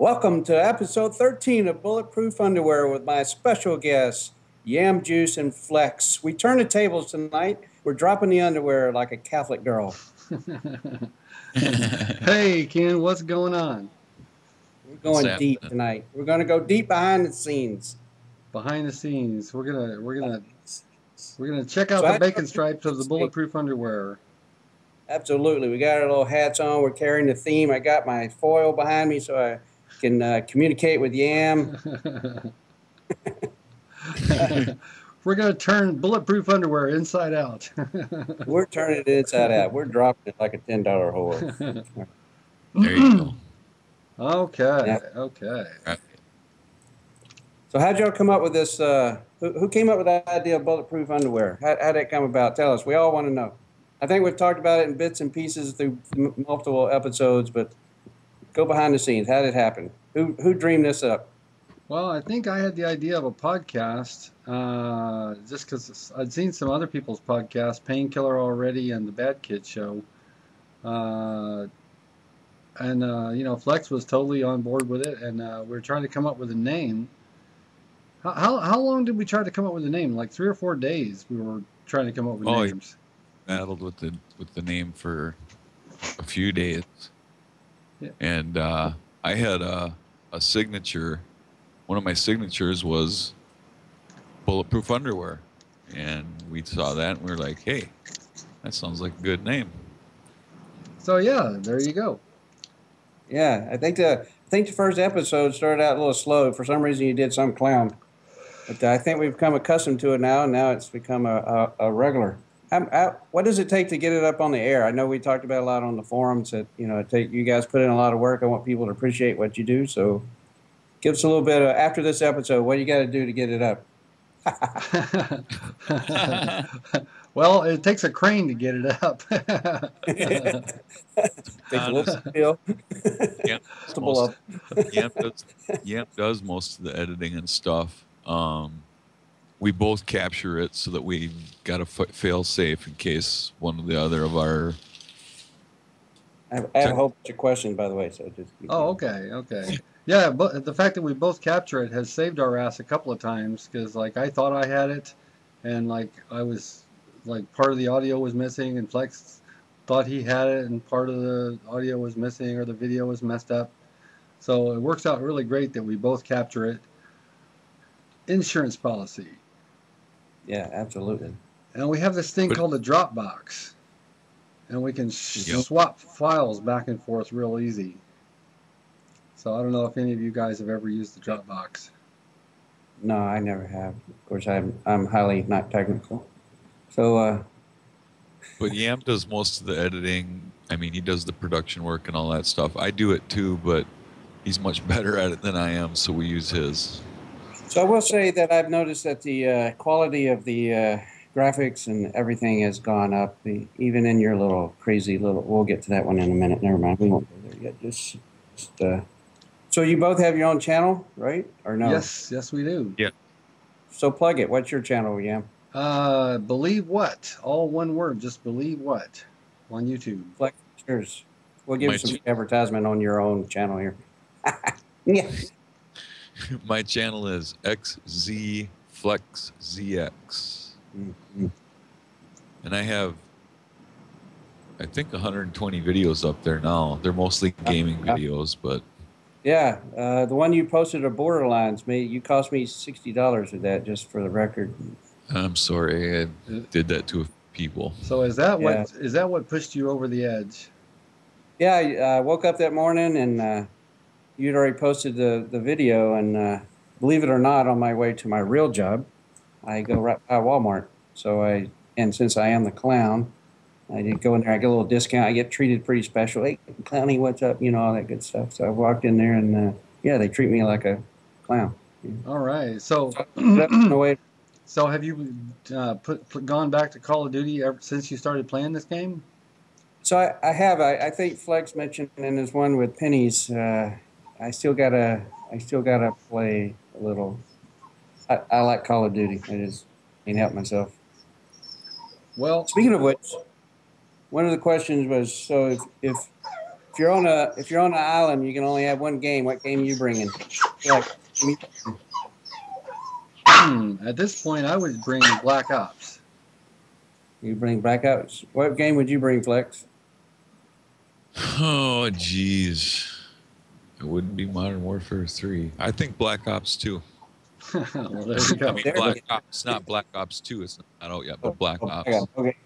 Welcome to episode 13 of Bulletproof Underwear with my special guests, Yam Juice and Flex. We turn the tables tonight. We're dropping the underwear like a Catholic girl. Hey, Ken, what's going on? We're going deep tonight. We're going to go deep behind the scenes. Behind the scenes. We're gonna check out the bacon stripes of the Bulletproof Underwear. Absolutely. We got our little hats on. We're carrying the theme. I got my foil behind me so I can communicate with Yam. We're going to turn Bulletproof Underwear inside out. We're turning it inside out. We're dropping it like a $10 whore. There you go. Okay. Yeah. Okay. So how'd y'all come up with this? Who came up with the idea of Bulletproof Underwear? How'd that come about? Tell us. We all want to know. I think we've talked about it in bits and pieces through multiple episodes, but go behind the scenes. How did it happen? Who dreamed this up? Well, I think I had the idea of a podcast just because I'd seen some other people's podcasts, Painkiller Already and The Bad Kid Show. You know, Flex was totally on board with it, and we were trying to come up with a name. How long did we try to come up with a name? Like 3 or 4 days we were trying to come up with names. I battled with the name for a few days. Yeah. And I had a signature. One of my signatures was Bulletproof Underwear, and we saw that and we were like, hey, that sounds like a good name. So yeah, there you go. Yeah, I think the first episode started out a little slow. For some reason you did some clown, but I think we've become accustomed to it now, and now it's become a regular. What does it take to get it up on the air? I know we talked about a lot on the forums that, you know, you guys put in a lot of work. I want people to appreciate what you do, so give us a little bit of, after this episode, what you got to do to get it up. Well, it takes a crane to get it up. Yam does most of the editing and stuff. We both capture it so that we've got a fail safe in case one or the other of our. I have a whole bunch of questions, by the way. So just. Oh, okay, okay. Yeah, but the fact that we both capture it has saved our ass a couple of times, because like I thought I had it, and like I was like part of the audio was missing, and Flex thought he had it, and part of the audio was missing or the video was messed up. So it works out really great that we both capture it. Insurance policy. Yeah, absolutely. And we have this thing called a Dropbox, and we can swap files back and forth real easy. So I don't know if any of you guys have ever used the Dropbox. No, I never have. Of course, I'm highly not technical. So, but Yam does most of the editing. I mean, he does the production work and all that stuff. I do it too, but he's much better at it than I am, so we use his. So I will say that I've noticed that the quality of the graphics and everything has gone up, even in your little crazy little. We'll get to that one in a minute. Never mind. We won't go there yet. So you both have your own channel, right? Or no? Yes, we do. Yeah. So plug it. What's your channel, Yam? Believe What? All one word. Just Believe What on YouTube. Like, cheers. We'll give some advertisement on your own channel here. Yeah. My channel is XZFlexZX. Mm-hmm. And I have, I think, 120 videos up there now. They're mostly gaming videos, but... Yeah, the one you posted are Borderlines. You cost me $60 with that, just for the record. I'm sorry. I did that to people. So is that what pushed you over the edge? Yeah, I woke up that morning, and you'd already posted the video, and believe it or not, on my way to my real job, I go right by Walmart. So and since I am the clown... I did go in there. I get a little discount. I get treated pretty special. Hey, clowny, what's up? You know, all that good stuff. So I walked in there, and yeah, they treat me like a clown. Yeah. All right. So have you gone back to Call of Duty ever since you started playing this game? So I have. I think Flex mentioned in his one with pennies. I still gotta play a little. I like Call of Duty. I just can't help myself. Well, speaking of which. One of the questions was, so if If you're on an island, you can only have one game. What game are you bringing? At this point, I would bring Black Ops. You bring Black Ops. What game would you bring, Flex? Oh, jeez. It wouldn't be Modern Warfare 3. I think Black Ops 2. Well, there you go. I mean, Black Ops, not Black Ops 2. It's not out yet, but Black Ops. Okay.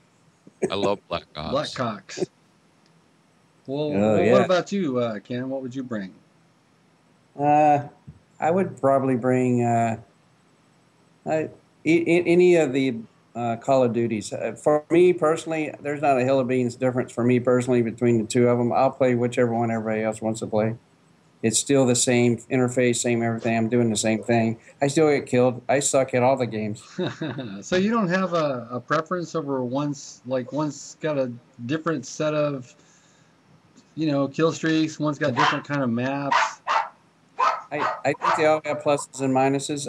I love Black Ops. Black Cox. Well, what about you, Ken? What would you bring? I would probably bring any of the Call of Duties. For me personally, there's not a hill of beans difference for me personally between the two of them. I'll play whichever one everybody else wants to play. It's still the same interface, same everything. I'm doing the same thing. I still get killed. I suck at all the games. So you don't have a preference over one's got a different set of, kill streaks. One's got different kind of maps. I think they all got pluses and minuses.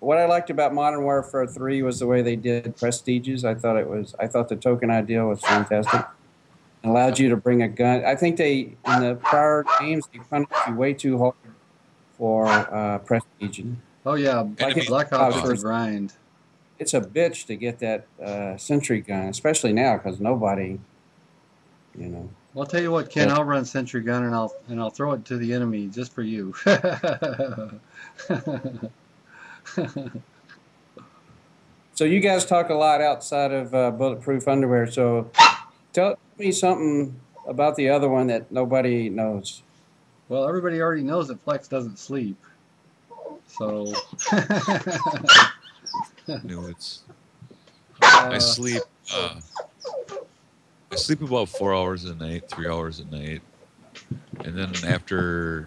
What I liked about Modern Warfare 3 was the way they did prestiges. I thought the token idea was fantastic. It allowed you to bring a gun. I think in the prior games they punished you way too hard for prestige. Oh yeah, Black Ops for grind. It's a bitch to get that sentry gun, especially now because nobody, Well, I'll tell you what, Ken. I'll run Sentry Gun and I'll throw it to the enemy just for you. So you guys talk a lot outside of Bulletproof Underwear. So tell me something about the other one that nobody knows. Well, everybody already knows that Flex doesn't sleep. So. No, I sleep. I sleep about 4 hours a night, 3 hours a night, and then after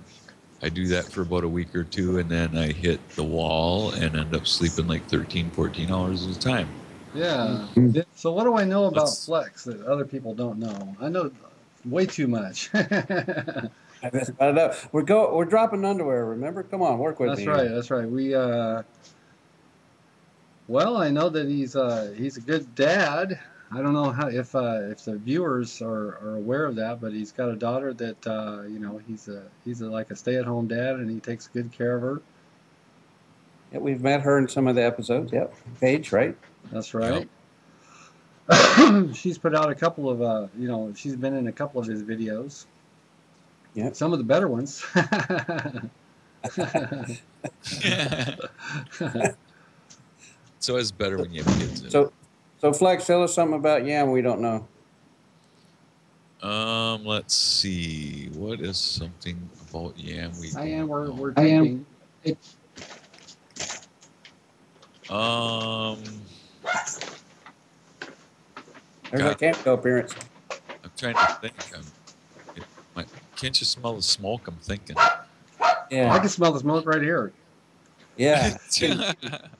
I do that for about a week or two, and then I hit the wall and end up sleeping like 13, 14 hours at a time. Yeah. So what do I know about Flex that other people don't know? I know way too much. We're dropping underwear, remember? Come on, work with me. That's right, that's right. We well, I know that he's a good dad. I don't know if the viewers are aware of that, but he's got a daughter that he's like a stay-at-home dad, and he takes good care of her. Yeah, we've met her in some of the episodes. Yep, Paige, right? That's right. Yep. She's put out a couple of she's been in a couple of his videos. Yeah, some of the better ones. It's always better when you have kids. So, Flex, tell us something about Yam we don't know. Let's see. What is something about Yam we don't know? We're taping. There's a camp appearance. I'm trying to think. Can't you smell the smoke? I'm thinking. Yeah. I can smell the smoke right here. Yeah,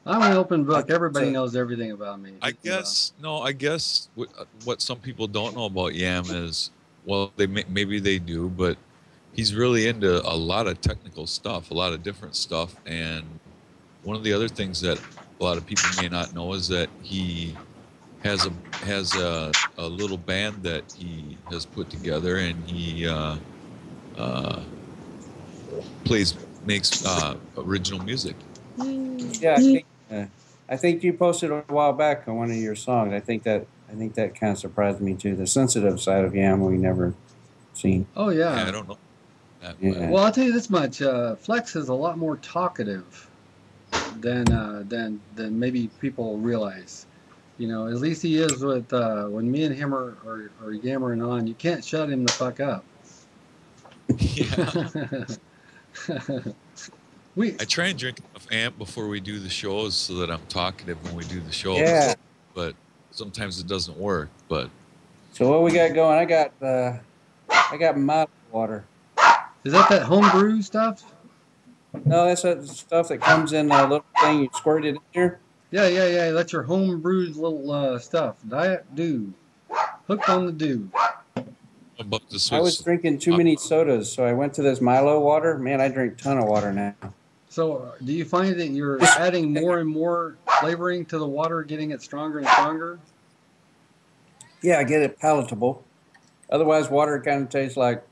I'm an open book. Everybody knows everything about me. I guess what some people don't know about Yam is, well, maybe they do, but he's really into a lot of technical stuff, a lot of different stuff. And one of the other things that a lot of people may not know is that he has a little band that he has put together, and he makes original music. Yeah, I think you posted a while back on one of your songs. I think that kind of surprised me too. The sensitive side of Yam we never seen. Oh yeah. I don't know. Yeah. Well, I'll tell you this much: Flex is a lot more talkative than maybe people realize. At least he is with when me and him are yammering on. You can't shut him the fuck up. Yeah. I try and drink enough amp before we do the shows so that I'm talkative when we do the shows. Yeah. But sometimes it doesn't work. But so what we got going? I got mild water. Is that homebrew stuff? No, that's that stuff that comes in a little thing. You squirt it in here. Yeah. That's your homebrewed little stuff. Diet Dew. Hooked on the Dew. I was drinking too many sodas, so I went to this Milo water. Man, I drink a ton of water now. So do you find that you're adding more and more flavoring to the water, getting it stronger and stronger? Yeah, I get it palatable. Otherwise, water kind of tastes like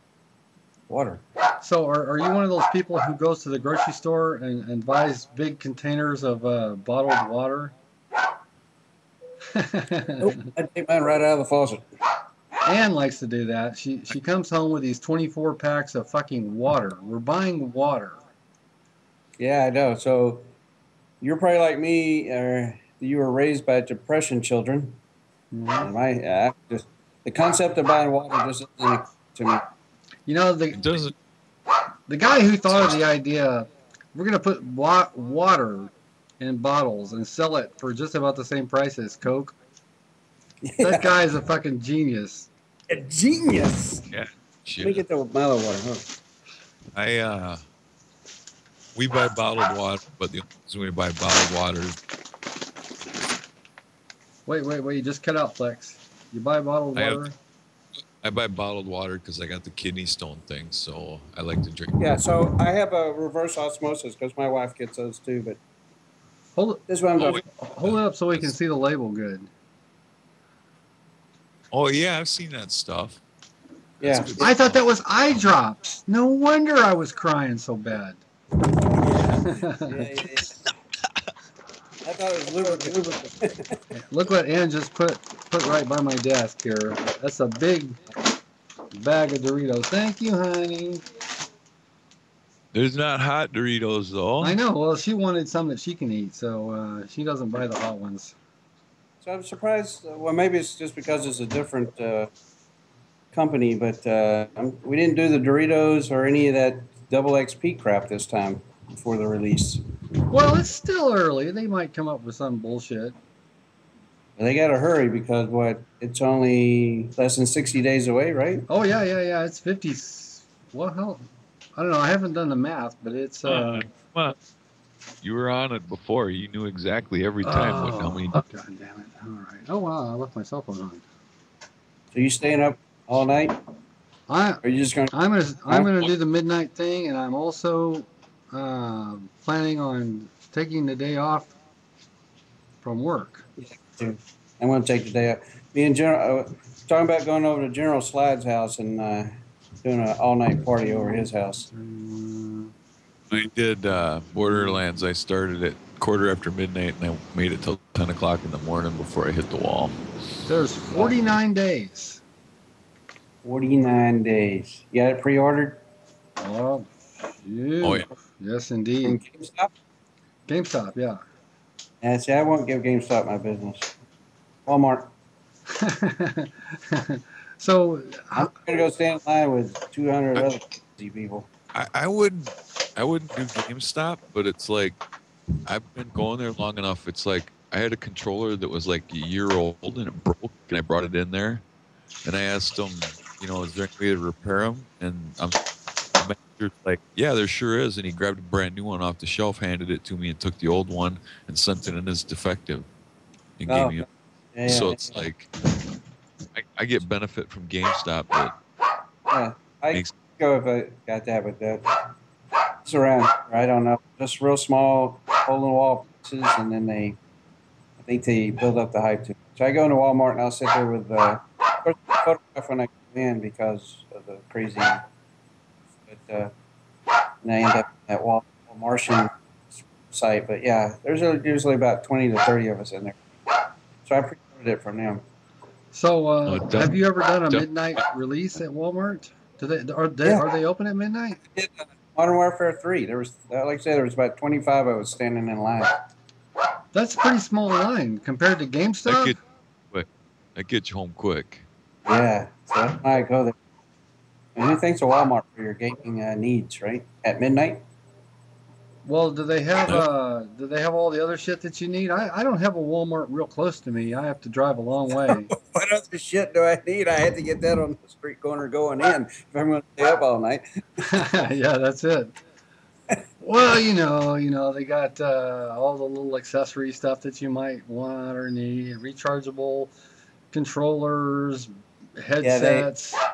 water. So are you one of those people who goes to the grocery store and buys big containers of bottled water? Nope, I take mine right out of the faucet. Anne likes to do that. She comes home with these 24 packs of fucking water. We're buying water. Yeah, I know. So you're probably like me, or you were raised by depression children. Mm-hmm. I just, the concept of buying water just isn't to me. You know, the guy who thought of the idea, we're going to put water in bottles and sell it for just about the same price as Coke. Yeah. That guy is a fucking genius. A genius? Yeah. Shoot. Let me get that with bottled water, huh? We buy bottled water, but the only reason we buy bottled water is... Wait, you just cut out, Flex. You buy bottled water? I buy bottled water because I got the kidney stone thing, so I like to drink. Yeah, so I have a reverse osmosis because my wife gets those too, but... Hold it up so we can see the label good. Oh, yeah, I've seen that stuff. Yeah. I thought that was eye drops. No wonder I was crying so bad. Yeah. I thought it was lubricant. Look what Ann just put right by my desk here. That's a big bag of Doritos. Thank you, honey. There's not hot Doritos, though. I know. Well, she wanted some that she can eat, so she doesn't buy the hot ones. So I'm surprised. Well, maybe it's just because it's a different company, but we didn't do the Doritos or any of that double XP crap this time before the release. Well, it's still early. They might come up with some bullshit. And they got to hurry because, what, it's only less than 60 days away, right? Oh, yeah. It's 50. What the hell? I don't know. I haven't done the math, but it's... Well, you were on it before. You knew exactly every time. Oh, what, how many... God damn it. All right. Oh, wow. I left my cell phone on. So you staying up all night? Are you just going? I'm gonna do the midnight thing, and I'm also planning on taking the day off from work. Yeah, I'm gonna take the day off. Me and General talking about going over to General Slide's house and doing an all-night party over his house. I did Borderlands. I started at 1/4 after midnight, and I made it till 10 o'clock in the morning before I hit the wall. There's 49 days. 49 days. You got it pre-ordered? Oh, yeah. Oh, yeah. Yes, indeed. From GameStop? GameStop, yeah. And see, I won't give GameStop my business. Walmart. So I'm gonna go stand in line with 200 other people. I wouldn't do GameStop, but it's like I've been going there long enough. It's like I had a controller that was like a year old and it broke, and I brought it in there, and I asked them, you know, is there any way to repair them? And I'm like, yeah, there sure is. And he grabbed a brand new one off the shelf, handed it to me, and took the old one and sent it in as defective. And gave me a, yeah, so it's like I get benefit from GameStop. But yeah, I go if I got that, but it's around. I don't know, just real small hole in the wall pieces, and then I think they build up the hype too. So I go into Walmart and I'll sit there with the photograph when I come in because of the crazy. But and I end up at Martian site. But yeah, there's usually about 20 to 30 of us in there. So I pre-ordered it from them. So have you ever done a midnight release at Walmart? Are they open at midnight? I did Modern Warfare 3. There was, like I said, there was about 25 I was standing in line. That's a pretty small line compared to GameStop. That gets you home quick. Yeah, so that's why I go there. And who thinks of Walmart for your gaming needs, right? At midnight? Well, do they have all the other shit that you need? I don't have a Walmart real close to me. I have to drive a long way. What other shit do I need? I had to get that on the street corner going in if I'm going to stay up all night. Yeah, that's it. Well, you know, they got all the little accessory stuff that you might want or need, rechargeable controllers, headsets. Yeah,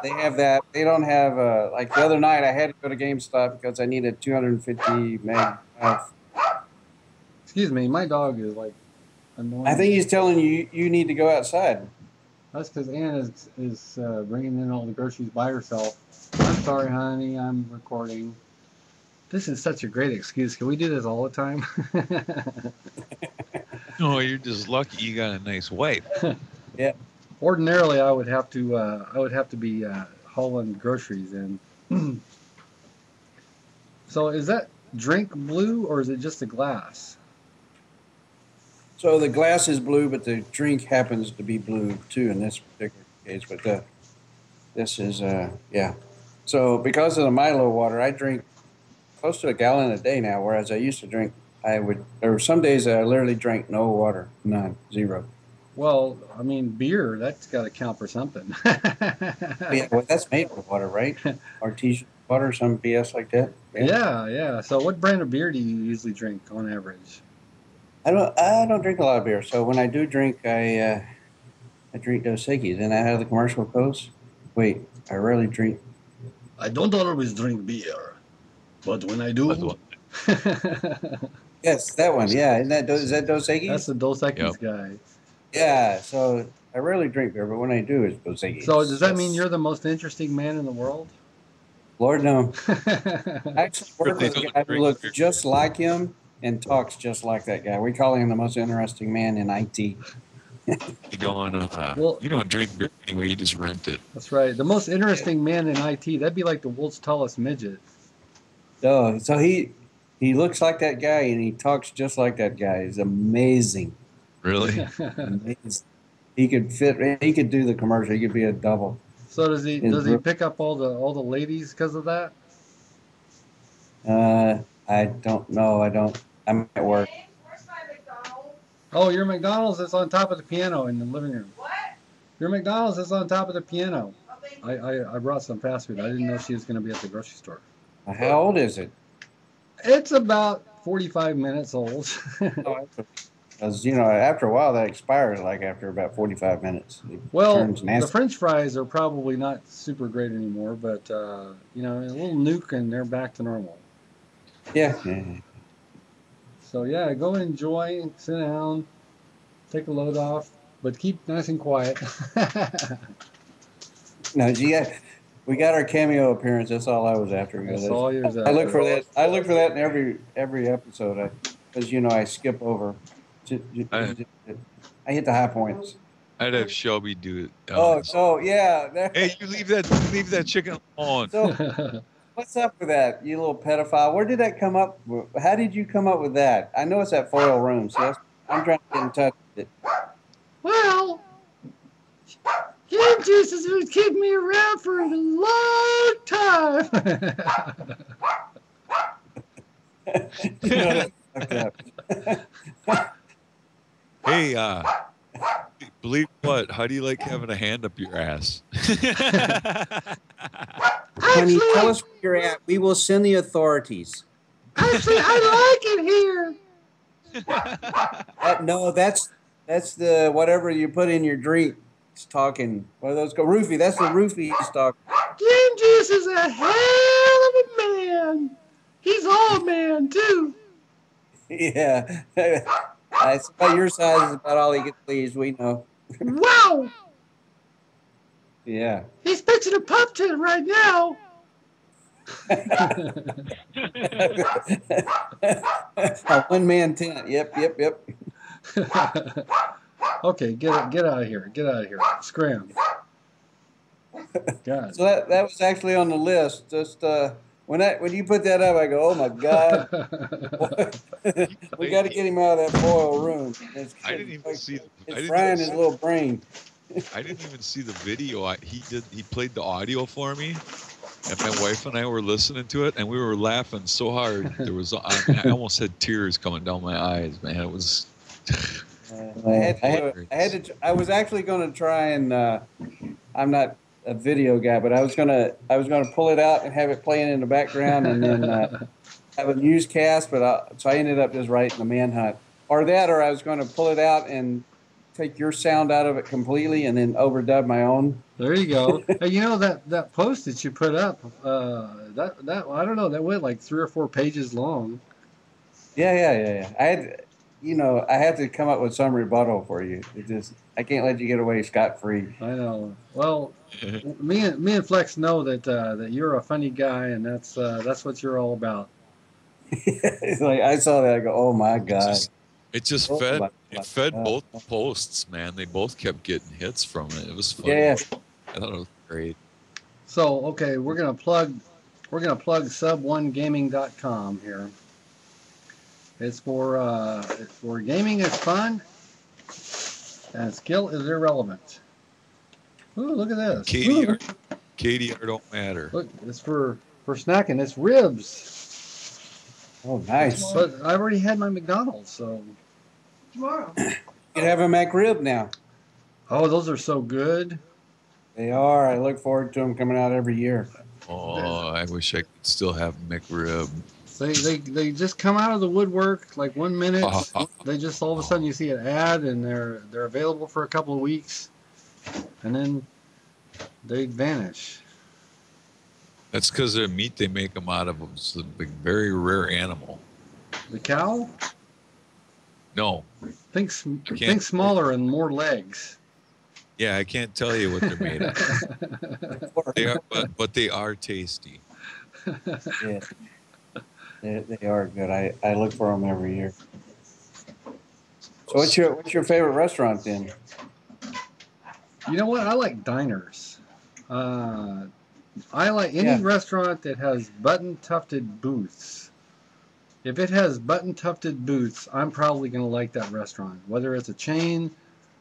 they have that. They don't have, like the other night I had to go to GameStop because I needed 250 meg. Excuse me, my dog is like annoying. I think he's telling you need to go outside. That's because Anna is bringing in all the groceries by herself. I'm sorry, honey, I'm recording. This is such a great excuse. Can we do this all the time? Oh, you're just lucky you got a nice wife. Yeah. Ordinarily, I would have to be hauling groceries in. So, is that drink blue or is it just a glass? So the glass is blue, but the drink happens to be blue too in this particular case. But this is yeah. So because of the Milo water, I drink close to a gallon a day now, whereas I used to drink or some days I literally drank no water, none, zero. Well, I mean, beer, that's got to count for something. Yeah, well, that's made with water, right? Artesian water, some BS like that. Yeah. Yeah. So what brand of beer do you usually drink on average? I don't drink a lot of beer. So when I do drink, I drink Dos Equis. And I have the commercial post. Wait, I rarely drink. I don't always drink beer, but when I do. Yes, that one. Yeah, is that Dos Equis? That's the Dos Equis guy. Yeah. So I rarely drink beer, but when I do, it's Dos Equis. So does that mean you're the most interesting man in the world? Lord no. I actually work with a guy who looks just like him. And talks just like that guy. We call him the most interesting man in IT. Well, you don't drink beer anyway, you just rent it. That's right. The most interesting man in IT. That'd be like the world's tallest midget. Oh, so he looks like that guy and he talks just like that guy. He's amazing. Really? Amazing. He could do the commercial. He could be a double. So does he pick up all the ladies because of that? I don't know. I'm at work. Where's my McDonald's? Oh, your McDonald's is on top of the piano in the living room. What? Your McDonald's is on top of the piano. Oh, thank you. I brought some fast food. I didn't know she was going to be at the grocery store. How old is it? It's about 45 minutes old. Because, you know, after a while that expires, like after about 45 minutes. Well, the French fries are probably not super great anymore, but, you know, a little nuke and they're back to normal. Yeah. So yeah, go enjoy, sit down, take a load off, but keep nice and quiet. No, we got our cameo appearance. That's all I was after. That's all yours. I look for that. I look for that in every episode. Because you know I skip over. I hit the high points. I'd have Shelby do it. Oh yeah. Hey, you leave that chicken on. So, what's up with that, you little pedophile? Where did that come up? How did you come up with that? I know it's at Foil Room, so I'm trying to get in touch with it. Well, Yam Juice has been kicking me around for a long time. You know, that's fucked up. Hey, believe what? How do you like having a hand up your ass? Honey, tell us where you're at. We will send the authorities. Actually, I like it here. No, that's the whatever you put in your drink. It's talking. What are those called? Roofie. That's the roofie he's talking. Yam Juice is a hell of a man. He's all man too. Yeah. It's about your size. It's about all he can please. We know. Wow. Yeah. He's pitching a pop tent right now. A one-man tent. Yep. Okay, get out of here. Get out of here. Scram. God. So that was actually on the list. Just when you put that up, I go, oh my God. We got to get him out of that boil room. I didn't even see it. It's frying his little brain. I didn't even see the video. He played the audio for me, and my wife and I were listening to it, and we were laughing so hard. I almost had tears coming down my eyes, man. It was. I was actually going to try and. I'm not a video guy, but I was gonna pull it out and have it playing in the background, and then have a newscast. But so I ended up just writing The Manhunt, or I was going to pull it out and. Take your sound out of it completely and then overdub my own. There you go. Hey, you know that post that you put up, I don't know, that went like 3 or 4 pages long. Yeah. I had you know, I have to come up with some rebuttal for you. It just, I can't let you get away scot-free. I know. Well, me and Flex know that you're a funny guy, and that's what you're all about. It's like, I saw that, I go, oh my God. It fed both posts, man. They both kept getting hits from it. It was funny. Yeah. I thought it was great. So, okay, we're gonna plug sub1gaming.com here. It's for gaming is fun and skill is irrelevant. Ooh, look at this. KDR don't matter. Look, it's for snacking. It's ribs. Oh, nice. But I already had my McDonald's, so tomorrow you can have a McRib now. Oh, those are so good. They are. I look forward to them coming out every year. Oh, I wish I could still have McRib. They just come out of the woodwork, like 1 minute. They just all of a sudden you see an ad and they're available for a couple of weeks, and then they vanish. That's because their meat they make them out of is a very rare animal. The cow? No. Think smaller and more legs. Yeah, I can't tell you what they're made of. They are, but they are tasty. Yeah. They are good. I look for them every year. So what's your favorite restaurant then? You know what? I like diners. I like any restaurant that has button-tufted booths. If it has button-tufted booths, I'm probably going to like that restaurant. Whether it's a chain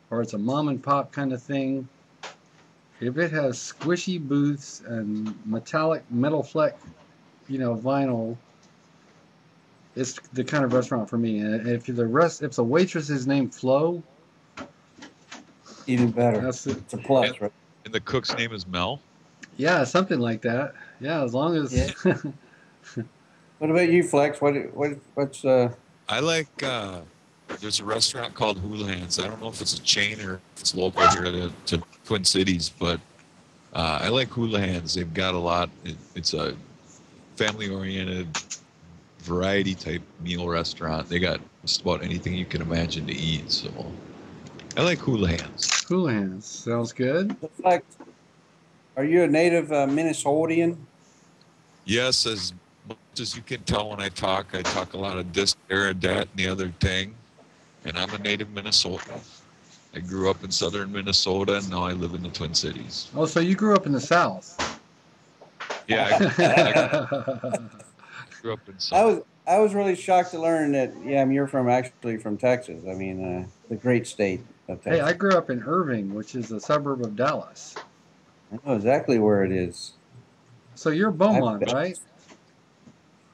or it's a mom-and-pop kind of thing. If it has squishy booths and metal fleck, you know, vinyl, it's the kind of restaurant for me. And if the waitress is named Flo, even better. That's it's a plus, right? And the cook's name is Mel. Yeah, something like that. Yeah, as long as. Yeah. What about you, Flex? What's? I like. There's a restaurant called Houlihan's. I don't know if it's a chain or if it's local here to Twin Cities, but I like Houlihan's. They've got a lot. It's a family-oriented, variety type meal restaurant. They got just about anything you can imagine to eat, so I like Houlihan's. Houlihan's sounds good. Are you a native Minnesotan? Yes, as much as you can tell when I talk a lot of this, there, that, and the other thing, and I'm a native Minnesotan. I grew up in southern Minnesota, and now I live in the Twin Cities. Oh, so you grew up in the South. Yeah. I was really shocked to learn that you're actually from Texas. I mean, the great state of Texas. Hey, I grew up in Irving, which is a suburb of Dallas. I know exactly where it is. So you're Beaumont, right?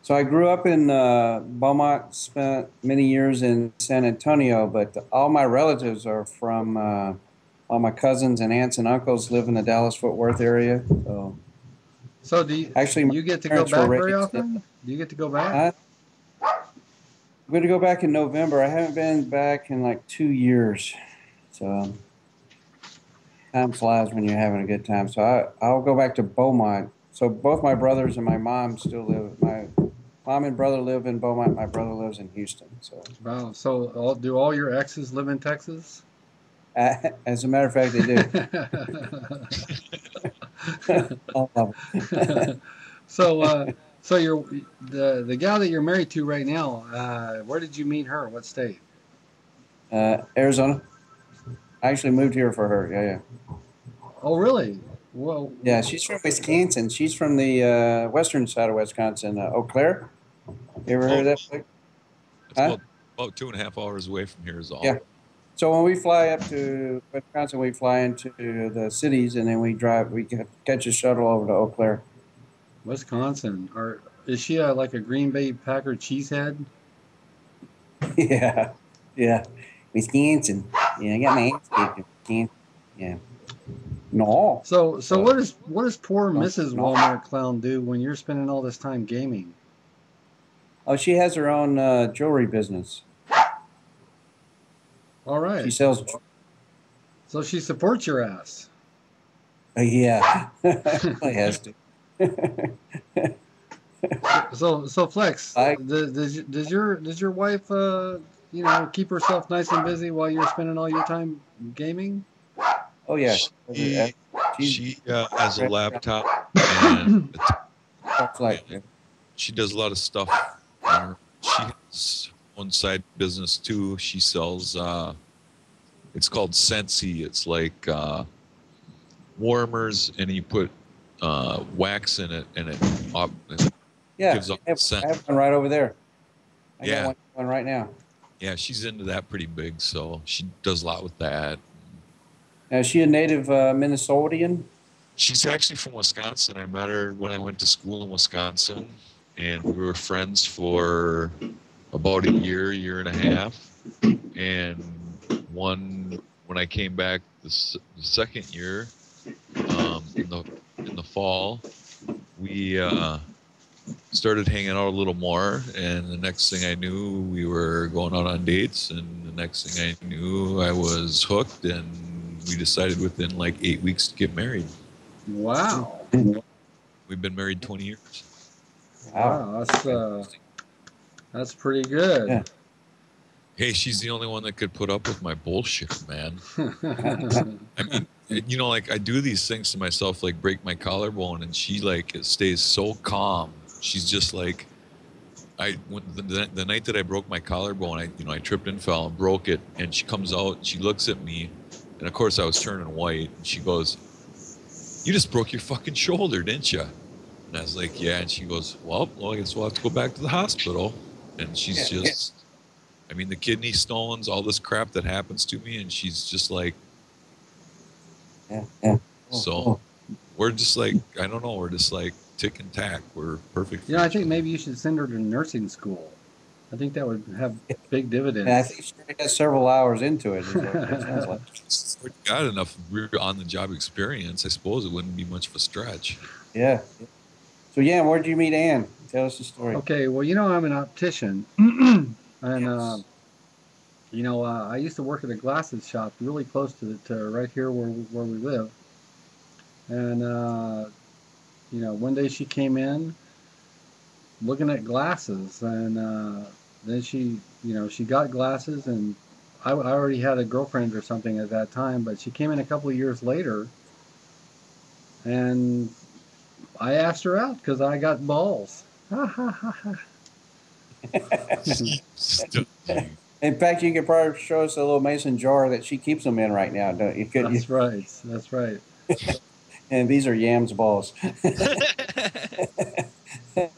So I grew up in Beaumont, spent many years in San Antonio, but all my relatives are from all my cousins and aunts and uncles live in the Dallas-Fort Worth area. So do you get to go back very often? Do you get to go back? I'm going to go back in November. I haven't been back in like 2 years. So time flies when you're having a good time. So I'll go back to Beaumont. So both my brothers and my mom still live. My mom and brother live in Beaumont. My brother lives in Houston. So. Wow. So do all your exes live in Texas? As a matter of fact, they do. All of them. So the gal that you're married to right now, where did you meet her? What state? Arizona. I actually moved here for her. Yeah. Oh, really? Well. Yeah, she's from Wisconsin. She's from the western side of Wisconsin, Eau Claire. You ever heard of that place? It's about 2.5 hours away from here is all. Yeah. So when we fly up to Wisconsin, we fly into the cities, and then we catch a shuttle over to Eau Claire. Wisconsin. Is she like a Green Bay Packer cheesehead? Yeah. Wisconsin. Yeah, I got my ass kicked. Yeah. No. So what does poor Mrs. Walmart Clown do when you're spending all this time gaming? Oh, she has her own jewelry business. All right. She sells. So she supports your ass. Yeah. She has to. So Flex, does your wife you know, keep herself nice and busy while you're spending all your time gaming? Oh, yeah. She has a laptop. And that's like, she does a lot of stuff. She has one side business, too. She sells, it's called Scentsy. It's like warmers, and you put wax in it, and it gives up the scent. I have one right over there. I got one right now. Yeah, she's into that pretty big, so she does a lot with that. Now, is she a native Minnesotan? She's actually from Wisconsin. I met her when I went to school in Wisconsin, and we were friends for about a year, year and a half. And when I came back the second year, in the fall, we started hanging out a little more, and the next thing I knew, we were going out on dates, and the next thing I knew, I was hooked, and we decided within like 8 weeks to get married. Wow. We've been married 20 years. Wow, that's pretty good. Yeah. Hey, she's the only one that could put up with my bullshit, man. I mean, you know, like, I do these things to myself, like break my collarbone, and she, like, stays so calm. She's just like, the night that I broke my collarbone, I tripped and fell and broke it, and she comes out, and she looks at me, and of course I was turning white, and she goes, "You just broke your fucking shoulder, didn't you?" And I was like, "Yeah," and she goes, "Well, I guess we'll have to go back to the hospital." And she's just, I mean, the kidney stones, all this crap that happens to me, and she's just like, So we're just like, I don't know, we're just like tick and tack. We're perfect. Yeah, I think maybe you should send her to nursing school. I think that would have big dividends. Yeah, I think she got several hours into it. If we got enough on-the-job experience, I suppose it wouldn't be much of a stretch. Yeah. So, yeah, where'd you meet Ann? Tell us the story. Okay, well, you know, I'm an optician. And, you know, I used to work at a glasses shop really close to right here where we live. And, you know, one day she came in looking at glasses, and then she, you know, she got glasses, and I already had a girlfriend or something at that time, but she came in a couple of years later, and I asked her out because I got balls. Ha ha ha ha. In fact, you could probably show us a little mason jar that she keeps them in right now. Don't you? That's right. That's right. And these are Yam's balls.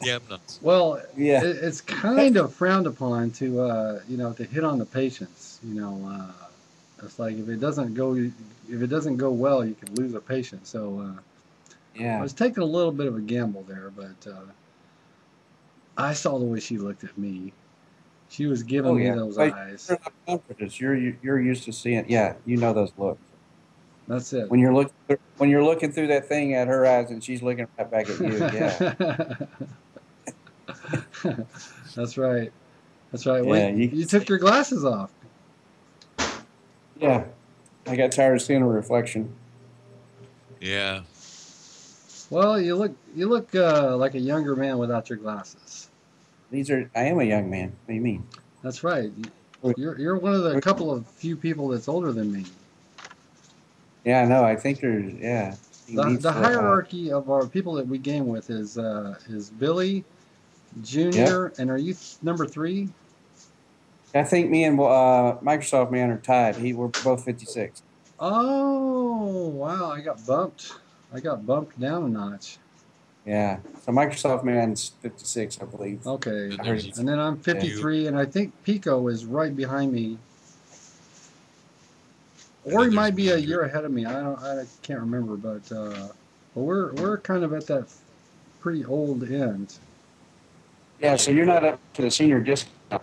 Yam nuts. Well, yeah, it's kind of frowned upon to, you know, to hit on the patients. You know, it's like if it doesn't go well, you could lose a patient. So, yeah, I was taking a little bit of a gamble there, but I saw the way she looked at me. She was giving me those eyes. You're used to seeing, you know those looks. That's it. When you're looking through that thing at her eyes, and she's looking right back at you. Yeah. That's right. That's right. Yeah, wait, you took your glasses off. Yeah, I got tired of seeing a reflection. Yeah. Well, you look like a younger man without your glasses. I am a young man. What do you mean? That's right. You're one of the couple of few people that's older than me. Yeah, no, I think there's, The hierarchy of our people that we game with is Billy, Junior, and are you number 3? I think me and Microsoft Man are tied. We're both 56. Oh, wow, I got bumped. I got bumped down a notch. Yeah, so Microsoft Man's 56, I believe. Okay, and then I'm 53, and I think Pico is right behind me. Or he might be a year ahead of me. I can't remember, but we're kind of at that pretty old end. Yeah, so you're not up to the senior discount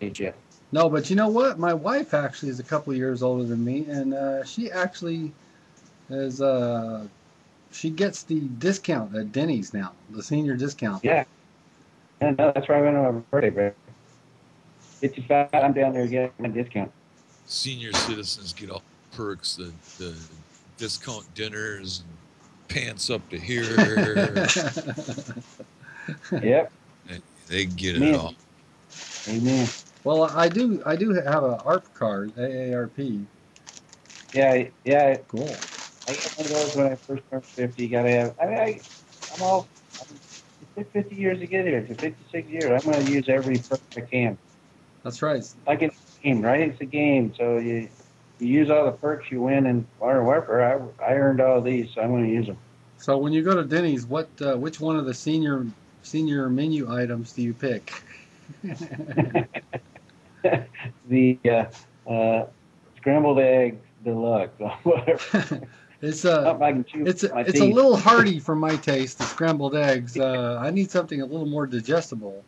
age yet. No, but you know what? My wife actually is a couple of years older than me, and she actually is... She gets the discount at Denny's now, the senior discount. Yeah. Yeah, no, that's right. I went on my birthday, bro. 55, I'm down there getting a discount. Senior citizens get all perks, the discount dinners, pants up to here. Yep. They get it all. Amen. Well, I do have an AARP card, AARP. Yeah. Cool. I get one of those when I first turned 50. Gotta have. I mean, it took 50 years to get here. It's 56 years. I'm gonna use every perk I can. That's right. Like it's a game, right? It's a game. So you use all the perks you win in Modern Warfare. I earned all these, so I'm gonna use them. So when you go to Denny's, what which one of the senior menu items do you pick? The scrambled egg deluxe, or whatever. It's a little hearty for my taste. The scrambled eggs. I need something a little more digestible.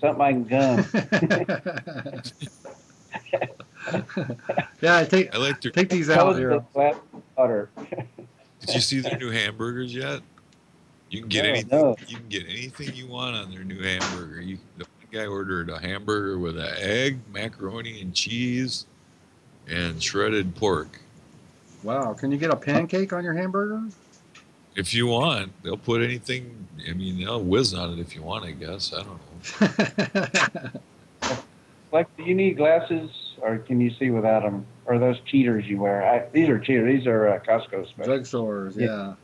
Something I can gum. Yeah, I take these out here. Did you see their new hamburgers yet? You can get You can get anything you want on their new hamburger. The one guy ordered a hamburger with an egg, macaroni and cheese, and shredded pork. Wow! Can you get a pancake on your hamburger? If you want, they'll put anything. I mean, they'll whiz on it if you want. I guess I don't know. Like, do you need glasses, or can you see without them? Or those cheaters you wear? These are cheaters. These are Costco specials. Drugstores, yeah.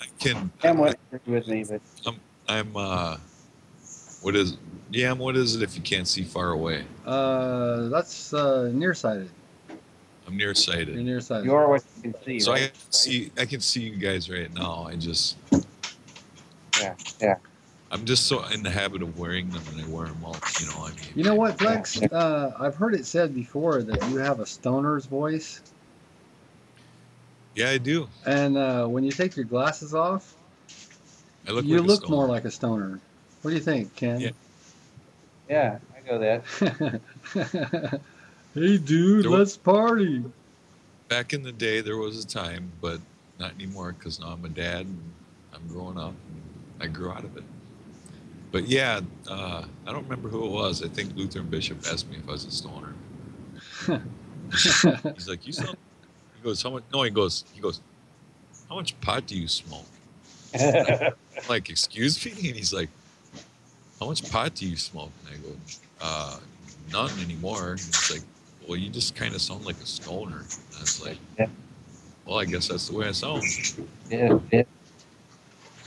I can. What is it if you can't see far away? That's nearsighted. I'm nearsighted. You're nearsighted. You are what you can see. So right? I can see you guys right now. Yeah. I'm just so in the habit of wearing them, and I wear them all. You know, I mean. You know what, Flex? I've heard it said before that you have a stoner's voice. Yeah, I do. And when you take your glasses off, you look more like a stoner. What do you think, Ken? Yeah, I go that. Hey, dude, let's party. Back in the day, there was a time, but not anymore because now I'm a dad. And I'm growing up. I grew out of it. But yeah, I don't remember who it was. I think Lutheran Bishop asked me if I was a stoner. He's like, you sound. He goes, how much? No, he goes, how much pot do you smoke? I'm like, excuse me? And he's like, how much pot do you smoke? And I go, none anymore. And it's like, well, you just kind of sound like a stoner. And I was like, well, I guess that's the way I sound. Yeah.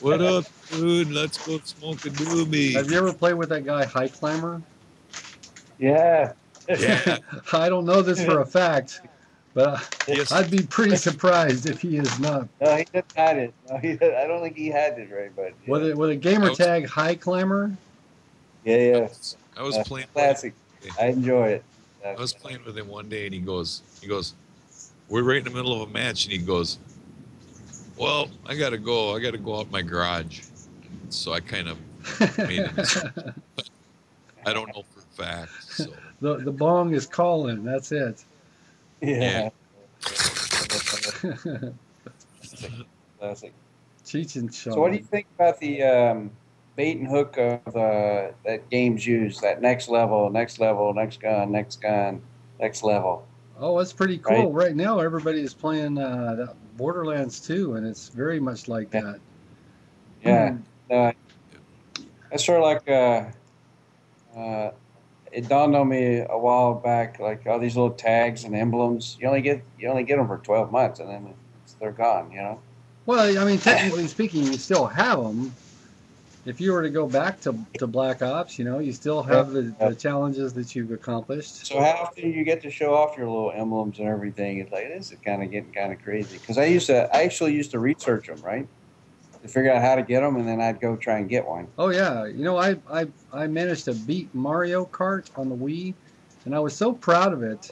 What up, dude? Let's go smoke a doobie. Have you ever played with that guy, High Climber? Yeah. I don't know this for a fact, but yes. I'd be pretty surprised if he is not. No, he just had it. No, I don't think he had it right, but. Yeah. With a gamer tag, High Climber? Yeah. I was playing. Classic. I enjoy it. I was playing with him one day, and he goes, we're right in the middle of a match, and he goes, well, I gotta go out my garage. And so I kind of made him. I don't know for a fact. So. The bong is calling. That's it. Yeah. Classic. Cheech and Chong. So what do you think about the? Bait and hook of that Game's Use, that next level, next gun, next level. Oh, that's pretty cool. Right now, everybody is playing Borderlands 2, and it's very much like that. Yeah. That's sort of like, it dawned on me a while back, like all these little tags and emblems, you only get them for 12 months, and then they're gone, you know? Well, I mean, technically speaking, you still have them. If you were to go back to Black Ops, you know, you still have the challenges that you've accomplished. So how often do you get to show off your little emblems and everything? It's like, this is kind of crazy. Because I actually used to research them, right? To figure out how to get them, and then I'd go try and get one. Oh, yeah. You know, I managed to beat Mario Kart on the Wii, and I was so proud of it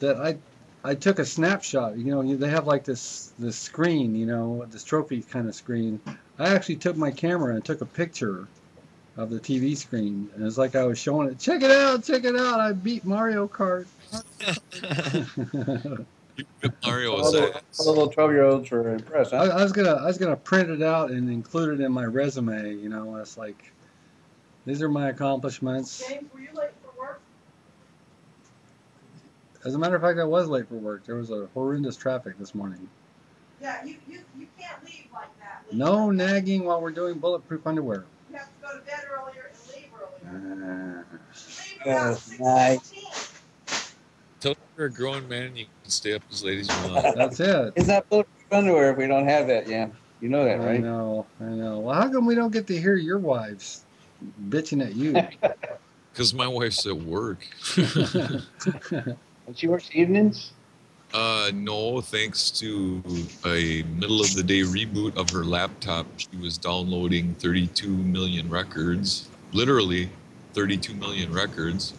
that I took a snapshot. You know, they have like this screen, you know, this trophy kind of screen. I actually took my camera and took a picture of the TV screen, and it's like I was showing it. Check it out! I beat Mario Kart. You beat Mario's ass. All the little 12-year-olds were impressed. Huh? I was gonna print it out and include it in my resume. You know, it's like these are my accomplishments. James, were you late for work? As a matter of fact, I was late for work. There was a horrendous traffic this morning. Yeah, you can't leave like that. No nagging while we're doing Bulletproof Underwear. You have to go to bed earlier and leave earlier. Oh, nice. Tell me you're a grown man and you can stay up as late as you want. That's it. It's not bulletproof underwear if we don't have that, Yam. You know that, right? I know, I know. Well, how come we don't get to hear your wives bitching at you? Because my wife's at work. She works evenings? No, thanks to a middle-of-the-day reboot of her laptop, she was downloading 32 million records, literally 32 million records,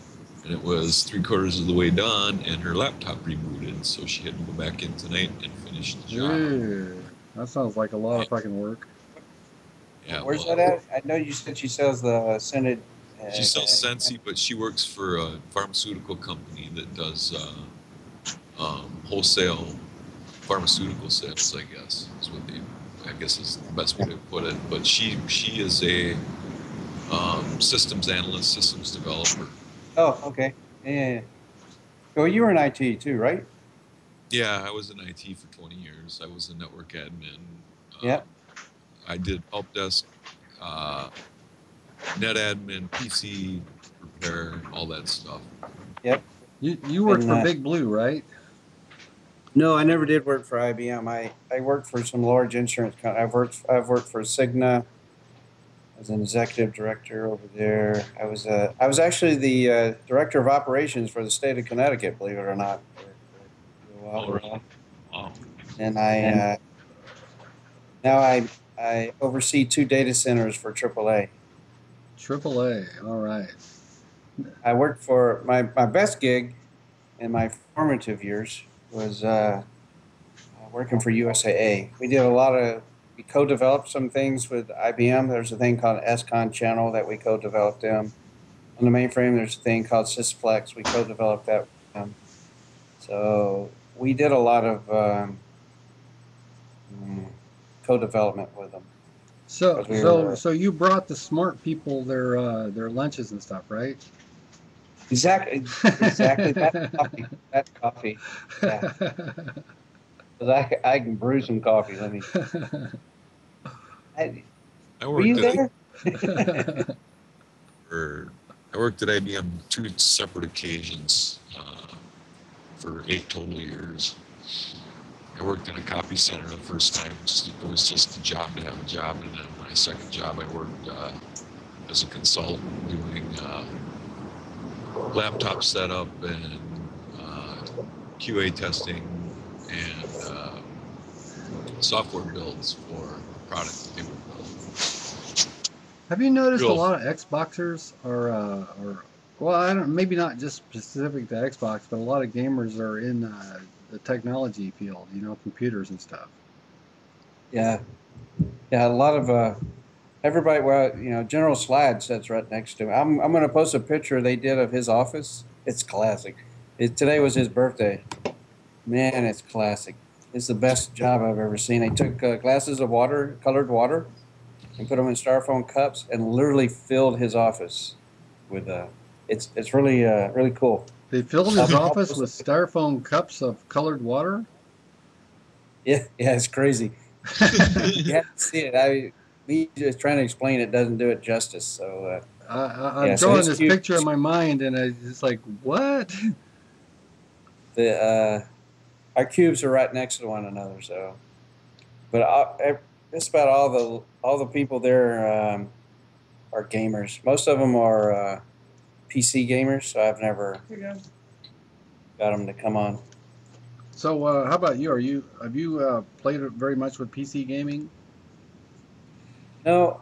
and it was 3/4 of the way done, and her laptop rebooted, so she had to go back in tonight and finish the job. Yeah. That sounds like a lot of fucking work. Yeah, where's that at? I know you said she sells the scented... she sells Scentsy, but she works for a pharmaceutical company that does wholesale pharmaceutical sales, I guess. Is what they, I guess is the best way to put it. But she is a systems analyst, systems developer. Oh, okay. Yeah. So you were in IT too, right? Yeah, I was in IT for 20 years. I was a network admin. Yeah. I did help desk, net admin, PC repair, all that stuff. Yep. You worked for Big Blue, right? No, I never did work for IBM. I worked for some large insurance company. I've worked for Cigna as an executive director over there. I was actually the director of operations for the state of Connecticut, believe it or not. Oh, really? Wow. And now I oversee 2 data centers for AAA. AAA, all right. I worked for my best gig in my formative years was working for USAA. We did a lot of, we co-developed some things with IBM. There's a thing called SCON channel that we co-developed them. On the mainframe, there's a thing called SysFlex. We co-developed that with them. So we did a lot of co-development with them. So you brought the smart people their lunches and stuff, right? Exactly. That coffee. Yeah. Cause I can brew some coffee. Let me. Were you there? I worked at IBM 2 separate occasions for 8 total years. I worked in a copy center the first time. It was just a job to have a job. And then my second job, I worked as a consultant doing laptop setup and QA testing and software builds for the product that they were building. Have you noticed a lot of Xboxers are, well, I don't, maybe not just specific to Xbox, but a lot of gamers are in the technology field, you know, computers and stuff. Yeah. Yeah, a lot of everybody, well, you know, General Slide sits right next to me. I'm going to post a picture they did of his office. It's classic. Today was his birthday. Man, it's classic. It's the best job I've ever seen. They took glasses of water, colored water, and put them in styrofoam cups and literally filled his office with it's really really cool. They filled his office with styrofoam cups of colored water? Yeah, it's crazy. You have to see it. Me just trying to explain it doesn't do it justice. So I'm drawing this picture in my mind, and it's like, what? Our cubes are right next to one another. So, but just about all the people there are gamers. Most of them are PC gamers, so I've never got them to come on. So, how about you? Have you played very much with PC gaming? No,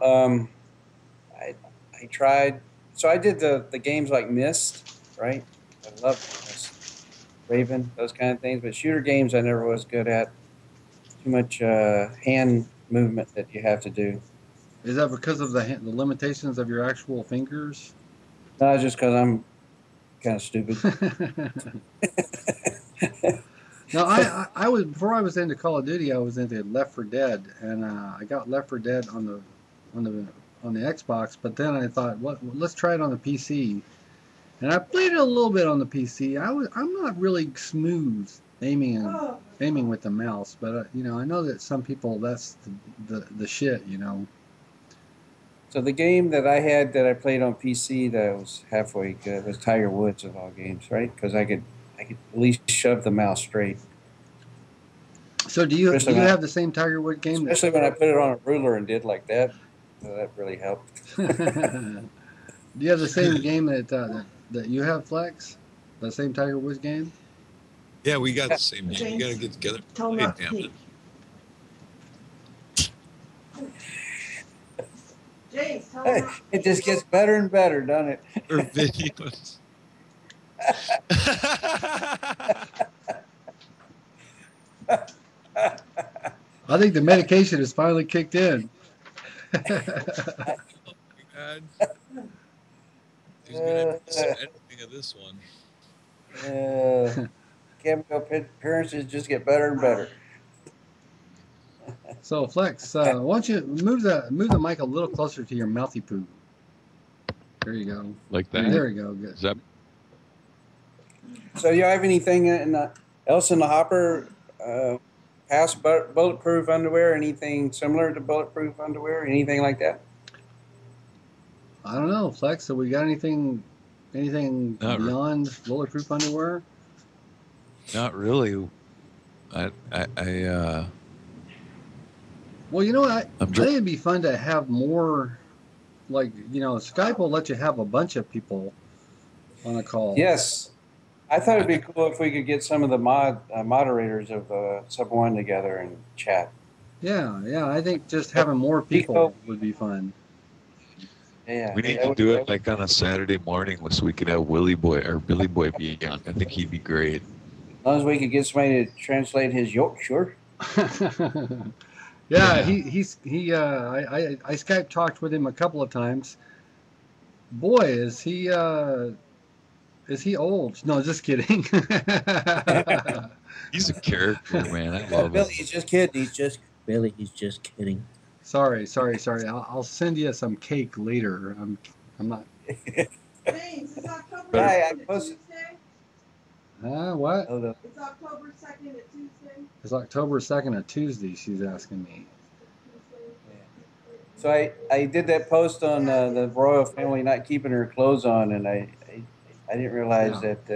I tried. So I did the games like Myst, right? I love Myst, Raven, those kind of things. But shooter games, I never was good at. Too much hand movement that you have to do. Is that because of the limitations of your actual fingers? No, it's just because I'm kind of stupid. No, I was, before I was into Call of Duty, I was into Left 4 Dead, and I got Left 4 Dead on the Xbox. But then I thought, let's try it on the PC, and I played it a little bit on the PC. I'm not really smooth aiming with the mouse, but you know, I know that some people, that's the shit, you know. So the game that I had that I played on PC that was halfway good was Tiger Woods of all games, right? Because I could at least shove the mouse straight. So do you have the same Tiger Woods game? Especially when I put it on a ruler and did like that, so that really helped. Do you have the same game that you have, Flex? The same Tiger Woods game? Yeah, we got the same game. We got to get together. Tell hey, damn James, tell hey, it just gets better and better, doesn't it? Or videos. I think the medication has finally kicked in. Oh my God. Who's going to do some editing of this one? Cameo appearances just get better and better. So Flex, why don't you move the mic a little closer to your mouthy poo? There you go. Like that. There we go. Good. That... So you have anything else in the hopper? Past Bulletproof Underwear? Anything similar to Bulletproof Underwear? Anything like that? I don't know, Flex. Have we got anything not beyond really. Bulletproof Underwear? Not really. Well, you know what? I think it'd be fun to have more, like, you know, Skype will let you have a bunch of people on a call. Yes. I thought it'd be cool if we could get some of the moderators of Sub1 together and chat. Yeah. I think just having more people would be fun. Yeah. We need to do it like on a Saturday morning so we could have Willie Boy or Billy Boy be on. I think he'd be great. As long as we could get somebody to translate his Yorkshire. Yeah, I Skype talked with him a couple of times. Boy, is he old? No, just kidding. He's a character, man. I love Billy, he's just kidding. Billy, he's just kidding. Sorry. I'll send you some cake later. I'm not. James, it's October 2nd at Tuesday. What? It's October 2nd at Tuesday. It's October 2nd at Tuesday, she's asking me. So I did that post on the royal family not keeping her clothes on, and I didn't realize that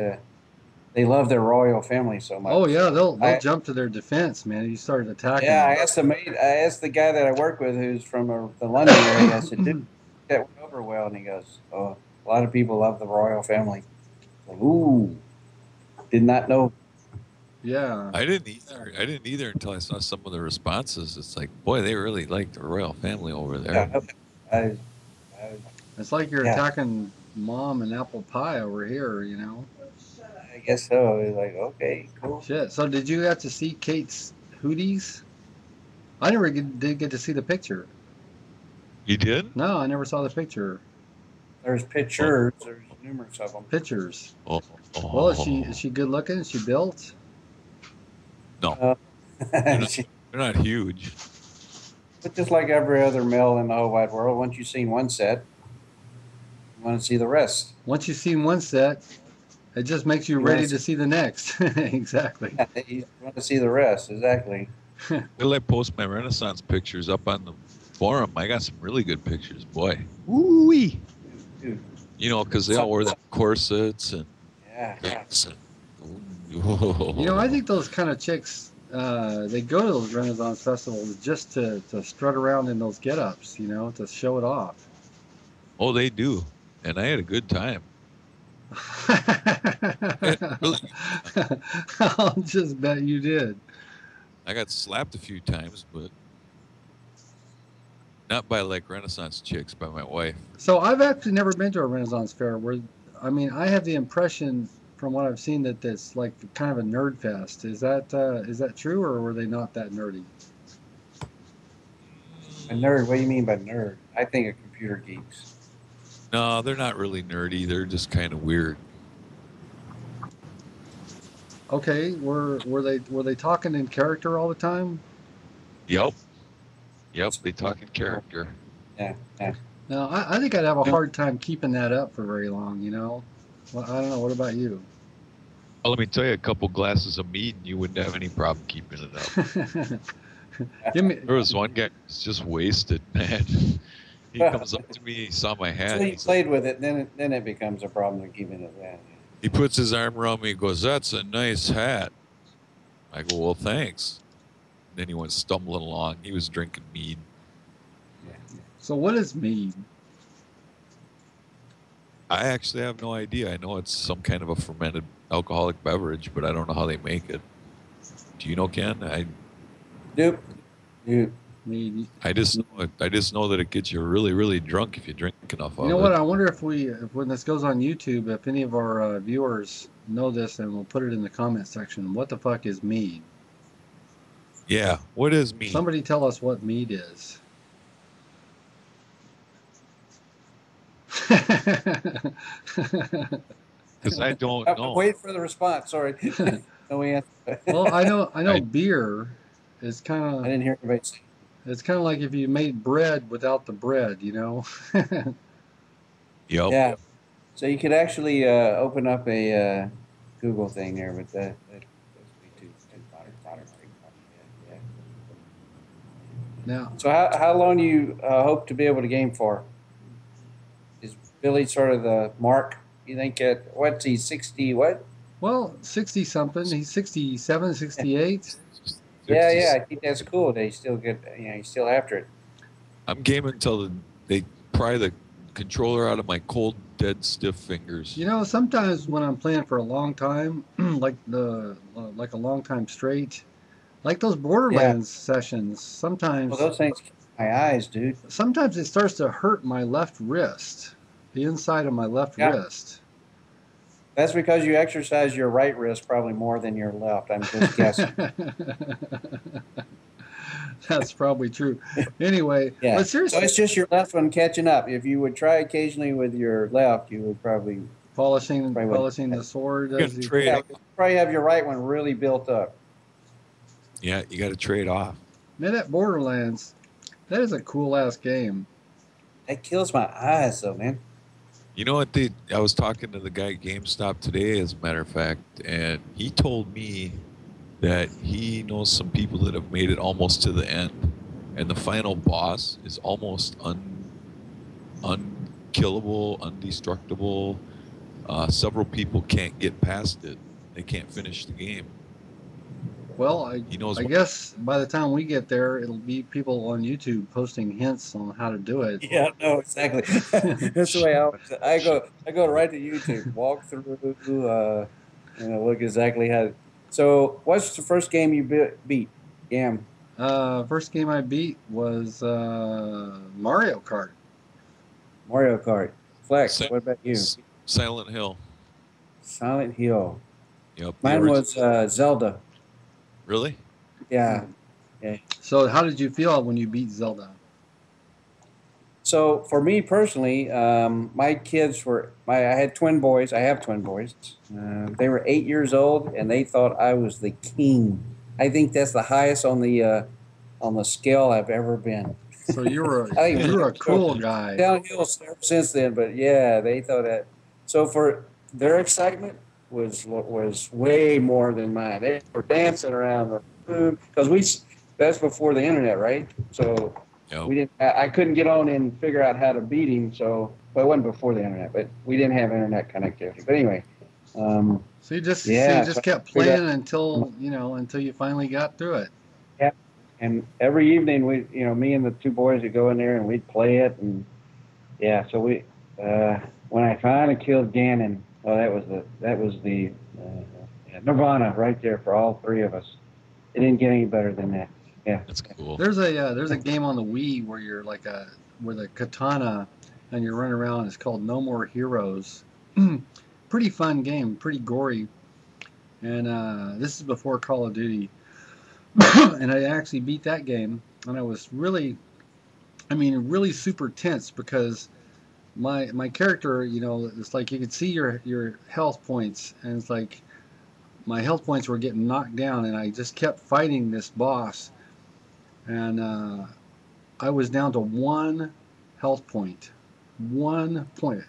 they love their royal family so much. Oh yeah, they'll jump to their defense, man. You started attacking. Yeah, them. I asked the guy that I work with, who's from the London area. I said, "Didn't that went over well?" And he goes, "Oh, a lot of people love the royal family." Like, ooh. Did not know. Yeah. I didn't either until I saw some of the responses. It's like, boy, they really like the royal family over there. Yeah, it's like you're attacking mom and apple pie over here, you know? I guess so. It's like, okay, cool. Shit. So did you have to see Kate's hooties? I never did get to see the picture. You did? No, I never saw the picture. There's pictures. Oh. There's numerous of them. Pictures. Oh. Oh. Well, is she good looking? Is she built? No. They're not huge. But just like every other male in the whole wide world, once you've seen one set, you want to see the rest. Once you've seen one set, it just makes you ready to see the next. Exactly. Yeah, you want to see the rest. Exactly. Will I post my Renaissance pictures up on the forum? I got some really good pictures, boy. Woo-wee. You know, because they all wore the corsets and. Yeah. You know, I think those kind of chicks, they go to those Renaissance festivals just to strut around in those get-ups, you know, to show it off. Oh, they do. And I had a good time. I'll just bet you did. I got slapped a few times, but not by, like, Renaissance chicks, by my wife. So I've actually never been to a Renaissance fair where... I mean, I have the impression from what I've seen that it's like kind of a nerd fest. Is that true, or were they not that nerdy? A nerd? What do you mean by nerd? I think of computer geeks. No, they're not really nerdy. They're just kind of weird. Okay, were they talking in character all the time? Yep. They talk in character. Yeah. No, I think I'd have a hard time keeping that up for very long, you know? Well, I don't know. What about you? Well, let me tell you, a couple glasses of mead, and you wouldn't have any problem keeping it up. There was one guy who was just wasted, man. He comes up to me, he saw my hat. So he played with it, then it becomes a problem to keep into that. He puts his arm around me and goes, "That's a nice hat." I go, "Well, thanks." And then he went stumbling along. He was drinking mead. Yeah. So what is mead? I actually have no idea. I know it's some kind of a fermented alcoholic beverage, but I don't know how they make it. Do you know, Ken? Nope. I just know that it gets you really, really drunk if you drink enough of it. You know what? I wonder if when this goes on YouTube, if any of our viewers know this, and we'll put it in the comment section. What the fuck is mead? Yeah, what is mead? Somebody tell us what mead is. Because I don't know. Wait for the response. Sorry. No answer. Well, I know beer is kind of. I didn't hear anybody say. It's kind of like if you made bread without the bread, you know. Yep. Yeah. So you could actually open up a Google thing there, but that would be too modern. Yeah. Now. So how long do you hope to be able to game for? Is Billy sort of the mark? You think at what's he 60? What? Well, 60 something. He's 67, 68. Yeah, yeah, I think that's cool. They still get, you know, you're still after it. I'm gaming until they pry the controller out of my cold, dead, stiff fingers. You know, sometimes when I'm playing for a long time, like a long time straight, like those Borderlands sessions, sometimes. Well, those things catch my eyes, dude. Sometimes it starts to hurt my left wrist, the inside of my left wrist. That's because you exercise your right wrist probably more than your left. I'm just guessing. That's probably true. Anyway, but seriously, so it's just your left one catching up. If you would try occasionally with your left, you would probably polishing the sword. You probably have your right one really built up. Yeah, you got to trade off. Man, that Borderlands, that is a cool ass game. That kills my eyes, though, man. You know what? I was talking to the guy at GameStop today, as a matter of fact, and he told me that he knows some people that have made it almost to the end, and the final boss is almost unkillable, undestructible. Several people can't get past it; they can't finish the game. Well, I guess by the time we get there, it'll be people on YouTube posting hints on how to do it. Yeah, no, exactly. That's the way I go right to YouTube, walk through, look exactly how. So, what's the first game you beat? Yam. First game I beat was Mario Kart. Mario Kart. Flex. What about you? Silent Hill. Silent Hill. Yep. Mine was Zelda. Really? Yeah. Yeah. So how did you feel when you beat Zelda? So for me personally, my kids were – I had twin boys. I have twin boys. They were 8 years old, and they thought I was the king. I think that's the highest on the scale I've ever been. So you're a cool guy. Downhill since then, but, yeah, they thought that. So for their excitement – was way more than mine. They were dancing around the room because that's before the internet, right? So we didn't. I couldn't get on and figure out how to beat him. So, well, it wasn't before the internet, but we didn't have internet connectivity. But anyway, so you just kept playing until you finally got through it. Yeah, and every evening me and the two boys would go in there and we'd play it, and so we when I finally killed Ganon. Oh, that was the nirvana right there for all three of us. It didn't get any better than that. Yeah, that's cool. There's a game on the Wii where you're like where the katana and you run around. It's called No More Heroes. Pretty fun game, pretty gory. And this is before Call of Duty. And I actually beat that game, and I was really, really super tense because. My character, it's like you could see your health points, and it's like my health points were getting knocked down, and I just kept fighting this boss, and I was down to one health point.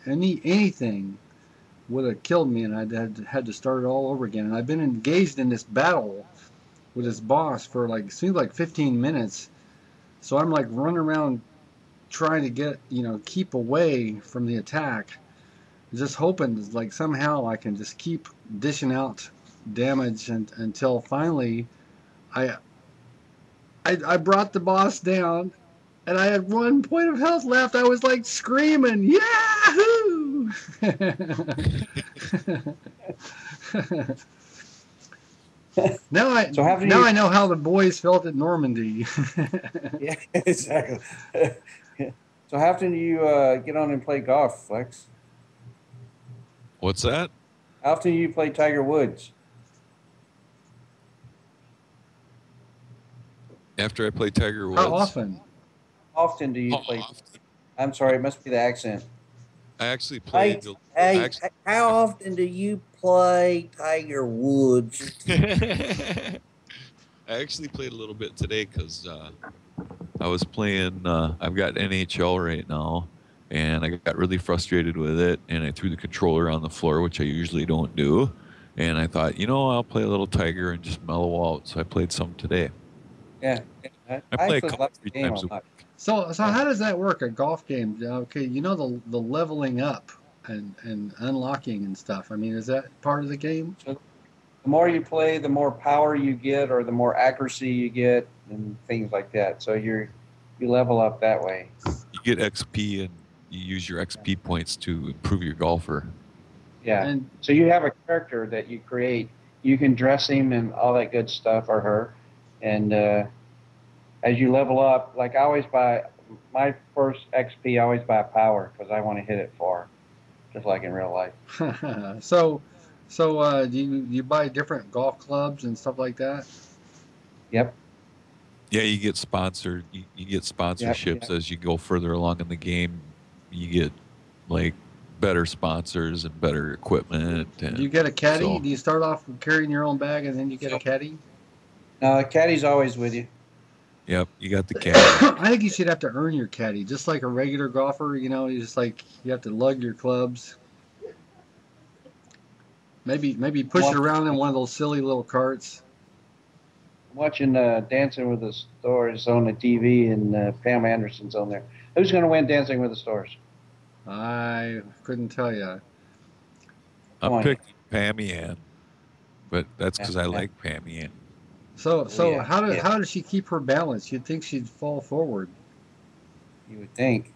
Anything would have killed me, and I had to start it all over again. And I've been engaged in this battle with this boss for like 15 minutes, so I'm like running around try to get, you know, keep away from the attack, just hoping like somehow I can just keep dishing out damage and, until finally I brought the boss down and I had 1 point of health left. I was like screaming, Yahoo! Now I know how the boys felt at Normandy. Yeah, exactly. So how often do you get on and play golf, Flex? What's that? How often do you play Tiger Woods? After I play Tiger Woods? How often? How often do you play? Often. I'm sorry, it must be the accent. I actually played. How often do you play Tiger Woods? I actually played a little bit today because I was playing. I've got NHL right now, and I got really frustrated with it, and I threw the controller on the floor, which I usually don't do. And I thought, you know, I'll play a little Tiger and just mellow out. So I played some today. Yeah, I play a couple three times a week. So how does that work, a golf game? Okay, you know the leveling up and unlocking and stuff. I mean, is that part of the game? So the more you play, the more power you get, or the more accuracy you get, and things like that. So you level up that way. You get XP, and you use your XP points to improve your golfer. Yeah, and so you have a character that you create. You can dress him and all that good stuff, or her, and as you level up, like I always buy my first XP, I always buy power because I want to hit it far, just like in real life. So do you buy different golf clubs and stuff like that? Yep. Yeah, you get sponsored. You get sponsorships as you go further along in the game. You get like better sponsors and better equipment. And do you get a caddy? So, do you start off carrying your own bag and then you get a caddy? No, the caddy's always with you. Yep, you got the caddy. I think you should have to earn your caddy, just like a regular golfer. You know, you just like you have to lug your clubs. Maybe push it around in one of those silly little carts. I'm watching Dancing with the Stars on the TV, and Pam Anderson's on there. Who's going to win Dancing with the Stars? I couldn't tell you. I'm picking Pammy Ann, but that's because I like Pammy Ann. So how does she keep her balance? You'd think she'd fall forward. You would think.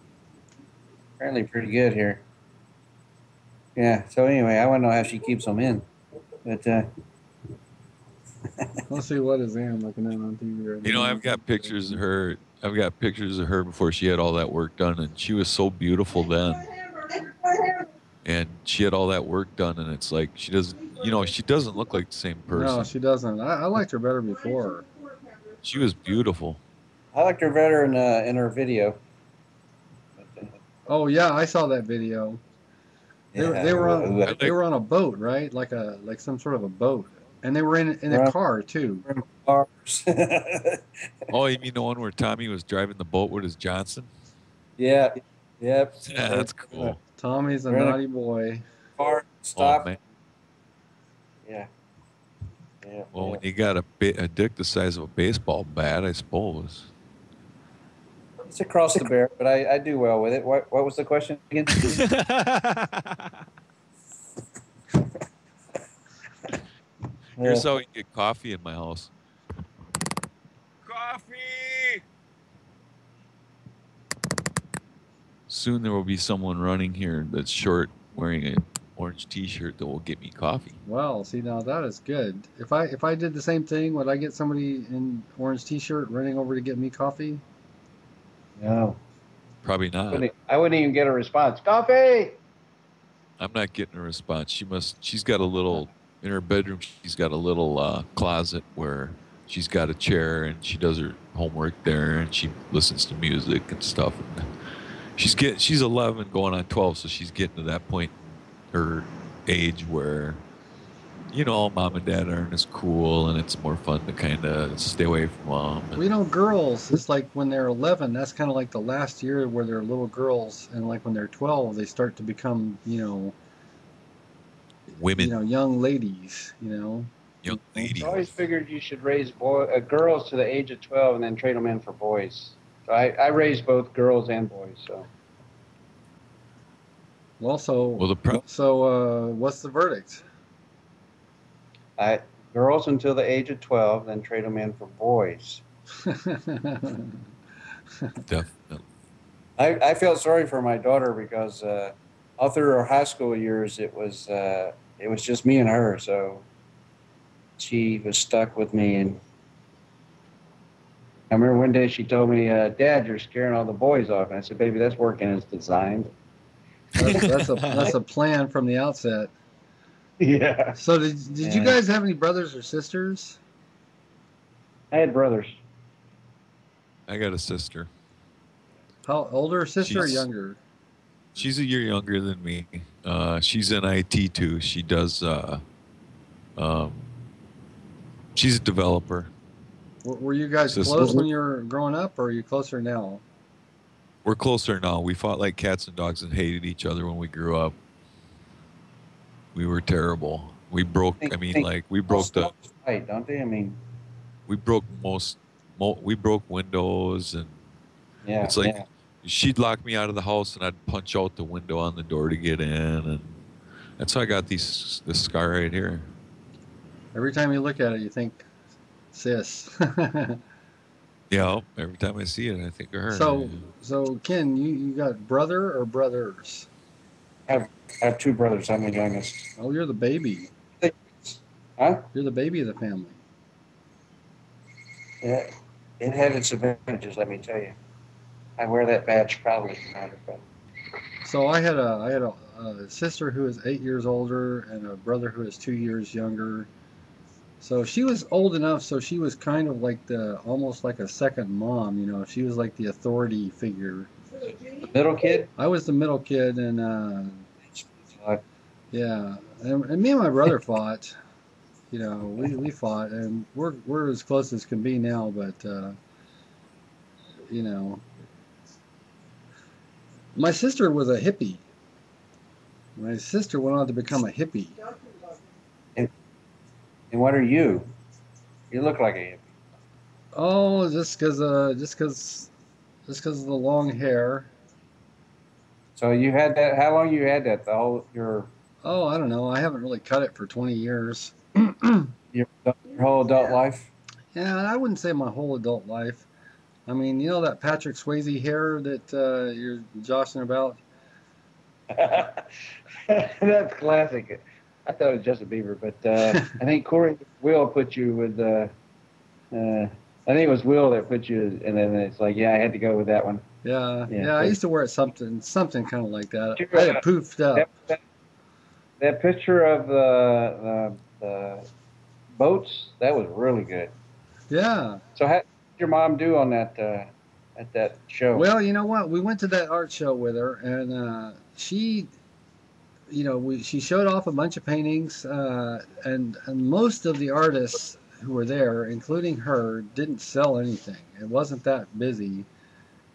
Apparently pretty good here. Yeah, so anyway, I want to know how she keeps them in. But, let's see what is Ann looking at on TV right now. You know, I've got pictures of her before she had all that work done, and she was so beautiful then. And she had all that work done, and it's like she doesn't. You know, she doesn't look like the same person. No, she doesn't. I liked her better before. She was beautiful. I liked her better in her video. Oh yeah, I saw that video. They were on a boat, right? Like some sort of a boat, and they were in a car too. Oh, you mean the one where Tommy was driving the boat with his Johnson? Yeah. Yep. Yeah, that's cool. Tommy's a naughty boy. Car stop. Oh, man. Yeah. Yeah. Well, when you got a dick the size of a baseball bat, I suppose. It's across the bear, but I do well with it. What was the question again? Here's how we get coffee in my house. Coffee! Soon there will be someone running here that's short, wearing a orange t-shirt that will get me coffee. Well, see, now that is good. If I did the same thing, would I get somebody in orange t-shirt running over to get me coffee? No. Probably not. I wouldn't even get a response. Coffee! I'm not getting a response. She's got a little, in her bedroom, she's got a little closet where she's got a chair and she does her homework there and she listens to music and stuff. And she's 11 going on 12, so she's getting to that point her age where, you know, mom and dad aren't as cool and it's more fun to kind of stay away from mom. Well, you know, girls, it's like when they're 11, that's kind of like the last year where they're little girls, and like when they're 12, they start to become, you know, women, you know, young ladies, you know. Young ladies. I always figured you should raise girls to the age of 12 and then trade them in for boys. So I raised both girls and boys. So. Well, so what's the verdict? Girls until the age of 12, then trade them in for boys. Definitely. I feel sorry for my daughter because all through her high school years, it was just me and her, so she was stuck with me. And I remember one day she told me, "Dad, you're scaring all the boys off." And I said, "Baby, that's working as designed." That's a plan from the outset. Yeah. So did you guys have any brothers or sisters? I had brothers. I got a sister. How older sister or younger? She's a year younger than me. She's in IT too. She does. She's a developer. Were you guys close when you were growing up, or are you closer now? We're closer now. We fought like cats and dogs and hated each other when we grew up. We were terrible. We broke. We broke the. Right, don't they? I mean, we broke most. We broke windows, and yeah, it's like she'd lock me out of the house, and I'd punch out the window on the door to get in, and that's how I got this scar right here. Every time you look at it, you think, "Sis." Yeah, every time I see it, I think of her. So Ken, you got brother or brothers? I have two brothers. I'm the youngest. Oh, you're the baby. Huh? You're the baby of the family. Yeah, it had its advantages, let me tell you. I wear that badge proudly. So I had a sister who is 8 years older and a brother who is 2 years younger. So she was old enough, so she was kind of like almost like a second mom, you know. She was like the authority figure. The middle kid? I was the middle kid, and yeah, and me and my brother fought. You know, we fought, and we're as close as can be now, but you know, my sister was a hippie. My sister went on to become a hippie. And what are you? You look like a hippie. Oh, just because of the long hair. So you had that? How long you had that? The whole your. Oh, I don't know. I haven't really cut it for 20 years. Your whole adult life? Yeah, I wouldn't say my whole adult life. I mean, you know that Patrick Swayze hair that you're joshing about? That's classic. I thought it was Justin Bieber, but I think Will put you with I think it was Will that put you, and then it's like, yeah, I had to go with that one. Yeah, I used to wear it something kind of like that. I had it poofed up. That picture of the boats, that was really good. Yeah. So how did your mom do on that at that show? Well, you know what? We went to that art show with her, and she. You know, she showed off a bunch of paintings, and most of the artists who were there, including her, didn't sell anything. It wasn't that busy.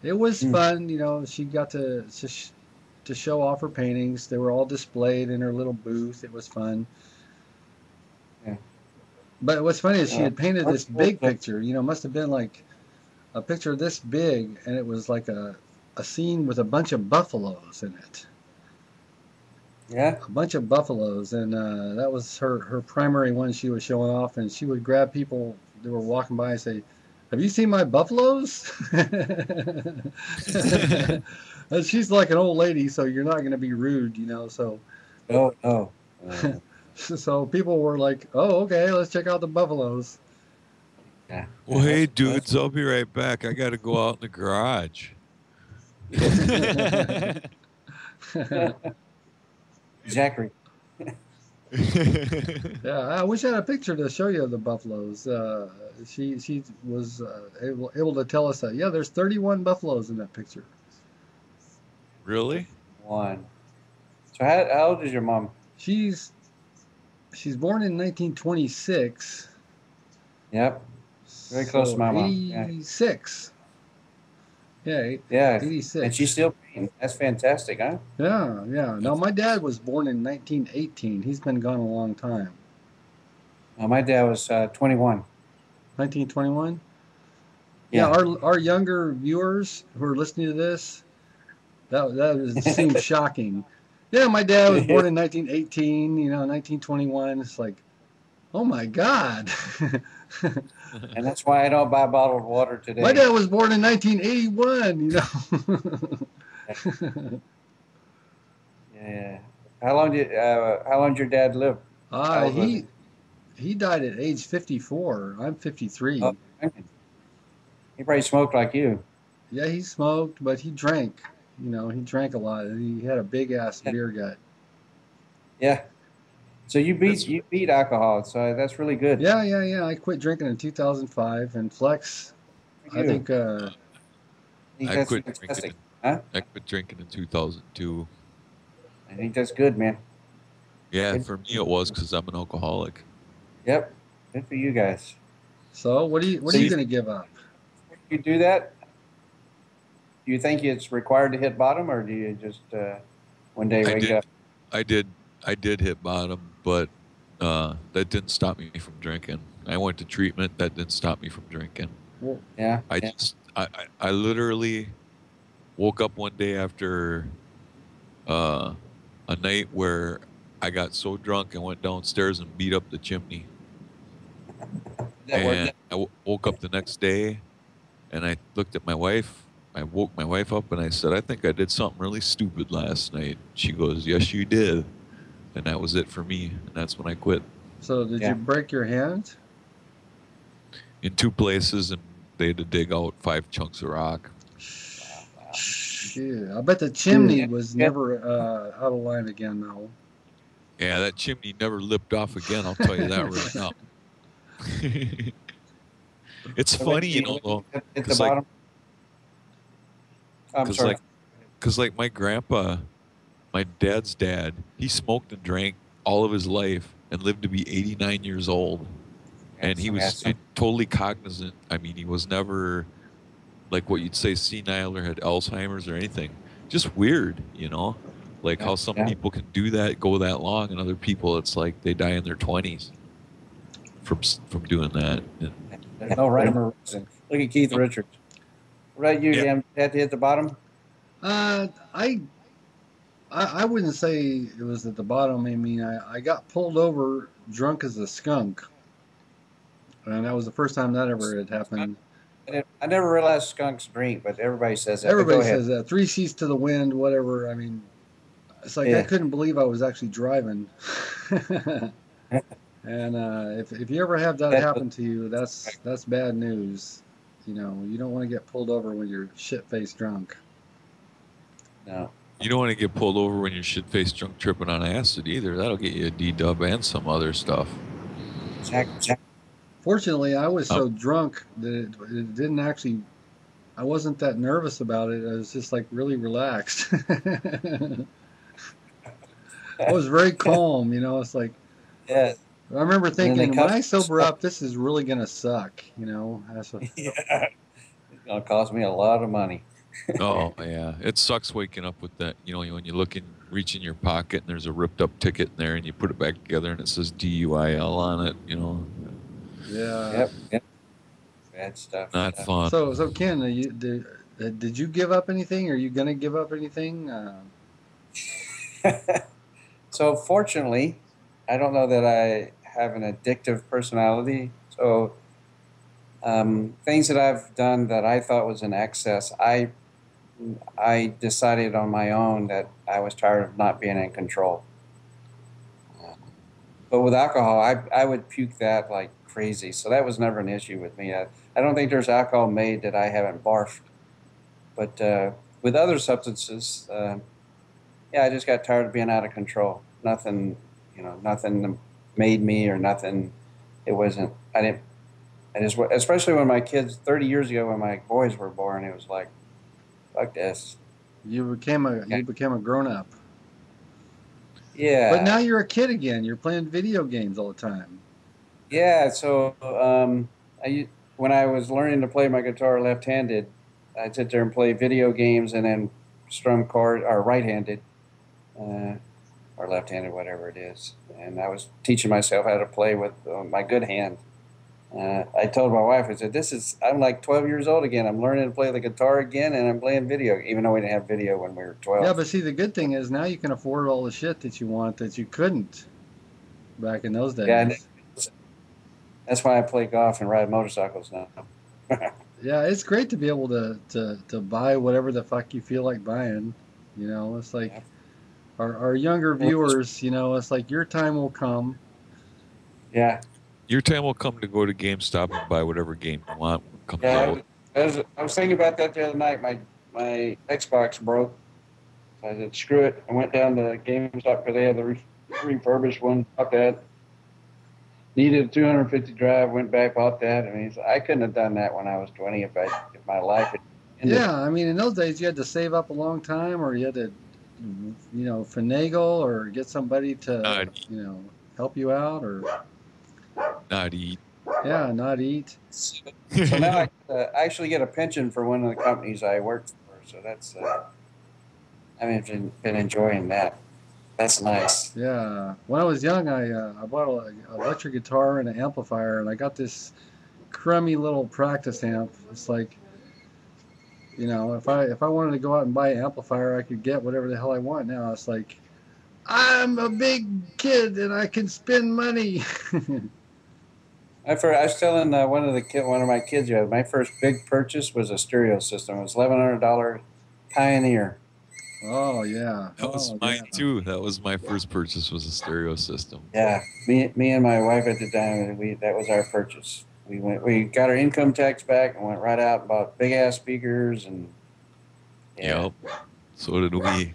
It was fun, you know. She got to show off her paintings. They were all displayed in her little booth. It was fun. Yeah. But what's funny is she had painted this big picture. You know, it must have been like a picture this big, and it was like a scene with a bunch of buffaloes in it. Yeah, a bunch of buffaloes, and that was her primary one she was showing off, and she would grab people that were walking by and say, "Have you seen my buffaloes?" And she's like an old lady, so you're not going to be rude, you know. So, so people were like, "Oh, okay, let's check out the buffaloes." Yeah. Well, hey, dudes, I'll be right back. I got to go out in the garage. Zachary. Yeah, I wish I had a picture to show you of the buffaloes. She was able to tell us that. Yeah, there's 31 buffaloes in that picture. Really? One. So how old is your mom? She's born in 1926. Yep. Very close to my mom. 86. Yeah, 86. And she's still painting. That's fantastic, huh? Yeah. Now, my dad was born in 1918. He's been gone a long time. Now, my dad was 21. 1921? Yeah, our younger viewers who are listening to this, that seems shocking. Yeah, my dad was born in 1918, you know, 1921. It's like, oh my God. And that's why I don't buy bottled water today. My dad was born in 1981, you know. Yeah. How long did your dad live? He died at age 54. I'm 53. Oh, he probably smoked like you. Yeah, he smoked, but he drank. You know, he drank a lot. He had a big ass beer gut. Yeah. So you beat alcohol. So that's really good. Yeah. I quit drinking in 2005, and Flex, I think. I quit drinking. Huh? I quit drinking in 2002. I think that's good, man. Yeah, for me it was because I'm an alcoholic. Yep, good for you guys. So what are you going to give up? You do that? Do you think it's required to hit bottom, or do you just one day wake up? I did hit bottom, but that didn't stop me from drinking. I went to treatment. That didn't stop me from drinking. Well, yeah. I literally woke up one day after a night where I got so drunk and went downstairs and beat up the chimney. And I woke up the next day and I looked at my wife. I woke my wife up and I said, I think I did something really stupid last night. She goes, yes, you did. And that was it for me. And that's when I quit. So did you break your hand? In 2 places, and they had to dig out 5 chunks of rock. Yeah, I bet the chimney was never out of line again, though. Yeah, that chimney never lipped off again. I'll tell you that right now. It's funny, you know, though. At the bottom. I'm sorry. Because my grandpa, my dad's dad, he smoked and drank all of his life and lived to be 89 years old. And he was totally cognizant. I mean, he was never like what you'd say senile or had Alzheimer's or anything. Just weird, you know, like how some people can do that, go that long, and other people it's like they die in their 20s from doing that. There's no rhyme or reason. Look at Keith Richards. Right, you had to hit the bottom? I wouldn't say it was at the bottom. I mean, I got pulled over drunk as a skunk. And that was the first time that ever had happened. I never realized skunks drink, but everybody says that. Everybody says that. 3 sheets to the wind, whatever. I mean, it's like I couldn't believe I was actually driving. And if you ever have that happen to you, that's bad news. You know, you don't want to get pulled over when you're shit-faced drunk. No. You don't want to get pulled over when you're shit-faced drunk tripping on acid either. That'll get you a D-dub and some other stuff. Check. Fortunately, I was so drunk that it didn't actually... I wasn't that nervous about it. I was just, like, really relaxed. I was very calm, you know. It's like... Yeah. I remember thinking, when I sober up, this is really going to suck, you know. It's going to cost me a lot of money. Oh, yeah. It sucks waking up with that. You know, when you look and reach in your pocket and there's a ripped up ticket in there and you put it back together and it says DUIL on it, you know. Yeah. Yep. Bad stuff. Not fun. So Ken, did you give up anything? Are you going to give up anything? So fortunately, I don't know that I have an addictive personality. So things that I've done that I thought was in excess, I decided on my own that I was tired of not being in control. But with alcohol, I would puke that like crazy. So that was never an issue with me. I don't think there's alcohol made that I haven't barfed. But with other substances, I just got tired of being out of control. Nothing... You know, nothing made me or nothing. It wasn't. Especially when my kids, 30 years ago, when my boys were born, it was like, fuck this. You became a grown up. Yeah. But now you're a kid again. You're playing video games all the time. Yeah. So when I was learning to play my guitar left-handed, I'd sit there and play video games and then strum chords, or right-handed. Or left-handed, whatever it is. And I was teaching myself how to play with my good hand. I told my wife, I said, I'm like 12 years old again. I'm learning to play the guitar again, and I'm playing video, even though we didn't have video when we were 12. Yeah, but see, the good thing is now you can afford all the shit that you want that you couldn't back in those days. Yeah, that's why I play golf and ride motorcycles now. Yeah, it's great to be able to buy whatever the fuck you feel like buying. You know, it's like our younger viewers, you know, it's like your time will come. Yeah. Your time will come to go to GameStop and buy whatever game you want. I was thinking about that the other night. My Xbox broke. So I said, screw it. I went down to GameStop because they had the refurbished one. Bought that. Needed a 250 drive. Went back, bought that. I mean, I couldn't have done that when I was 20 if my life had ended. Yeah, I mean, in those days you had to save up a long time, or you had to, you know, finagle or get somebody to, you know, help you out, or... Not eat. Yeah, not eat. So now I actually get a pension for one of the companies I worked for, so that's, I mean, I've been enjoying that. That's nice. Yeah. When I was young, I bought an electric guitar and an amplifier, and I got this crummy little practice amp. It's like, you know, if I wanted to go out and buy an amplifier, I could get whatever the hell I want now. It's like, I'm a big kid and I can spend money. I was telling one of my kids, my first big purchase was a stereo system. It was $1,100 Pioneer. Oh yeah, that was mine too. That was my first purchase, was a stereo system. Yeah, me and my wife at the time, that was our purchase. We got our income tax back and went right out and bought big ass speakers and. Yeah. Yep. So did we.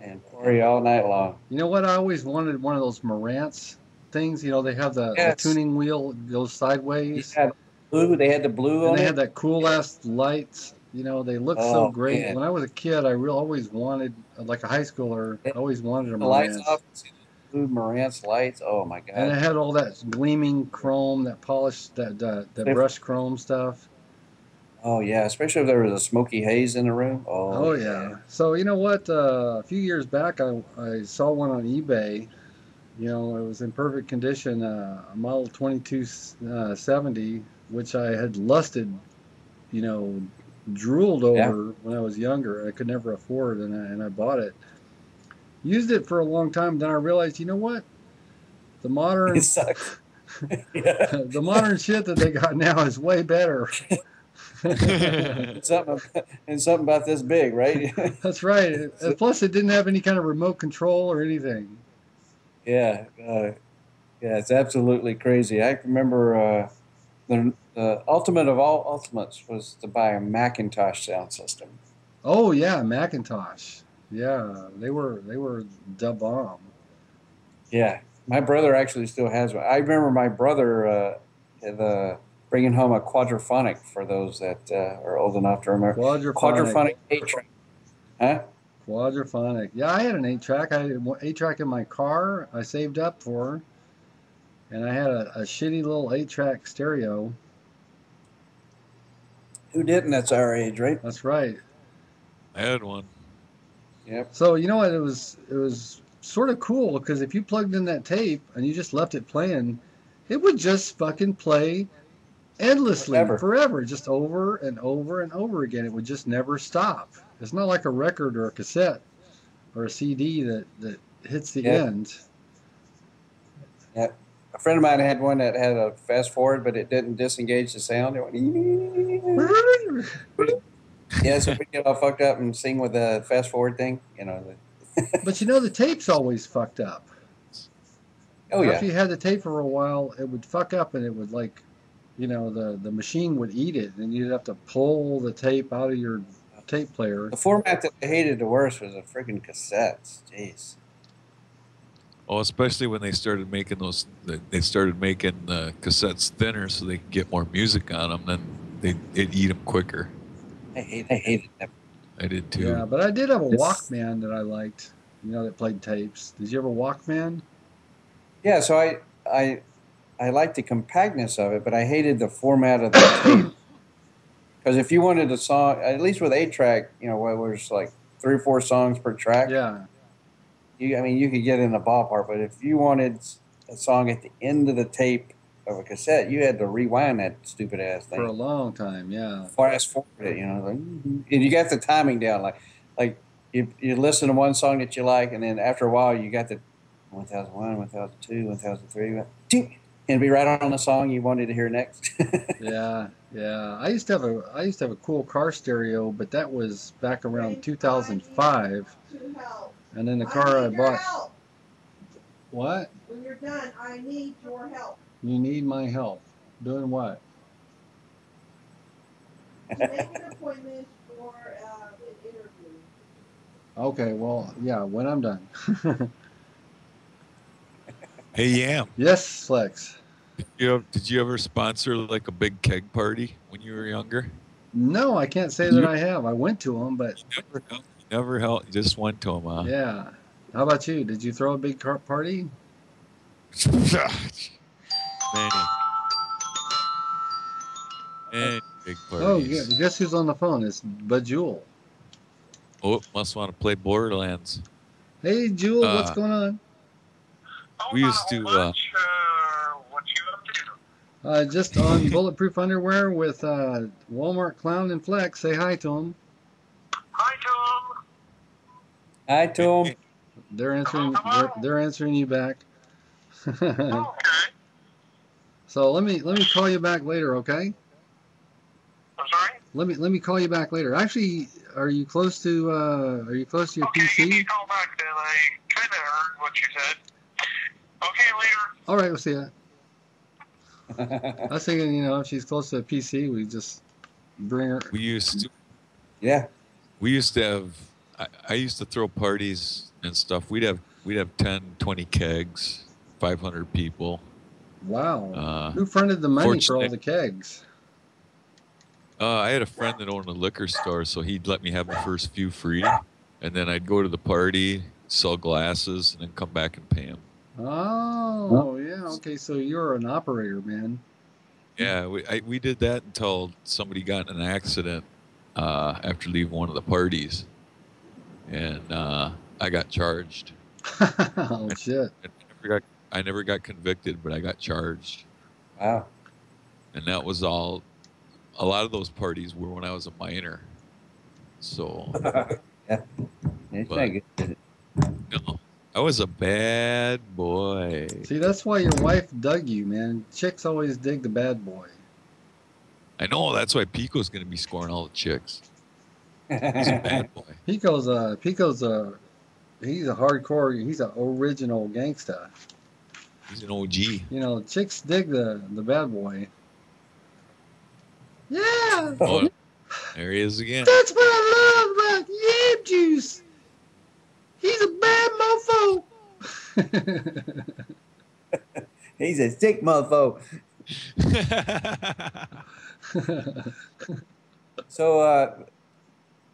And party all night long. You know what? I always wanted one of those Marantz things. You know, they have the tuning wheel goes sideways. Yeah, they had the blue on it. They had that cool ass lights. You know, they looked so great. Man. When I was a kid, I always wanted, like a high schooler, I always wanted a Marantz. The lights off, blue Marantz lights. Oh my god! And it had all that gleaming chrome, that polished, that brushed chrome stuff. Oh, yeah, especially if there was a smoky haze in the room. Oh, yeah. So, you know what? A few years back, I saw one on eBay. You know, it was in perfect condition, a model 2270, which I had lusted, you know, drooled over when I was younger. I could never afford, and I bought it. Used it for a long time, then I realized, you know what? The modern, it sucks. The modern shit that they got now is way better. and something about this big, right? That's right. Plus, it didn't have any kind of remote control or anything. Yeah, yeah, it's absolutely crazy. I remember the ultimate of all ultimates was to buy a Macintosh sound system. Oh yeah, Macintosh. Yeah, they were da bomb. Yeah, my brother actually still has one. I remember my brother bringing home a quadraphonic for those that are old enough to remember. Quadraphonic 8-track. Huh? Quadraphonic. Yeah, I had an 8-track. I had an 8-track in my car I saved up for. And I had a shitty little 8-track stereo. Who didn't? That's our age, right? That's right. I had one. Yep. So, you know what? It was sort of cool because if you plugged in that tape and you just left it playing, it would just fucking play endlessly, forever, just over and over and over again. It would just never stop. It's not like a record or a cassette or a CD that hits the end. Yeah. A friend of mine had one that had a fast forward, but it didn't disengage the sound. It went... Yeah, so we get all fucked up and sing with the fast forward thing, you know. But you know, the tape's always fucked up. Oh yeah. After you had the tape for a while, it would fuck up, and it would, like, you know, the machine would eat it, and you'd have to pull the tape out of your tape player. The format that I hated the worst was the freaking cassettes. Jeez. Oh, especially when they started making those. They started making the cassettes thinner so they could get more music on them. Then it'd eat them quicker. I hated them. I did too. Yeah, but I did have a Walkman that I liked. You know, that played tapes. Did you ever Walkman? Yeah. So I liked the compactness of it, but I hated the format of the tape. Because if you wanted a song, at least with 8-track, you know, where there's like 3 or 4 songs per track. Yeah. I mean, you could get in the ballpark, but if you wanted a song at the end of the tape of a cassette, you had to rewind that stupid ass thing. For a long time, yeah. Fast forward it, you know. Like, and you got the timing down. Like you listen to one song that you like, and then after a while you got the 1001, 1002, 1003, and be right on the song you wanted to hear next. Yeah, yeah. I used to have a cool car stereo, but that was back around 2005. And then the car I bought. Help. What? When you're done, I need your help. You need my help. Doing what? Make an appointment for an interview. Okay, well, yeah, when I'm done. Hey, Yam. Yes, Flex. Did you ever sponsor like a big keg party when you were younger? No, I can't say that I have. I went to them, but never helped. Just went to them, huh? Yeah. How about you? Did you throw a big party? Man, big parties. Oh, yeah. Guess who's on the phone? It's Bajul. Oh, must want to play Borderlands. Hey, Jewel, what's going on? We used to. What you up to? Just on Bulletproof Underwear with Walmart Clown and Flex. Say hi to him. Hi to him. Hi to him. They're answering. They're answering you back. Oh, okay. So let me call you back later, okay? I'm sorry. Let me call you back later. Actually, are you close to your PC? Okay, you can call back then. I kind of heard what you said. Okay, later. All right, we'll see ya. I was thinking, you know, if she's close to a PC, we just bring her. We used to. Yeah. We used to have. I used to throw parties and stuff. We'd have 10, 20 kegs, 500 people. Wow. Who fronted the money for all the kegs? I had a friend that owned a liquor store, so he'd let me have my first few free, and then I'd go to the party, sell glasses, and then come back and pay him. Oh, yeah. Okay, so you're an operator, man. Yeah, we did that until somebody got in an accident after leaving one of the parties, and I got charged. Oh, shit. I never got convicted, but I got charged. Wow. And that was all. A lot of those parties were when I was a minor. So. Yeah. It's not good. No. I was a bad boy. See, that's why your wife dug you, man. Chicks always dig the bad boy. I know. That's why Pico's going to be scoring all the chicks. He's a bad boy. He's a hardcore. He's an original gangsta. He's an OG. You know, chicks dig the bad boy. Yeah. Oh, there he is again. That's what I love about Yam Juice. He's a bad mofo. He's a sick mofo. So,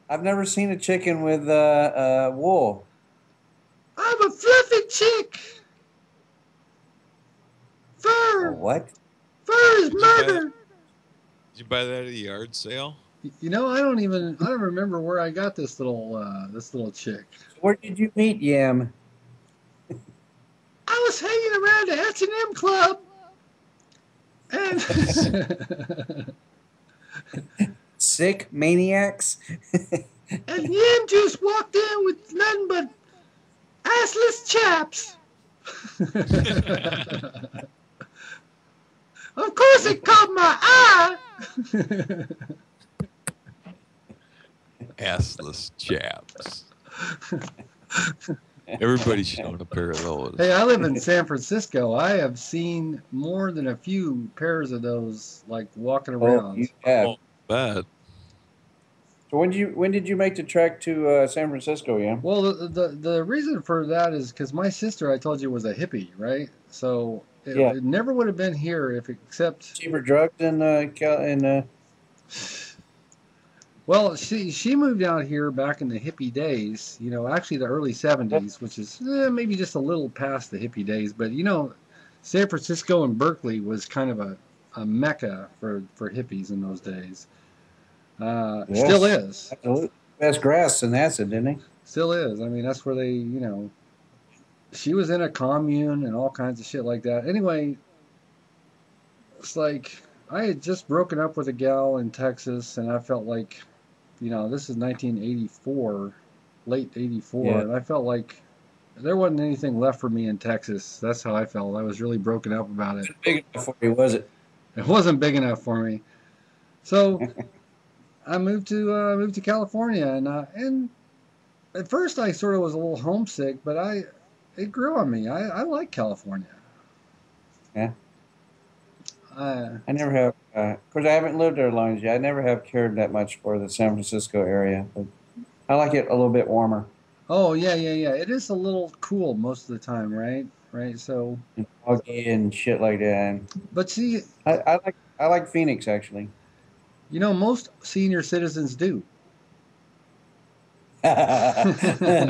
I've never seen a chicken with wool. I'm a fluffy chick. Fur. A what? Fur is murder. Did you buy that at a yard sale? You know, I don't remember where I got this little chick. Where did you meet Yam? I was hanging around the H&M club, and sick maniacs. And Yam just walked in with nothing but assless chaps. Of course, it caught my eye. Assless chaps. Everybody should own a pair of those. Hey, I live in San Francisco. I have seen more than a few pairs of those, like walking around. Oh, you have. Oh, bad. So when did you make the trek to San Francisco, yeah? Well, the reason for that is because my sister, I told you, was a hippie, right? So it never would have been here if except cheaper drugs in. Well, she moved out here back in the hippie days, you know, actually the early 70s, which is maybe just a little past the hippie days. But, you know, San Francisco and Berkeley was kind of a mecca for hippies in those days. Yes. Still is. Best grass and acid, didn't he? Still is. I mean, that's where they, you know, she was in a commune and all kinds of shit like that. Anyway, it's like I had just broken up with a gal in Texas, and I felt like, you know, this is 1984, late 84, yeah. And I felt like there wasn't anything left for me in Texas. That's how I felt. I was really broken up about it. It wasn't big enough for me, was it? It wasn't big enough for me. So I moved to California, and at first I sort of was a little homesick, but it grew on me. I like California. Yeah. I never have. Of course, I haven't lived there long as yet. I never have cared that much for the San Francisco area, but I like it a little bit warmer. Oh yeah. It is a little cool most of the time, right? Right. So. And foggy and shit like that. But see, I like Phoenix actually. You know, most senior citizens do. Nice. Very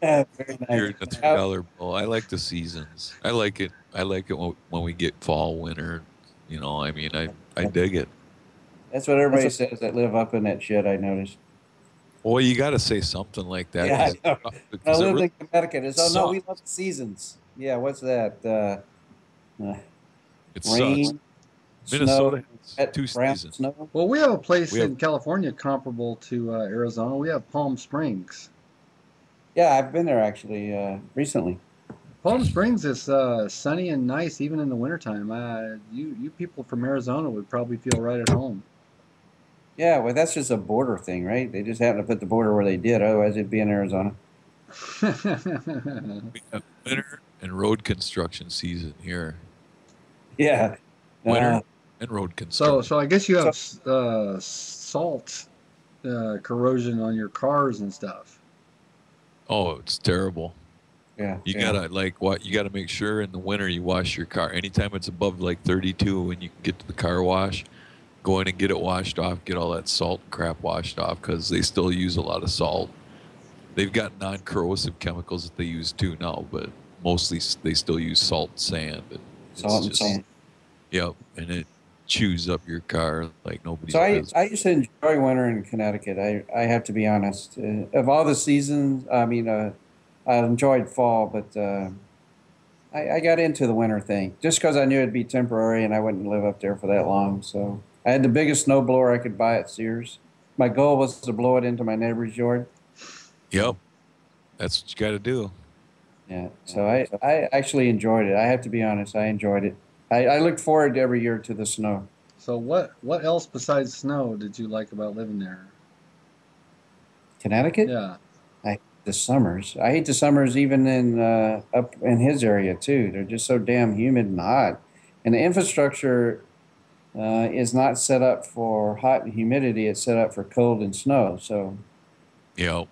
nice. That's colorful. I like the seasons. I like it when we get fall, winter. You know, I mean, I dig it. That's what everybody says that live up in that shit, I noticed. Boy, you got to say something like that. Yeah, I know. I lived in Connecticut. It's, oh, no, we love the seasons. Yeah, what's that? It rain, sucks. Minnesota snow, has two seasons. Snow. Well, we have a place in California comparable to Arizona. We have Palm Springs. Yeah, I've been there actually recently. Palm Springs is sunny and nice even in the wintertime. You people from Arizona would probably feel right at home. Yeah, well, that's just a border thing, right? They just happened to put the border where they did. Otherwise, it'd be in Arizona. We have winter and road construction season here. Yeah. Winter and road construction. So I guess you have salt corrosion on your cars and stuff. Oh, it's terrible. Yeah, you gotta make sure in the winter you wash your car. Anytime it's above like 32, when you can get to the car wash, go in and get it washed off, get all that salt crap washed off, because they still use a lot of salt. They've got non-corrosive chemicals that they use too now, but mostly they still use salt and sand. Salt and sand. Yep, and it chews up your car like nobody. So I used to enjoy winter in Connecticut. I have to be honest. Of all the seasons, I mean. I enjoyed fall, but I got into the winter thing just because I knew it'd be temporary and I wouldn't live up there for that long. So I had the biggest snowblower I could buy at Sears. My goal was to blow it into my neighbor's yard. Yep, that's what you got to do. Yeah, so I actually enjoyed it. I have to be honest, I enjoyed it. I looked forward every year to the snow. So what else besides snow did you like about living there? Connecticut? Yeah. The summers. I hate the summers even in up in his area too. They're just so damn humid and hot, and the infrastructure is not set up for hot and humidity. It's set up for cold and snow. So, yeah.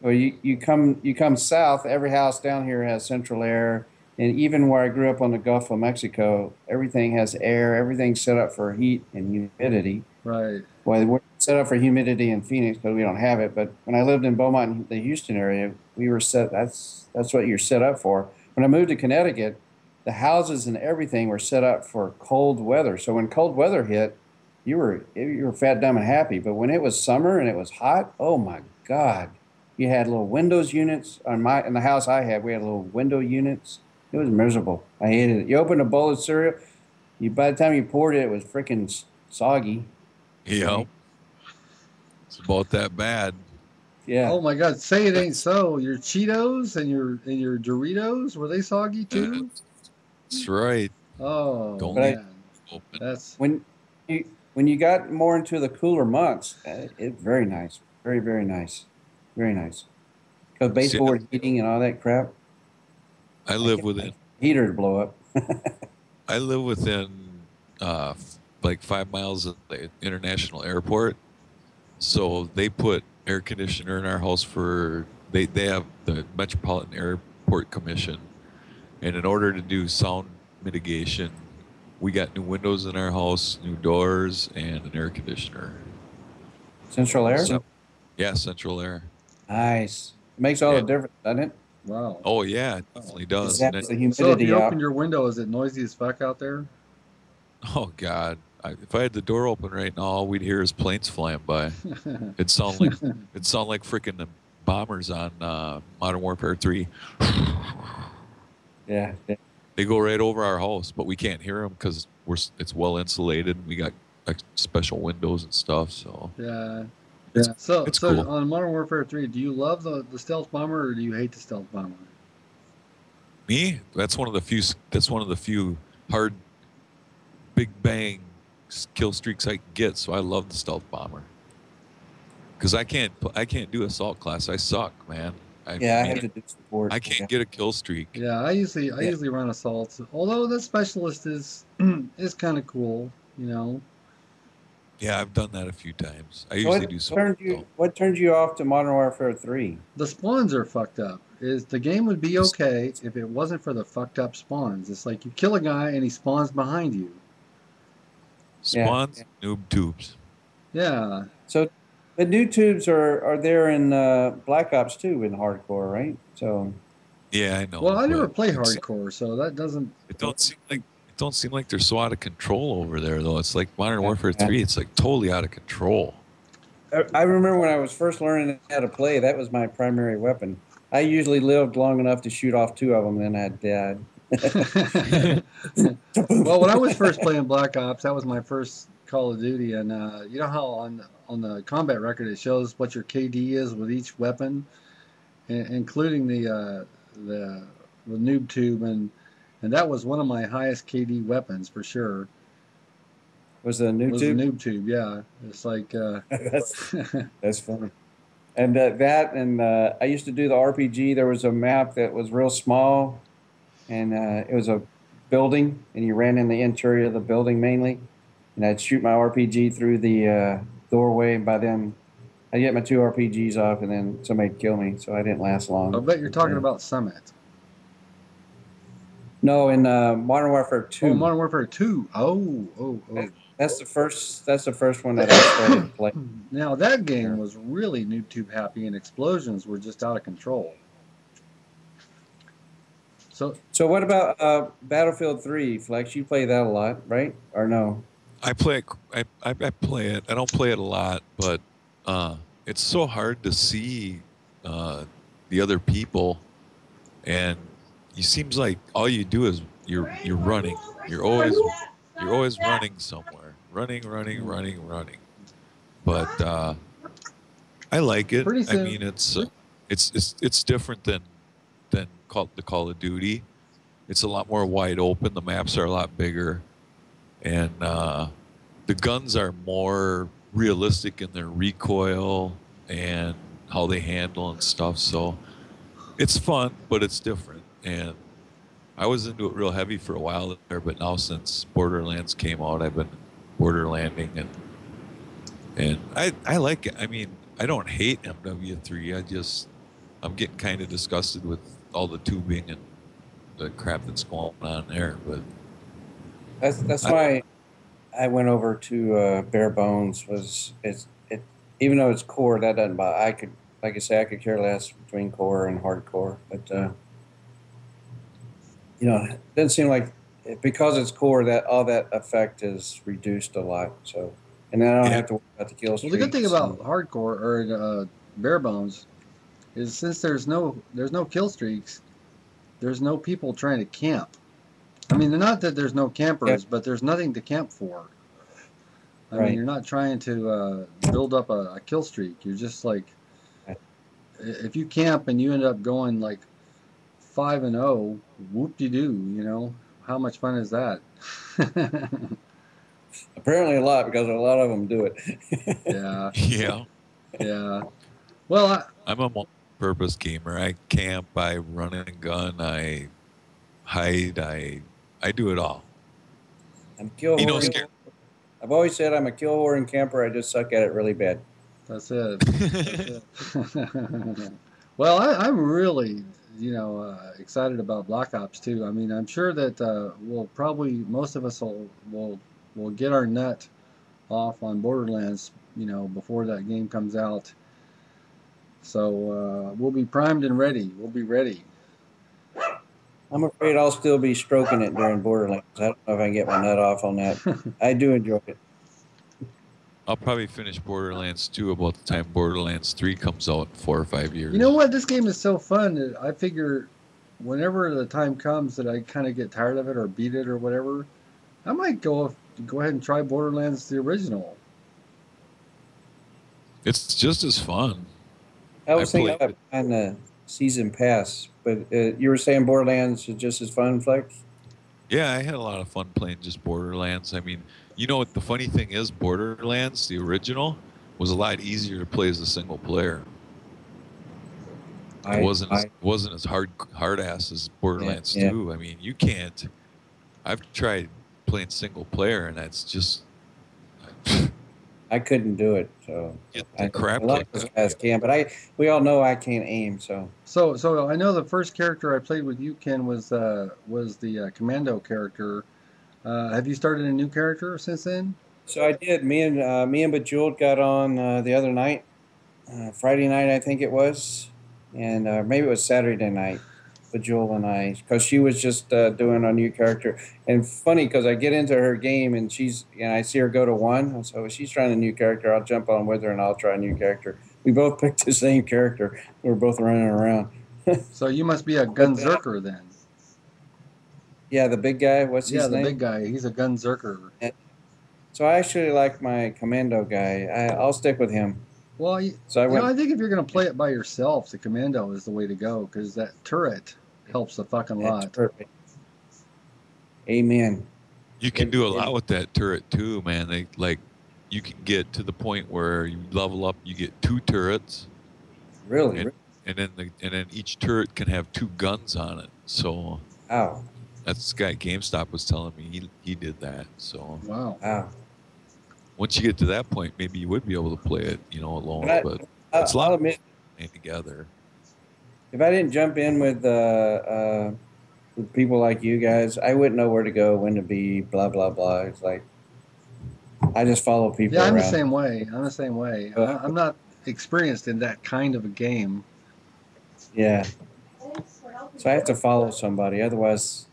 Well, you come south. Every house down here has central air, and even where I grew up on the Gulf of Mexico, everything has air. Everything's set up for heat and humidity. Right. Well, we're set up for humidity in Phoenix because we don't have it. But when I lived in Beaumont, the Houston area, we were set. That's what you're set up for. When I moved to Connecticut, the houses and everything were set up for cold weather. So when cold weather hit, you were fat, dumb, and happy. But when it was summer and it was hot, oh my God! You had little windows units in the house I had. We had little window units. It was miserable. I hated it. You opened a bowl of cereal, by the time you poured it, it was freaking soggy. Yeah, it's about that bad. Yeah. Oh my God! Say it ain't so. Your Cheetos and your Doritos, were they soggy too? That's right. Oh, don't man. That's when you got more into the cooler months. It's very nice, very very nice, very nice. Because baseboard heating and all that crap. I live within heater to blow up. I live within. Like 5 miles of the international airport, so they put air conditioner in our house for they have the Metropolitan Airport Commission, and in order to do sound mitigation, we got new windows in our house, new doors, and an air conditioner. Central air? So, yeah, central air. Nice. It makes all the difference, doesn't it? Wow. Oh yeah, it definitely does. That's the humidity. So if you open your window, is it noisy as fuck out there? Oh God. If I had the door open right now, all we'd hear is planes flying by. It sound like freaking the bombers on Modern Warfare 3. Yeah, They go right over our house, but we can't hear them because it's well insulated. We got like special windows and stuff. So yeah, yeah. So cool. On Modern Warfare 3, do you love the stealth bomber or do you hate the stealth bomber? Me? That's one of the few. That's one of the few hard, big bang kill streaks I can get. So I love the stealth bomber because I can't do assault class. I suck, man. I can't get a kill streak. Yeah, I usually run assaults. Although the specialist is kind of cool, you know. Yeah, I've done that a few times. What turned you off to Modern Warfare 3? The spawns are fucked up. The game would be okay if it wasn't for the fucked up spawns. It's like you kill a guy and he spawns behind you. Spawns, yeah. Noob tubes. Yeah. So. The new tubes are there in Black Ops 2 in hardcore, right? So, yeah, I know. Well, I never play hardcore, so that doesn't. It don't seem like they're so out of control over there, though. It's like Modern Warfare 3; it's like totally out of control. I remember when I was first learning how to play; that was my primary weapon. I usually lived long enough to shoot off 2 of them, then I died. Well, when I was first playing Black Ops, that was my first Call of Duty, and you know how on the combat record it shows what your KD is with each weapon, including the noob tube, and that was one of my highest KD weapons for sure. Was the noob tube? Was the noob tube, yeah. It's like that's funny. And I used to do the RPG. There was a map that was real small, and it was a building, and you ran in the interior of the building mainly. And I'd shoot my RPG through the doorway, and by then I'd get my 2 RPGs off, and then somebody'd kill me, so I didn't last long. I bet you're talking about Summit. No, in Modern Warfare 2. Oh, Modern Warfare 2. Oh. That's the first one that I started playing. Now, that game was really noob tube happy, and explosions were just out of control. So what about Battlefield 3, Flex? You play that a lot, right? Or no? I play it. I don't play it a lot, but it's so hard to see the other people, and it seems like all you do is you're running. You're always running somewhere, running. But I like it. I mean, it's different than the Call of Duty. It's a lot more wide open. The maps are a lot bigger. And the guns are more realistic in their recoil and how they handle and stuff. So it's fun, but it's different. And I was into it real heavy for a while there, but now since Borderlands came out, I've been borderlanding, and I like it. I mean, I don't hate MW3. I'm getting kind of disgusted with all the tubing and the crap that's going on there, but. That's why I went over to bare bones. Even though it's core, that doesn't bother. I could care less between core and hardcore, but you know, it doesn't seem like because it's core that all that effect is reduced a lot. So, and then I don't have to worry about the kill streaks. Well, the good thing about hardcore or bare bones is since there's no kill streaks, there's no people trying to camp. I mean, not that there's no campers, but there's nothing to camp for. I mean, you're not trying to build up a kill streak. You're just like, if you camp and you end up going like 5-0, whoop-de-doo, you know, how much fun is that? Apparently a lot, because a lot of them do it. Yeah. Yeah. Yeah. Well, I'm a multi-purpose gamer. I camp, I run and gun, I hide, I do it all. I'm kill whore. I've always said I'm a kill whore and camper. I just suck at it really bad. That's it. That's it. Well, I'm really, you know, excited about Black Ops 2. I mean, I'm sure that we'll probably most of us will get our nut off on Borderlands, you know, before that game comes out. So we'll be primed and ready. We'll be ready. I'm afraid I'll still be stroking it during Borderlands. I don't know if I can get my nut off on that. I do enjoy it. I'll probably finish Borderlands 2 about the time Borderlands 3 comes out in 4 or 5 years. You know what? This game is so fun. I figure whenever the time comes that I kind of get tired of it or beat it or whatever, I might go ahead and try Borderlands the original. It's just as fun. I was thinking about on the season pass, but you were saying Borderlands is just as fun, Flex? Yeah, I had a lot of fun playing just Borderlands. I mean, you know what the funny thing is? Borderlands, the original, was a lot easier to play as a single player. It wasn't as hard-ass as Borderlands 2. I mean, you can't. I've tried playing single player, and that's just. I couldn't do it, so. We all know I can't aim, so. So I know the first character I played with you, Ken, was the Commando character. Have you started a new character since then? So I did. Me and Bejeweled got on the other night, Friday night I think it was, and maybe it was Saturday night. Bejeweled and I, because she was just doing a new character, and funny because I get into her game and I see her go to one, so if she's trying a new character, I'll jump on with her and I'll try a new character. We both picked the same character. We were both running around. So you must be a Gunzerker then. Yeah, the big guy. What's his name? Yeah, the big guy. He's a Gunzerker. So I actually like my Commando guy. I'll stick with him. Well, I think if you're going to play it by yourself, the Commando is the way to go, because that turret helps a fucking lot. Perfect. Amen. You can do a lot with that turret, too, man. You can get to the point where you level up, you get 2 turrets. Really? And then each turret can have 2 guns on it. So, wow. That's the guy GameStop was telling me. He did that. So, wow. Once you get to that point, maybe you would be able to play it, alone. But it's a lot of playing together. If I didn't jump in with people like you guys, I wouldn't know where to go, when to be, blah blah blah. It's like I just follow people. Yeah, I'm the same way. I'm not experienced in that kind of a game. Yeah. So I have to follow somebody, otherwise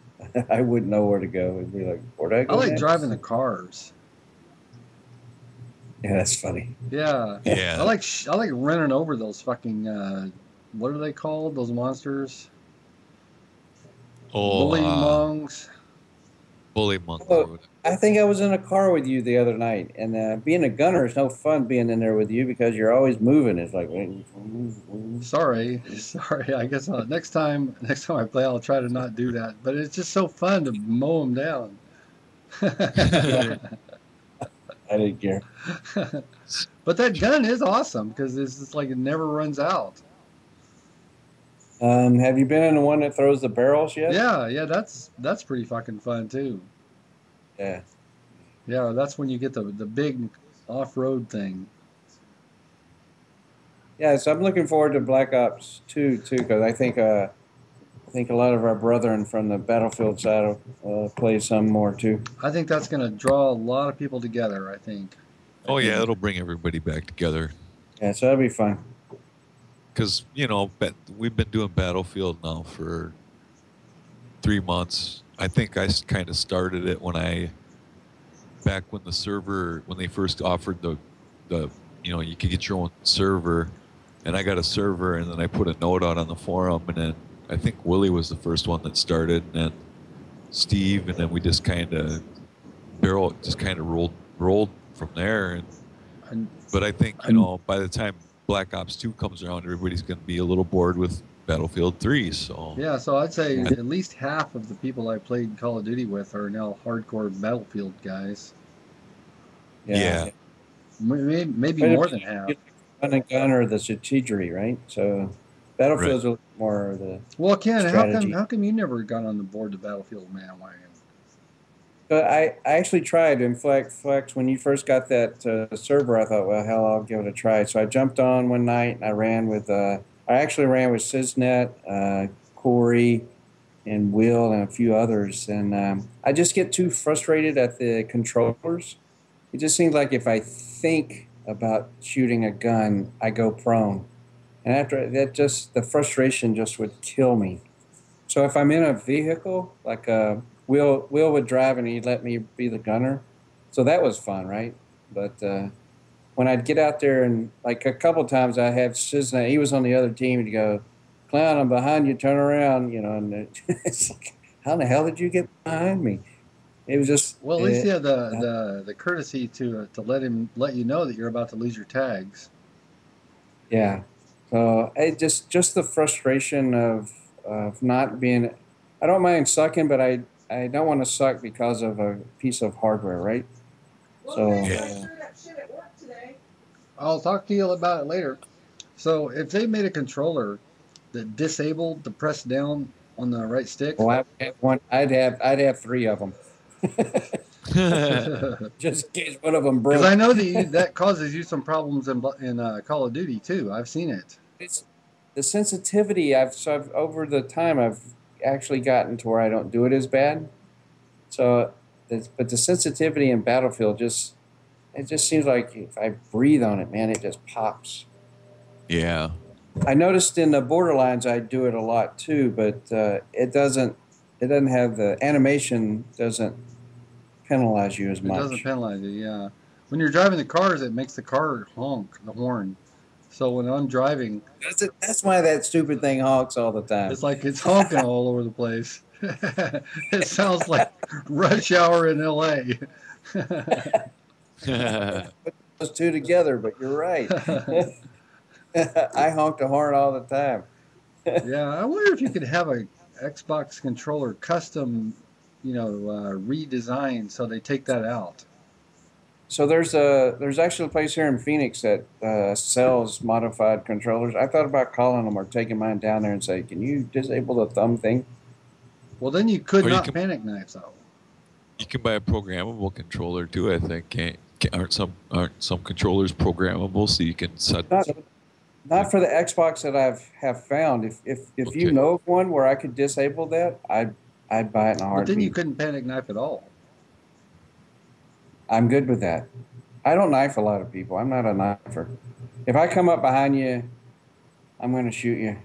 I wouldn't know where to go. It'd be like, where do I go? I like next? Driving the cars. Yeah, that's funny. Yeah. Yeah. I like running over those fucking what are they called? Those monsters. Oh. Bully monks. Bully monks. So, I think I was in a car with you the other night, and being a gunner is no fun being in there with you because you're always moving. It's like. Sorry. I guess next time I play, I'll try to not do that. But it's just so fun to mow them down. I didn't care. But that gun is awesome because it's just like it never runs out. Have you been in the one that throws the barrels yet? Yeah, that's pretty fucking fun too. Yeah, that's when you get the big off-road thing. Yeah, so I'm looking forward to Black Ops 2 too, because I think a lot of our brethren from the Battlefield side will play some more, too. I think that's going to draw a lot of people together, I think. Oh, yeah, it'll bring everybody back together. Yeah, so that'll be fun. Because, we've been doing Battlefield now for 3 months. I think I kind of started it back when they first offered the you could get your own server. And I got a server, and then I put a note out on the forum, and then I think Willie was the first one that started, and then Steve, and then we just kind of rolled from there. But I think by the time Black Ops 2 comes around, everybody's going to be a little bored with Battlefield 3. So yeah, so I'd say at least half of the people I played Call of Duty with are now hardcore Battlefield guys. Yeah. Maybe more than half. Run and gun or the strategy, right? So. Battlefield's right. More of the well, Ken, how come you never got on the board of Battlefield, man? Why? But I actually tried. In Flex, when you first got that server, I thought, well, hell, I'll give it a try. So I jumped on one night, and I ran with I actually ran with Cisnet, Corey, and Will, and a few others. And I just get too frustrated at the controllers. It just seems like if I think about shooting a gun, I go prone. And after that, the frustration just would kill me. So if I'm in a vehicle, like Will would drive and he'd let me be the gunner. So that was fun, right? But when I'd get out there and like a couple times I had Cisna, he was on the other team, he'd go, clown, I'm behind you, turn around, you know, and it's like, how in the hell did you get behind me? It was just, well, at least you had the courtesy to let you know that you're about to lose your tags. Yeah, so it just the frustration of not being, I don't mind sucking, but I don't want to suck because of a piece of hardware, right? Well, so I screwed up shit at work today. I'll talk to you about it later. So if they made a controller that disabled the press down on the right stick, well, I'd have one. I'd have three of them. Just in case one of them broke. Because I know that causes you some problems in Call of Duty too. I've seen it. It's the sensitivity. I've over the time I've actually gotten to where I don't do it as bad. So, but the sensitivity in Battlefield it just seems like if I breathe on it, man, it just pops. Yeah. I noticed in the Borderlands I do it a lot too, but it doesn't. It doesn't have the animation. Doesn't penalize you as much. It doesn't penalize you, yeah. When you're driving the cars, it makes the car honk, the horn. So when I'm driving... That's why that stupid thing honks all the time. It's like it's honking all over the place. It sounds like rush hour in L.A. Put those two together, but you're right. I honk the horn all the time. Yeah, I wonder if you could have a Xbox controller custom... you know, redesign so they take that out. So there's actually a place here in Phoenix that sells modified controllers. I thought about calling them or taking mine down there and say, can you disable the thumb thing? Well, then you could not panic knives out. You can buy a programmable controller too, I think. Aren't some controllers programmable so you can set? Not for the Xbox that I've found. If okay. You know of one where I could disable that, I'd buy it in a heartbeat. But then you couldn't panic knife at all. I'm good with that. I don't knife a lot of people. I'm not a knifer. If I come up behind you, I'm going to shoot you.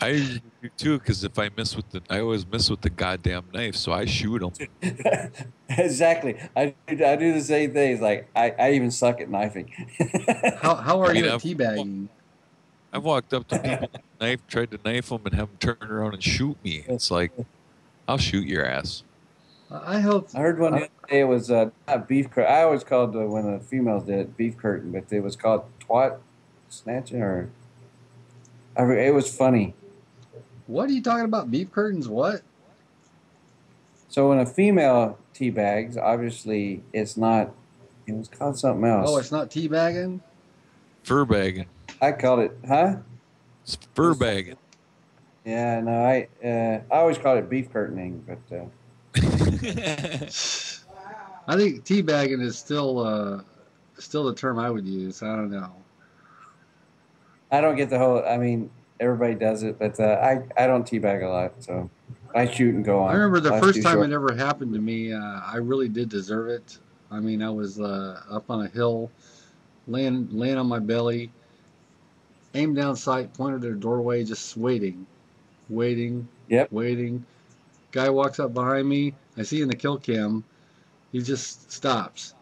I do too, because if I miss with I always miss with the goddamn knife, so I shoot them. Exactly. I do the same things. Like I even suck at knifing. How are you at teabagging? I've walked up to people with a knife, tried to knife them, and have them turn around and shoot me. It's like, I'll shoot your ass. I hope. I heard one day it was not beef curtain. I always called when the females did it beef curtain, but it was called twat snatching or. It was funny. What are you talking about? Beef curtains? What? So when a female teabags, obviously it's not. It was called something else. Oh, it's not teabagging? Furbagging. I called it, huh? It's fur bagging. Yeah, no, I always called it beef curtaining, but. I think teabagging is still the term I would use. I don't know. I don't get the whole. I mean, everybody does it, but I don't teabag a lot, so I shoot and go on. I remember the first time it ever happened to me. I really did deserve it. I mean, I was up on a hill, laying on my belly. Aimed down sight, pointed at a doorway, just waiting, yep. Waiting. Guy walks up behind me. I see in the kill cam, he just stops.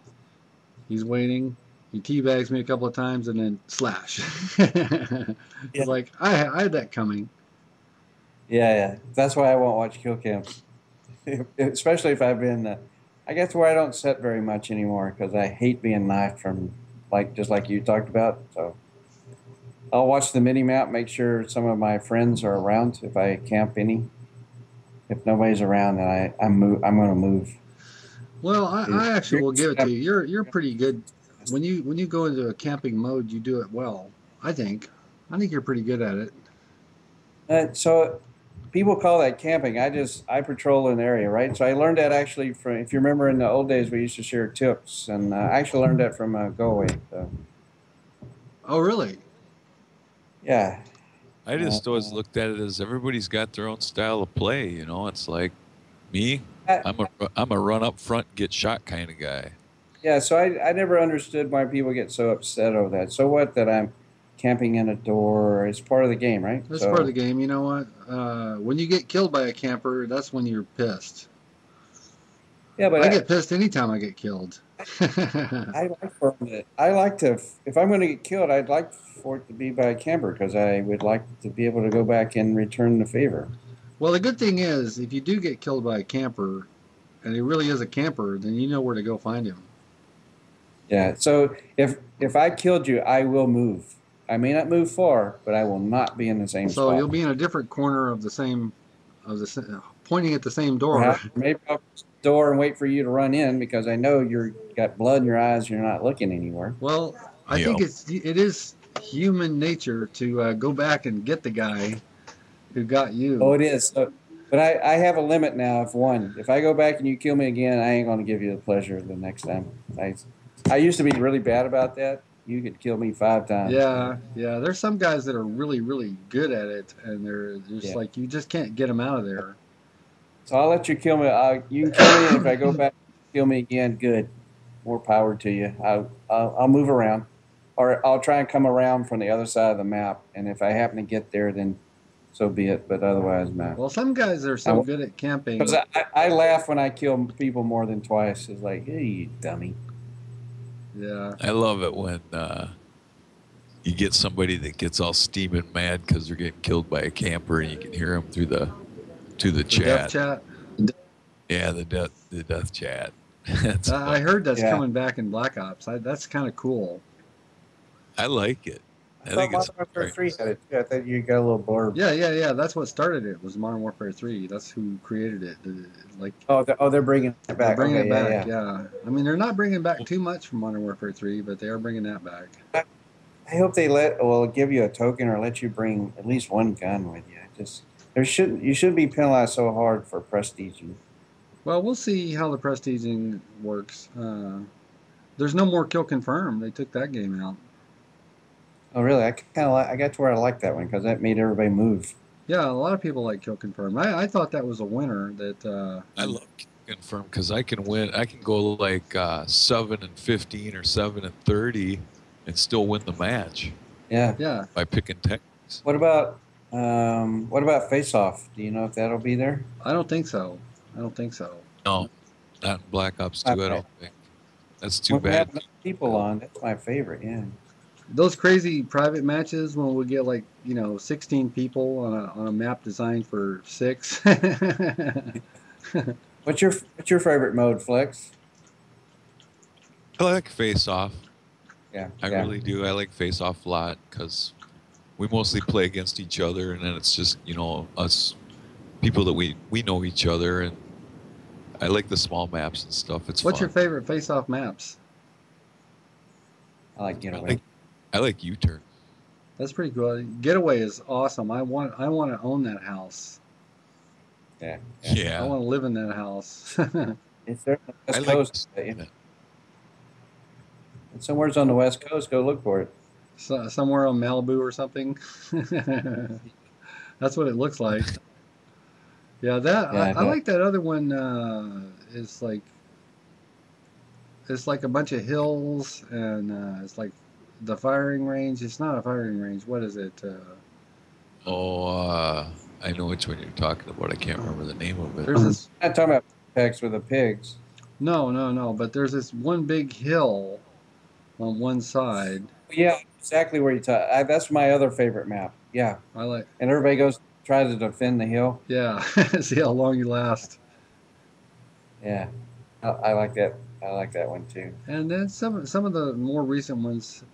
He's waiting. He teabags me a couple of times and then slash. Yep. It's like, I had that coming. Yeah, yeah. That's why I won't watch kill cams. Especially if I've been, I guess where I don't sit very much anymore because I hate being knifed from, like, just like you talked about, so. I'll watch the mini-map, make sure some of my friends are around, if I camp any. If nobody's around, then I'm going to move. Well, I actually will give it to you. You're pretty good. When you go into a camping mode, you do it well, I think. I think you're pretty good at it. So people call that camping. I patrol an area, right? So I learned that actually from, if you remember in the old days, we used to share tips. And I actually learned that from Galway. So. Oh, really? Yeah, I just always looked at it as everybody's got their own style of play. You know, it's like me, I'm a run up front, get shot kind of guy. Yeah, so I never understood why people get so upset over that. So what that I'm camping in a door? It's part of the game, right? It's part of the game. You know what? When you get killed by a camper, that's when you're pissed. Yeah, but I get pissed anytime I get killed. I like to, if I'm going to get killed, I'd like for it to be by a camper, because I would like to be able to go back and return the favor. Well, the good thing is, if you do get killed by a camper, and he really is a camper, then you know where to go find him. Yeah, so if I killed you, I will move. I may not move far, but I will not be in the same spot. So you'll be in a different corner of the same, pointing at the same door. Yeah, maybe I'll close the door and wait for you to run in, because I know you're got blood in your eyes. You're not looking anywhere. Well, I think it is human nature to go back and get the guy who got you. Oh, it is. So, but I have a limit now. If I go back and you kill me again, I ain't going to give you the pleasure the next time. I used to be really bad about that. You could kill me 5 times. Yeah, yeah. There's some guys that are really, really good at it, and they're just like, you just can't get them out of there. So I'll let you kill me. You can kill me, and if I go back, kill me again. Good, more power to you. I'll move around, or I'll try and come around from the other side of the map. And if I happen to get there, then so be it. But otherwise, no. Well, some guys are so good at camping. Because I laugh when I kill people more than twice. It's like, hey, you dummy. Yeah, I love it when you get somebody that gets all steaming mad because they're getting killed by a camper, and you can hear them through the chat. Death chat. Yeah, the death chat. I heard that's coming back in Black Ops. That's kind of cool. I like it. I think Modern Warfare 3 had it too. I thought you got a little blurb. Yeah. That's what started it. Was Modern Warfare 3? That's who created it. Like they're bringing it back. They're bringing it back. I mean, they're not bringing back too much from Modern Warfare 3, but they are bringing that back. I hope they give you a token or let you bring at least one gun with you. You shouldn't be penalized so hard for prestiging. Well, we'll see how the prestiging works. There's no more kill confirm. They took that game out. Oh really? I got to where I liked that one because that made everybody move. Yeah, a lot of people like kill confirm. I thought that was a winner. That I love kill confirm because I can win. I can go like 7 and 15 or 7 and 30, and still win the match. Yeah. By picking techniques. What about face off? Do you know if that'll be there? I don't think so. No, not in Black Ops 2. Okay. I don't think. That's too bad. Have people on. That's my favorite. Yeah. Those crazy private matches when we get 16 people on a map designed for 6. What's your favorite mode, Flex? I like face off. Yeah, I really do. I like face off a lot because we mostly play against each other, and then it's just us people that we know each other, and I like the small maps and stuff. It's what's fun. Your favorite face off maps? I like Getaway. I like U-turn. That's pretty cool. Getaway is awesome. I want to own that house. Yeah. I want to live in that house. It's there on the West Coast. It's somewhere on the West Coast. Go look for it. So, somewhere on Malibu or something. That's what it looks like. Yeah, I like that other one. It's like a bunch of hills, and it's like. The firing range. It's not a firing range. What is it? I know which one you're talking about. I can't remember the name of it. I'm not talking about packs with the pigs. No. But there's this one big hill on one side. Yeah, exactly where you talk. That's my other favorite map. Yeah, I like. And everybody tries to defend the hill. Yeah, see how long you last. Yeah, I like that. I like that one too. And then some of the more recent ones.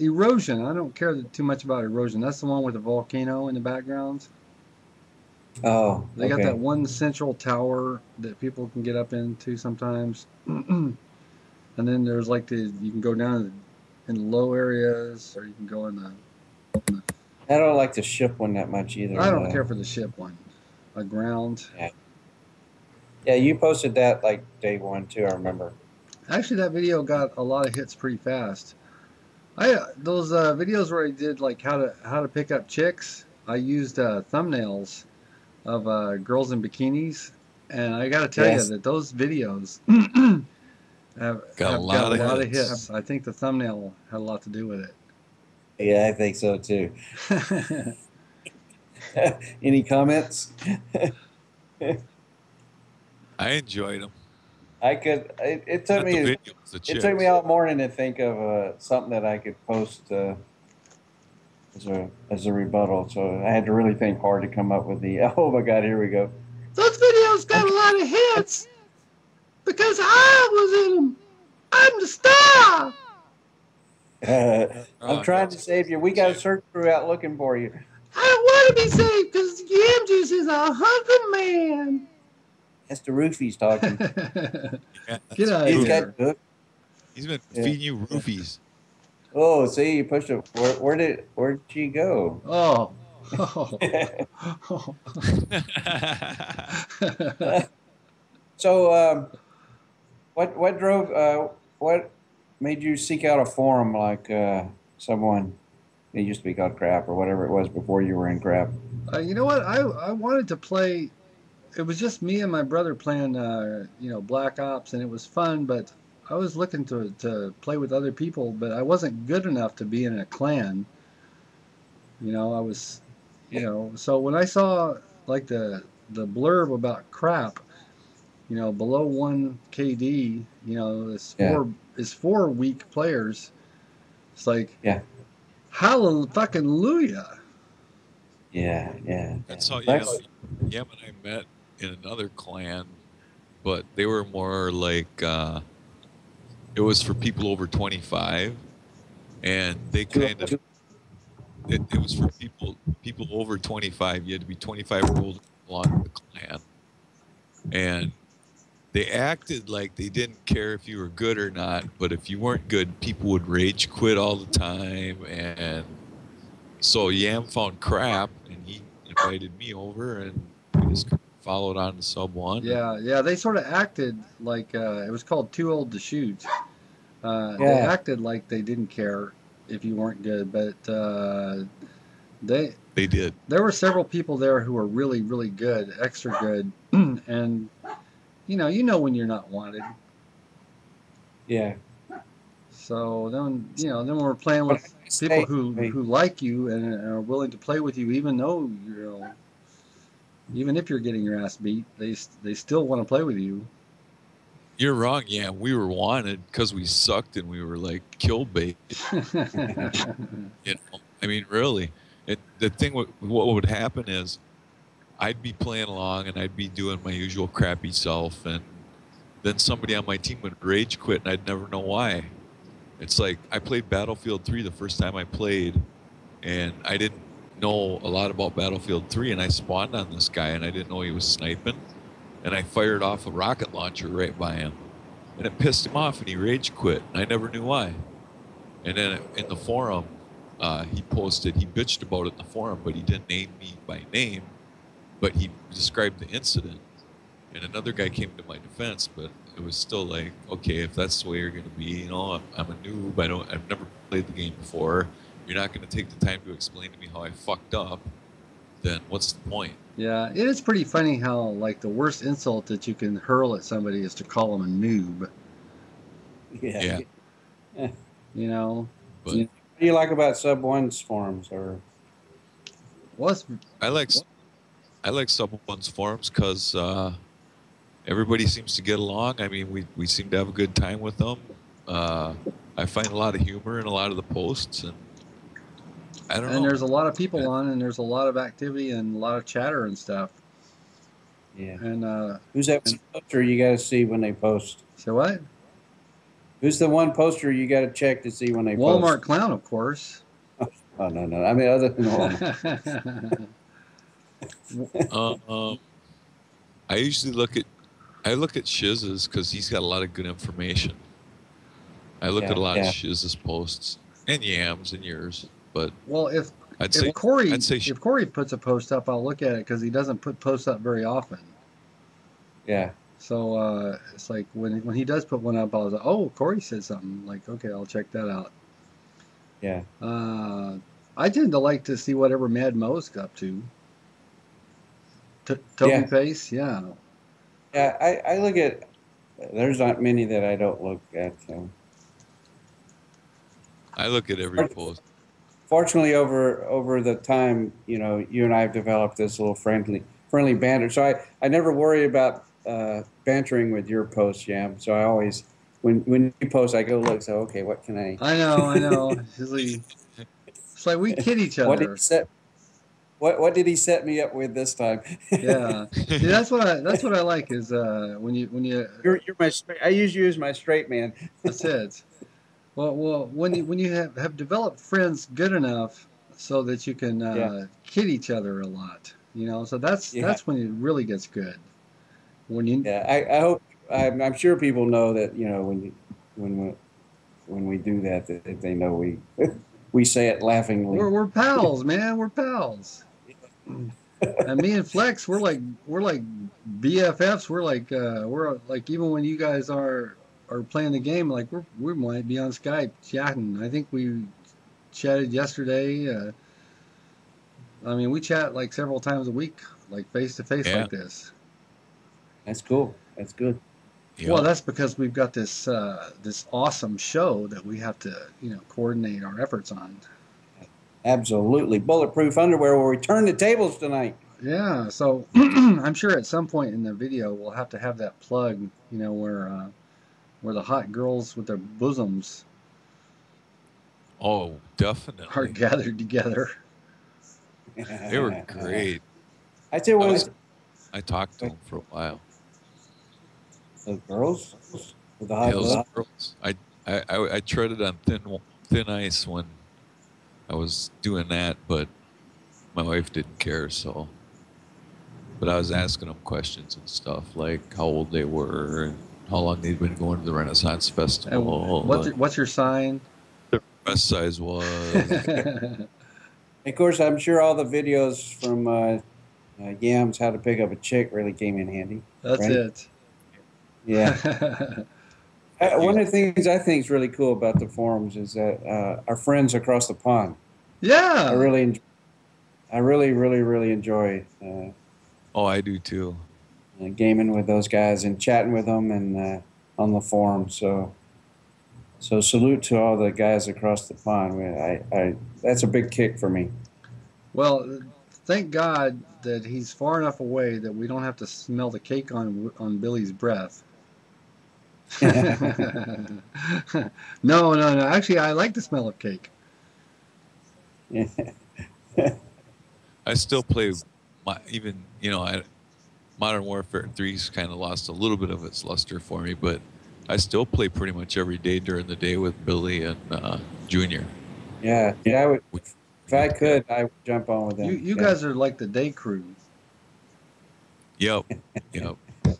Erosion. I don't care too much about Erosion. That's the one with the volcano in the background. Oh, they got that one central tower that people can get up into sometimes. And then there's you can go down in low areas, or you can go in the. I don't like the ship one that much either. I don't care for the ship one. A ground. Yeah, you posted that like day one too. I remember. Actually, that video got a lot of hits pretty fast. Those videos where I did how to pick up chicks, I used thumbnails of girls in bikinis, and I got to tell you that those videos have got a lot of hits. I think the thumbnail had a lot to do with it. Yeah, I think so too. Any comments? I enjoyed them. I could. It took me. It took me all morning to think of something that I could post as a rebuttal. So I had to really think hard to come up with the. Oh my God! Here we go. Those videos got a lot of hits because I was in them. I'm the star. I'm trying to save you. We got a search crew out looking for you. I want to be saved because Yam Juice is a hunk of man. That's the roofies talking. Yeah, get out of here. He's been feeding you roofies. Oh, see, you pushed it. Where did she go? Oh. So, what made you seek out a forum like someone? It used to be called Crap or whatever it was before you were in Crap. You know what? I wanted to play. It was just me and my brother playing, Black Ops, and it was fun. But I was looking to play with other people, but I wasn't good enough to be in a clan. So when I saw like the blurb about Crap, below 1 KD, it's for weak players. It's like hallelujah. Yeah. That's how Yam and I met in another clan, but they were more like it was for people over 25, and they kind of it was for people over 25. You had to be 25 or older along the clan, and they acted like they didn't care if you were good or not. But if you weren't good, people would rage quit all the time, and so Yam found Crap, and he invited me over, and we just followed on to Sub 1. Yeah, they sort of acted like it was called Too Old to Shoot. They acted like they didn't care if you weren't good, but they did. There were several people there who were really, really good, extra good, and you know when you're not wanted. Yeah. So then we're playing with people who like you and are willing to play with you, even though even if you're getting your ass beat, they still want to play with you. You're wrong. Yeah, we were wanted because we sucked and we were like kill bait. I mean, really. The thing what would happen is, I'd be playing along and I'd be doing my usual crappy self, and then somebody on my team would rage quit, and I'd never know why. It's like I played Battlefield 3 the first time I played, and I didn't know a lot about Battlefield 3, and I spawned on this guy, and I didn't know he was sniping, and I fired off a rocket launcher right by him, and it pissed him off, and he rage quit, and I never knew why. And then in the forum, he posted, he bitched about it in the forum, but he didn't name me by name, but he described the incident. And another guy came to my defense, but it was still like, okay, if that's the way you're going to be, I'm a noob. I've never played the game before. You're not going to take the time to explain to me how I fucked up. Then what's the point? Yeah, it is pretty funny how like the worst insult that you can hurl at somebody is to call them a noob. Yeah. But what do you like about Sub 1's forums? Or I like Sub 1's forums because everybody seems to get along. I mean, we seem to have a good time with them. I find a lot of humor in a lot of the posts, and I don't know. And there's a lot of people on, and there's a lot of activity and a lot of chatter and stuff. Yeah. And who's that poster you got to see when they post? So what? Who's the one poster you got to check to see when they post? Walmart Clown, of course. Oh, no. I mean, other than Walmart. I usually look at Shiz's because he's got a lot of good information. I look at a lot of Shiz's posts and Yam's and yours, but well, if Corey puts a post up, I'll look at it because he doesn't put posts up very often. Yeah. So it's like when he does put one up, I was like, oh, Corey said something. Like, okay, I'll check that out. Yeah. I tend to like to see whatever Mad Mo's up to. Toby Pace, yeah. I look at. There's not many that I don't look at. So. I look at every post. Fortunately, over the time, you and I have developed this little friendly banter. So I never worry about bantering with your posts, Yam. So I always, when you post, I go look. So okay, what can I? I know. It's like we kid each other. What did he set me up with this time? Yeah, see, that's what I like is when you you're my straight, I usually use my straight man. That's it. Well, when you have developed friends good enough so that you can kid each other a lot, you know. So that's when it really gets good. When you I hope I'm sure people know that, you know, when we do that, that they know we say it laughingly. We're pals, man. We're pals. And me and Flex, we're like BFFs. We're like even when you guys are playing the game, like we might be on Skype chatting. I think we chatted yesterday. I mean, we chat like several times a week, like face to face, like this. That's cool. That's good. Yeah. Well, that's because we've got this this awesome show that we have to, you know, coordinate our efforts on. Absolutely. Bulletproof Underwear will return to tables tonight. Yeah, so I'm sure at some point in the video we'll have to have that plug, you know, where the hot girls with their bosoms are gathered together. Yeah. They were great. I tell you what, I talked to them for a while. The girls? The hot girls. I treaded on thin ice when I was doing that, but my wife didn't care, so. But I was asking them questions and stuff, like how old they were and how long they'd been going to the Renaissance Festival. And what's your sign? Their best size was. Of course, I'm sure all the videos from Yam's How to Pick Up a Chick really came in handy. That's right? It. Yeah. One of the things I think is really cool about the forums is that our friends across the pond. Yeah. I really enjoy. Oh, I do too. Gaming with those guys and chatting with them and on the forum. So salute to all the guys across the pond. That's a big kick for me. Well, thank God that he's far enough away that we don't have to smell the cake on Billy's breath. No. Actually, I like the smell of cake. Yeah. I still play Modern Warfare 3's kind of lost a little bit of its luster for me, but I still play pretty much every day during the day with Billy and Junior. Yeah. Yeah. If I could, I would jump on with them. You guys are like the day crew. Yep.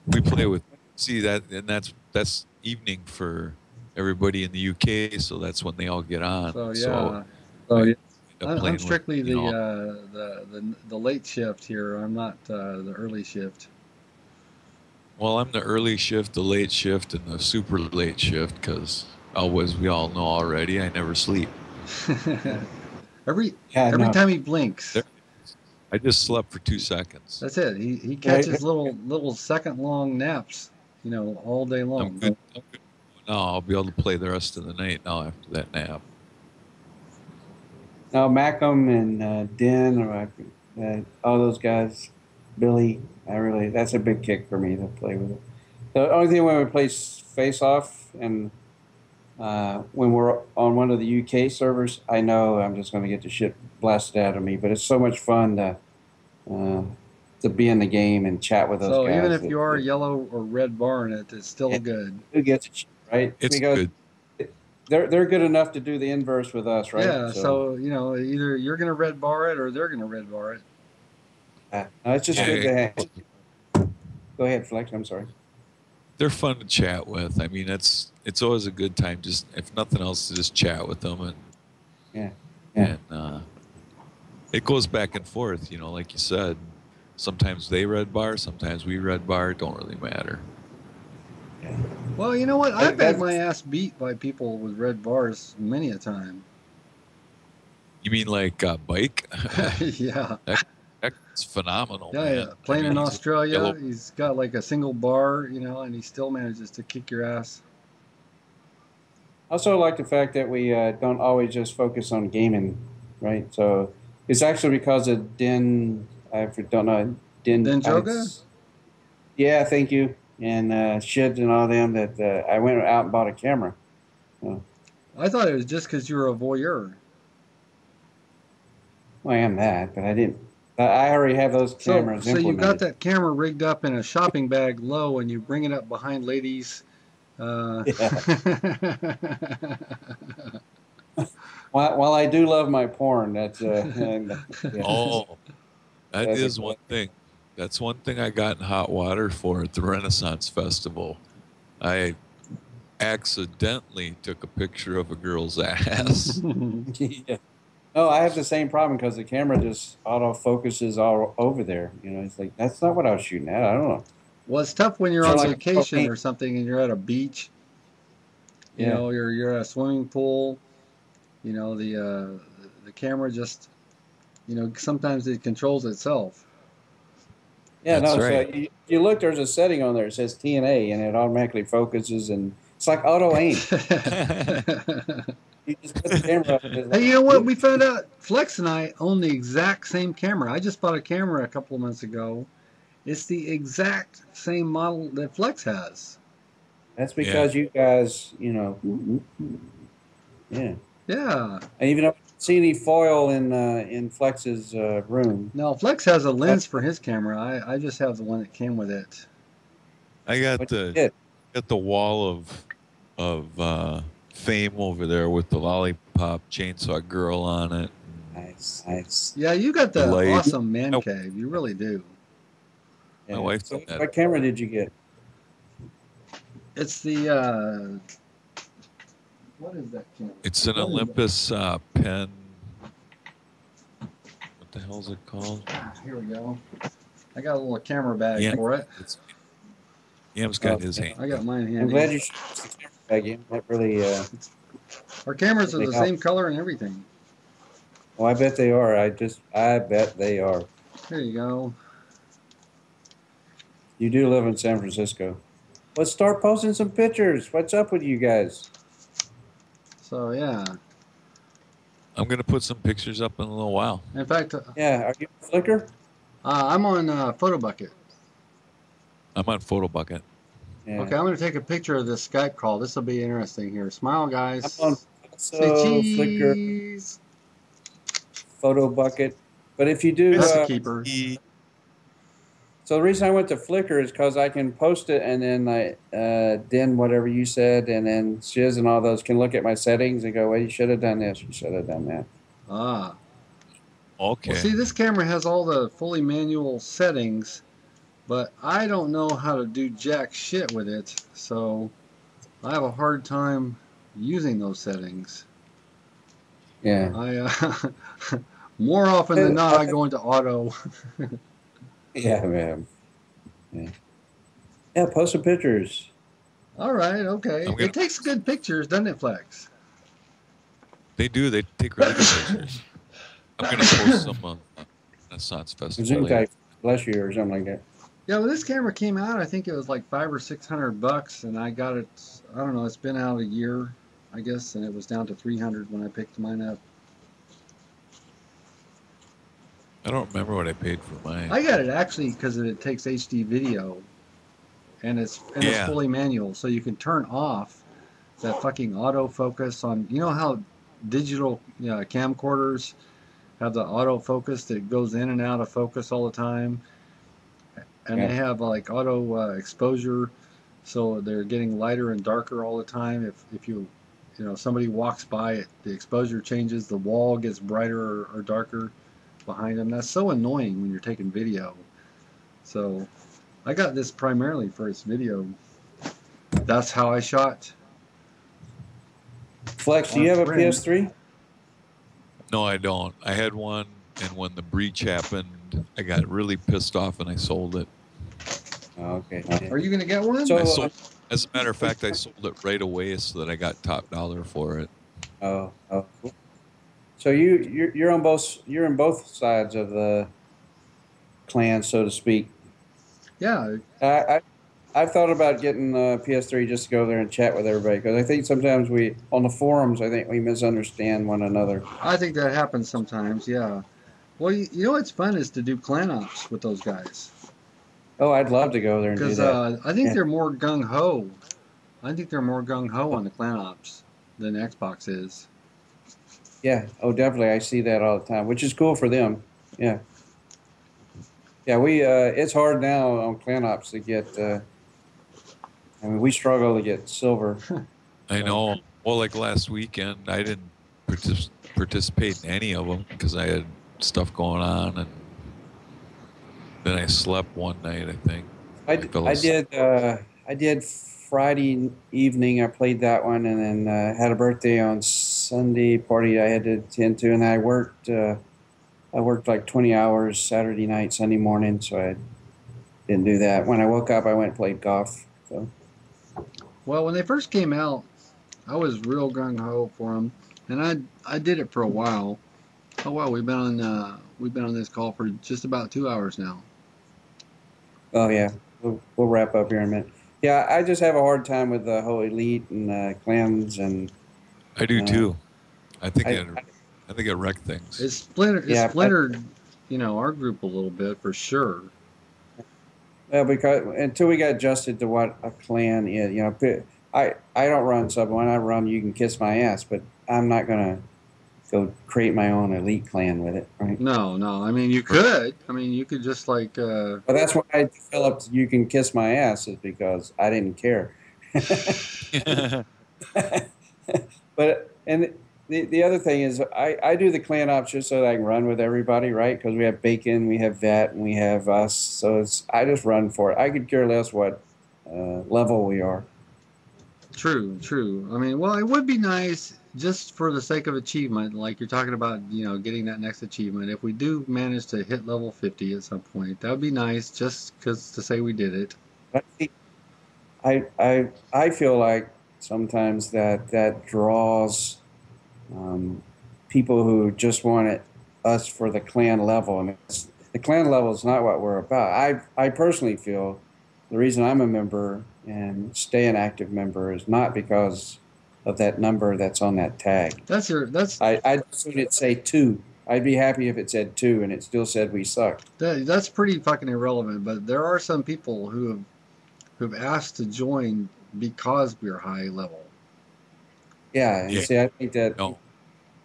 We play with. See that, and that's evening for everybody in the UK, so that's when they all get on. So I'm strictly the late shift here. I'm not the early shift. Well, I'm the early shift, the late shift, and the super late shift because, as we all know already, I never sleep. Every time he blinks. I just slept for 2 seconds. That's it. He catches little second-long naps, you know, all day long. I'm good. No, I'll be able to play the rest of the night now after that nap. Now, Malcolm and Den, all those guys, Billy, that's a big kick for me to play with. The only thing when we play face-off and when we're on one of the UK servers, I know I'm just going to get the shit blasted out of me, but it's so much fun to be in the game and chat with those guys. So even if you are yellow or red bar in it, it's still good. Who gets it, right? It's because good. They're good enough to do the inverse with us, right? Yeah, so you know, either you're going to red bar it or they're going to red bar it. No, it's just good to have. Go ahead, Flex. I'm sorry. They're fun to chat with. I mean, it's always a good time, just if nothing else, to just chat with them and it goes back and forth, you know, like you said. Sometimes they red bar, sometimes we red bar. It don't really matter. Yeah. Well, you know what? I've had my ass beat by people with red bars many a time. You mean like bike? Yeah. That's phenomenal. Yeah, man. Yeah. Playing in Australia, he's got like a single bar, you know, and he still manages to kick your ass. I also like the fact that we don't always just focus on gaming, right? So it's actually because of Den. I don't know Den. Den Joga. Yeah, thank you. And Shibs and all them that I went out and bought a camera. So. I thought it was just because you were a voyeur. Well, I am that, but I didn't. I already have those cameras implemented. So you got that camera rigged up in a shopping bag low, and you bring it up behind ladies. Yeah. While I do love my porn, that's yeah. Oh, that's is one thing. That's one thing I got in hot water for at the Renaissance Festival. I accidentally took a picture of a girl's ass. Yeah. Oh, I have the same problem because the camera just auto focuses all over there. You know, it's like that's not what I was shooting at. I don't know. Well, it's tough when you're on vacation or something, and you're at a beach. You know, you're at a swimming pool. You know, the camera just, you know, sometimes it controls itself. Yeah, that's right. So you look, there's a setting on there. It says TNA, and it automatically focuses, and it's like auto aim. You just put the camera up. Hey, you know what? We found out Flex and I own the exact same camera. I just bought a camera a couple of months ago. It's the exact same model that Flex has. That's because you guys, you know, yeah. I even don't see any foil in Flex's room. No, Flex has a lens for his camera. I just have the one that came with it. I got the wall of fame over there with the lollipop chainsaw girl on it. Nice. Yeah, you got the awesome man cave. You really do. My wife's so what camera did you get? It's the. What is that camera? It's an Olympus Pen. What the hell is it called? Here we go. I got a little camera bag for it. Yam's got his hand. I got mine handy. I'm glad you should use the camera bag, Yam. That really. Our cameras are the same color and everything. Oh, I bet they are. I bet they are. There you go. You do live in San Francisco. Let's start posting some pictures. What's up with you guys? So, yeah. I'm going to put some pictures up in a little while. In fact... are you on Flickr? I'm on PhotoBucket. I'm on PhotoBucket. Yeah. Okay, I'm going to take a picture of this Skype call. This will be interesting here. Smile, guys. I'm on Flickr, PhotoBucket. But if you do... That's a keeper. So the reason I went to Flickr is because I can post it and then whatever you said, and then Shiz and all those can look at my settings and go, well, you should have done this, you should have done that. Ah. Okay. Well, see, this camera has all the fully manual settings, but I don't know how to do jack shit with it, so I have a hard time using those settings. Yeah. More often than not, I go into auto. Yeah, man. Yeah, post some pictures. All right, okay. It takes good pictures, doesn't it, Flex? They do. They take really good pictures. I'm going to post some on Renaissance Festival. Bless you or something like that. Yeah, well, this camera came out, I think it was like $500 or $600, and I got it, I don't know, it's been out a year, I guess, and it was down to $300 when I picked mine up. I don't remember what I paid for mine. I got it actually because it takes HD video, and it's fully manual, so you can turn off that fucking autofocus on. You know how digital camcorders have the autofocus that goes in and out of focus all the time, and they have like auto exposure, so they're getting lighter and darker all the time. If you know somebody walks by, the exposure changes, the wall gets brighter or darker behind them. That's so annoying when you're taking video. So I got this primarily for its video. That's how I shot. Flex, do you have a PS3? No, I don't. I had one, and when the breach happened, I got really pissed off and I sold it. Okay. Are you going to get one? So, as a matter of fact, I sold it right away so that I got top dollar for it. Oh, cool. So you're on both sides of the clan, so to speak. Yeah. I've thought about getting a PS3 just to go there and chat with everybody, because I think sometimes we on the forums we misunderstand one another. I think that happens sometimes. Yeah. Well, you know what's fun is to do clan ops with those guys. Oh, I'd love to go there and do that. I think they're more gung ho. I think they're more gung ho on the Clan Ops than Xbox is. Yeah. Oh, definitely. I see that all the time, which is cool for them. Yeah. Yeah. We it's hard now on Clan Ops to get. I mean, we struggle to get silver. I know. Well, like last weekend, I didn't participate in any of them because I had stuff going on, and then I slept one night. I think I did. I did Friday evening. I played that one, and then had a birthday on Sunday party I had to attend to, and I worked like 20 hours Saturday night, Sunday morning, so I didn't do that. When I woke up, I went and played golf. So. Well, when they first came out, I was real gung-ho for them, and I did it for a while. Oh wow, we've been on this call for just about 2 hours now. Oh yeah, we'll wrap up here in a minute. Yeah, I just have a hard time with the whole elite and clans and. I do too. I think it wrecked things. It splintered, you know, our group a little bit for sure. Yeah, because until we got adjusted to what a clan is, you know. I don't run sub. When I run, you can kiss my ass, but I'm not going to go create my own elite clan with it, right? No. I mean, you could. I mean, you could just like... Well, that's why I developed You Can Kiss My Ass, is because I didn't care. And the other thing is I do the clan ops just so that I can run with everybody, right? Because we have Bacon, we have Vet, and we have us. So I just run for it. I could care less what level we are. True. I mean, well, it would be nice just for the sake of achievement, like you're talking about, you know, getting that next achievement. If we do manage to hit level 50 at some point, that would be nice just because to say we did it. I feel like sometimes that draws people who just wanted us for the clan level. I mean, the clan level is not what we're about. I personally feel the reason I'm a member and stay an active member is not because of that number that's on that tag. I'd assume it'd say 2. I'd be happy if it said 2 and it still said we suck. That's pretty fucking irrelevant, but there are some people who've asked to join because we're high level. Yeah, and yeah. See, I think that no.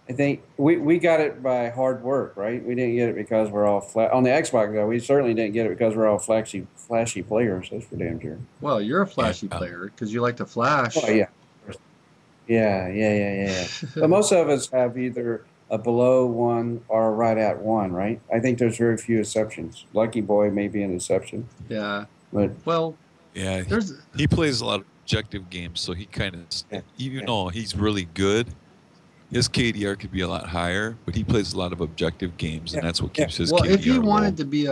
I think we got it by hard work, right? We didn't get it because we're all flat. On the Xbox, though, we certainly didn't get it because we're all flashy players. That's for damn sure. Well, you're a flashy player because you like to flash. Oh, yeah. Yeah. But most of us have either a below 1 or a right at 1, right? I think there's very few exceptions. Lucky Boy may be an exception. Yeah. But well, yeah, he plays a lot of objective games, so he kind of, even though he's really good, his KDR could be a lot higher, but he plays a lot of objective games, and that's what keeps his KDR. Well, if he wanted to be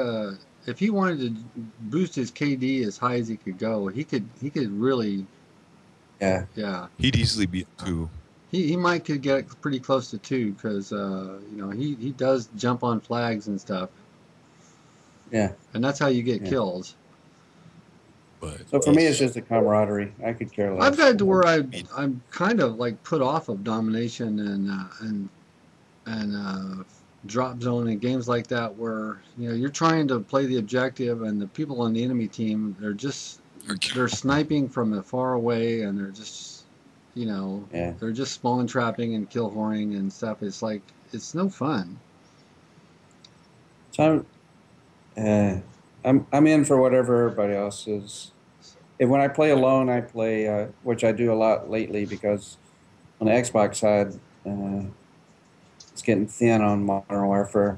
if he wanted to boost his KD as high as he could go, he could really. Yeah. He'd easily be 2. He might could get pretty close to 2 because you know he does jump on flags and stuff. Yeah. And that's how you get kills. So for me, it's just a camaraderie. I could care less. I've gotten to where I'm kind of like put off of domination and drop zone and games like that, where you know you're trying to play the objective, and the people on the enemy team they're sniping from far away, and they're just they're just spawn trapping and kill whoring and stuff. It's like it's no fun. So I'm in for whatever everybody else is. And when I play alone, I play, which I do a lot lately because on the Xbox side, it's getting thin on Modern Warfare.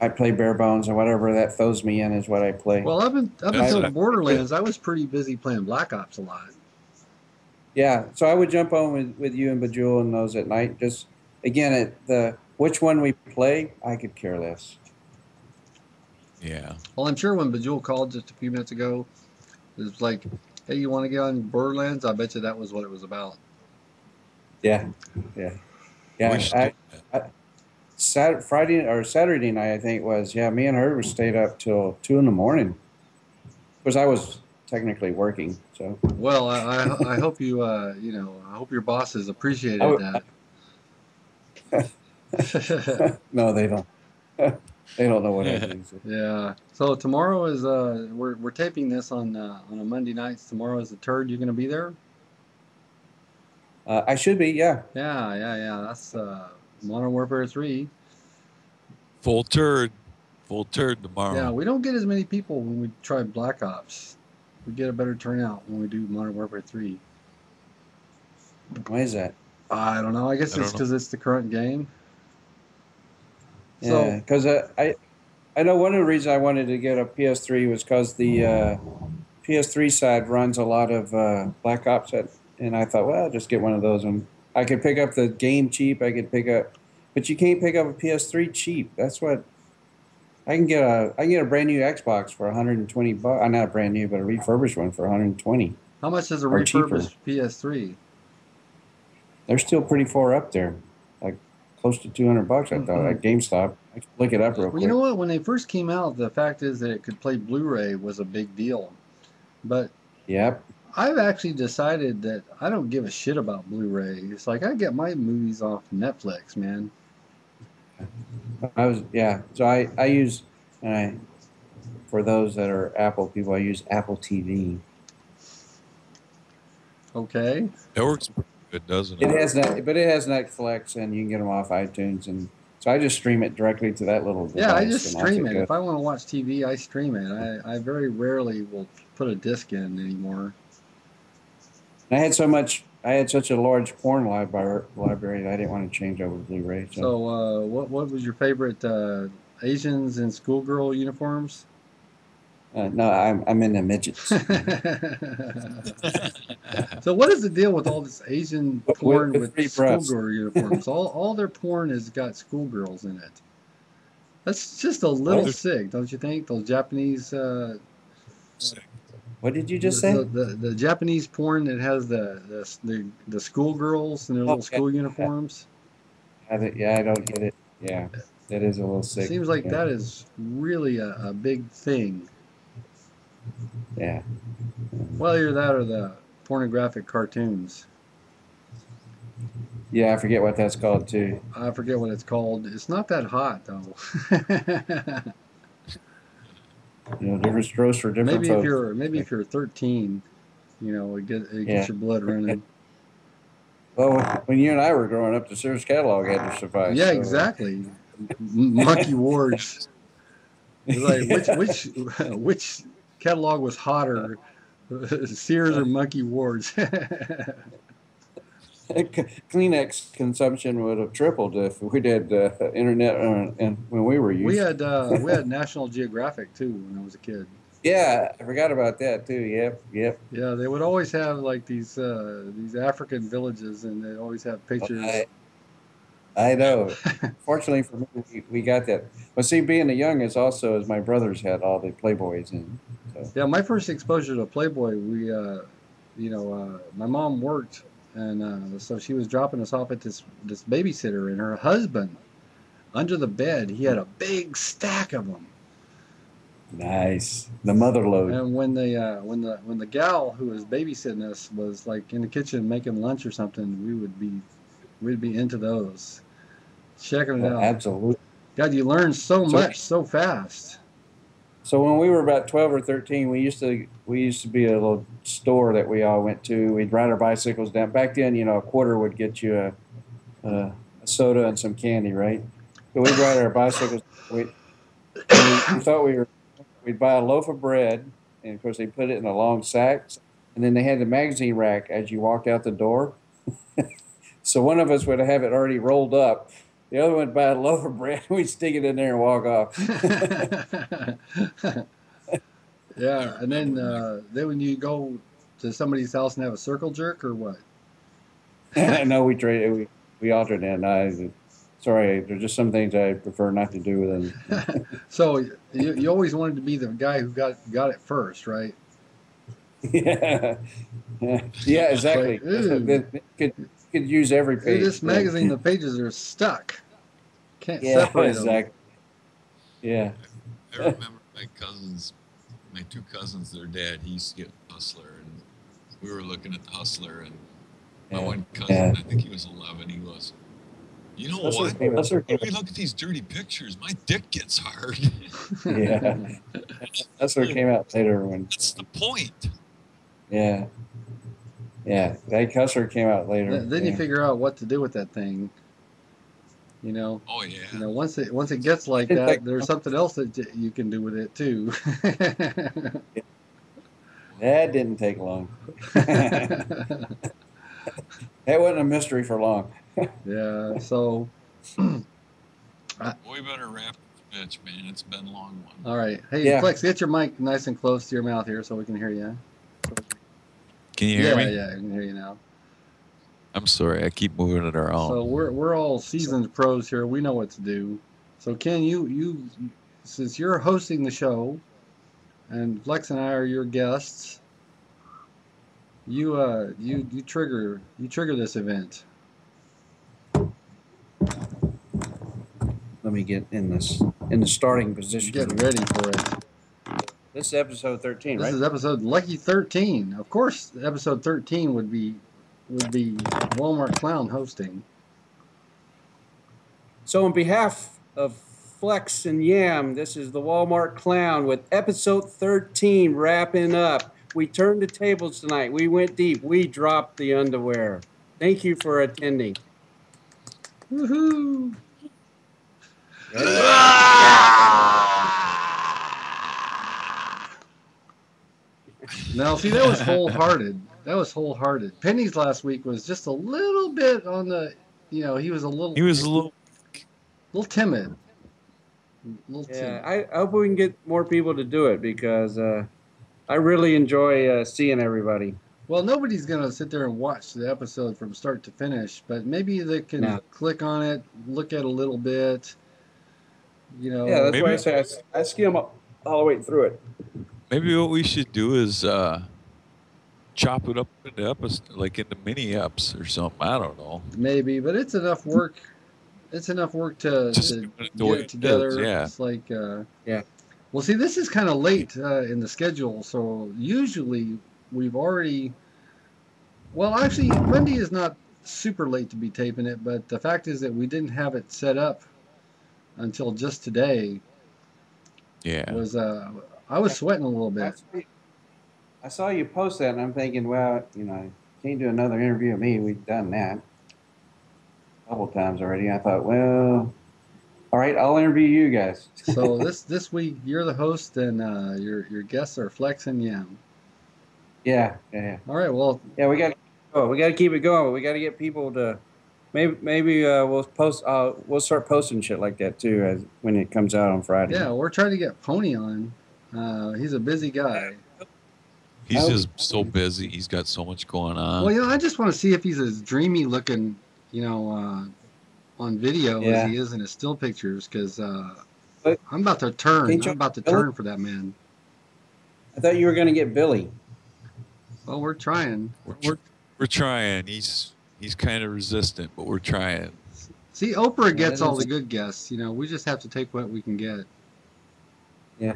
I play bare bones, and whatever that throws me in is what I play. Well, up until Borderlands, I was pretty busy playing Black Ops a lot. Yeah, so I would jump on with you and Bajul and those at night. Just again, which one we play, I could care less. Yeah. Well, I'm sure when Bajul called just a few minutes ago, it was like, hey, you want to get on Borderlands? I bet you that was what it was about. Yeah. Saturday night, I think it was. Yeah, me and her stayed up till 2 in the morning. Because I was technically working. So. Well, I hope you, I hope your bosses appreciated that. No, they don't. They don't know what I do. So. Yeah. So tomorrow is we're taping this on a Monday night. Tomorrow is the 3rd. You gonna be there? I should be. Yeah. Yeah. Yeah. Yeah. That's Modern Warfare 3. Full turd tomorrow. Yeah. We don't get as many people when we try Black Ops. We get a better turnout when we do Modern Warfare 3. Why is that? I don't know. I guess it's because it's the current game. Yeah, because so, I know one of the reasons I wanted to get a PS3 was because the PS3 side runs a lot of Black Ops, and I thought, well, I'll just get one of those. And I could pick up the game cheap. I could pick up, but you can't pick up a PS3 cheap. That's what I can get a brand new Xbox for $120. Not a brand new, but a refurbished one for $120. How much is a refurbished PS3? They're still pretty far up there, like close to $200. I thought at GameStop. I could look it up real quick. You know what? When they first came out, the fact is that it could play Blu-ray was a big deal. But yep, I've actually decided that I don't give a shit about Blu-ray. It's like I get my movies off Netflix, man. So I use for those that are Apple people, I use Apple TV. Okay. It works. It doesn't. It has that, but it has Netflix, and you can get them off iTunes, and so I just stream it directly to that little device. Yeah, I just stream it. If I want to watch TV, I stream it. I very rarely will put a disc in anymore. And I had such a large porn library that I didn't want to change over to Blu-ray. So what was your favorite Asians in schoolgirl uniforms? No, I'm in the midgets. So what is the deal with all this Asian porn with schoolgirl uniforms? All their porn has got schoolgirls in it. That's just a little sick, don't you think? Those Japanese... sick. What did you just say? The Japanese porn that has the schoolgirls and their little school uniforms. Yeah, I don't get it. Yeah, that is a little sick. It seems like that is really a big thing. Yeah. Well, either that or the pornographic cartoons. Yeah, I forget what that's called too. I forget what it's called. It's not that hot though. You know, different strokes for different. Maybe folks. If you're 13, you know, it gets your blood running. Well, when you and I were growing up, the Sears catalog had to suffice. Yeah, so. Exactly. Monkey Wars. It's like which catalog was hotter, Sears or Monkey Ward's? Kleenex consumption would have tripled if we did internet and when we were used. We had National Geographic too when I was a kid. Yeah, I forgot about that too. Yep. Yeah, they would always have like these African villages, and they always have pictures. I know. Fortunately for me, we got that. But see, being a young is my brothers had all the Playboys in. So. Yeah, my first exposure to Playboy, my mom worked, and so she was dropping us off at this babysitter, and her husband, under the bed, he had a big stack of them. Nice, the mother load. And when the gal who was babysitting us was like in the kitchen making lunch or something, we'd be into those. Checking it out. Absolutely. God, you learn so much so fast. So when we were about 12 or 13, we used to be a little store that we all went to. We'd ride our bicycles down. Back then, you know, a quarter would get you a soda and some candy, right? So we'd ride our bicycles. We'd buy a loaf of bread, and of course they put it in a long sack, and then they had the magazine rack as you walked out the door. So one of us would have it already rolled up. The other one would buy a loaf of bread. We'd stick it in there and walk off. Yeah, and then when you go to somebody's house and have a circle jerk or what? No, we alternate. Sorry, there's just some things I prefer not to do with them. So you always wanted to be the guy who got it first, right? Yeah. Yeah, exactly. Could use every page. This magazine, the pages are stuck. Can't separate them. Yeah. I remember my two cousins, their dad, he used to get Hustler, and we were looking at the Hustler, and my one cousin, I think he was 11, he was You know what? When we look at these dirty pictures, my dick gets hard. Yeah. That's what came out later. That's the point. Yeah. Yeah. That cussword came out later. Then you figure out what to do with that thing. You know? Oh, yeah. You know, once it gets like that, there's something else that you can do with it, too. Yeah. That didn't take long. That wasn't a mystery for long. Yeah, so... we better wrap this bitch, man. It's been a long one. All right. Hey, yeah. Flex, get your mic nice and close to your mouth here so we can hear you. Can you hear me? Yeah, I can hear you now. I'm sorry. I keep moving it around. So we're all seasoned pros here. We know what to do. So Ken, you since you're hosting the show... and Flex and I are your guests. You trigger this event. Let me get in the starting position. Get ready for it. This is episode 13, right? This is episode lucky 13. Of course, episode 13 would be Walmart Clown hosting. So, on behalf of Flex and Yam, this is the Walmart Clown with episode 13 wrapping up. We turned the tables tonight. We went deep. We dropped the underwear. Thank you for attending. Woohoo! Now, see, that was wholehearted. That was wholehearted. Penny's last week was just a little bit on the, you know, he was a little timid. Yeah, I hope we can get more people to do it because I really enjoy seeing everybody. Well, nobody's going to sit there and watch the episode from start to finish, but maybe they can click on it, look at a little bit. You know, yeah, that's maybe, why I say I skim all the way through it. Maybe what we should do is chop it up into episodes, like into mini eps or something. I don't know. Maybe, but it's enough work. It's enough work to get it together. It is, yeah. It's like, yeah. Well, see, this is kind of late in the schedule, so usually we've already. Well, actually, Monday is not super late to be taping it, but the fact is that we didn't have it set up until just today. Yeah. I was sweating a little bit. I saw you post that, and I'm thinking, well, you know, can't do another interview of me. We've done that a couple times already. I thought, well, all right, I'll interview you guys. So this week you're the host, and your guests are Flex and Yam. Yeah. All right, well, yeah, we got to keep it going. We got to get people to maybe we'll post. We'll start posting shit like that too as when it comes out on Friday. Yeah, we're trying to get Pony on. He's a busy guy. He's just so busy. He's got so much going on. Well, you know, I just want to see if he's as dreamy looking, you know, on video as he is in his still pictures, because I'm about to turn. I'm about to turn for that man. I thought you were going to get Billy. Well, we're trying. We're trying. He's kind of resistant, but we're trying. See, Oprah gets all the good guests. You know, we just have to take what we can get. Yeah.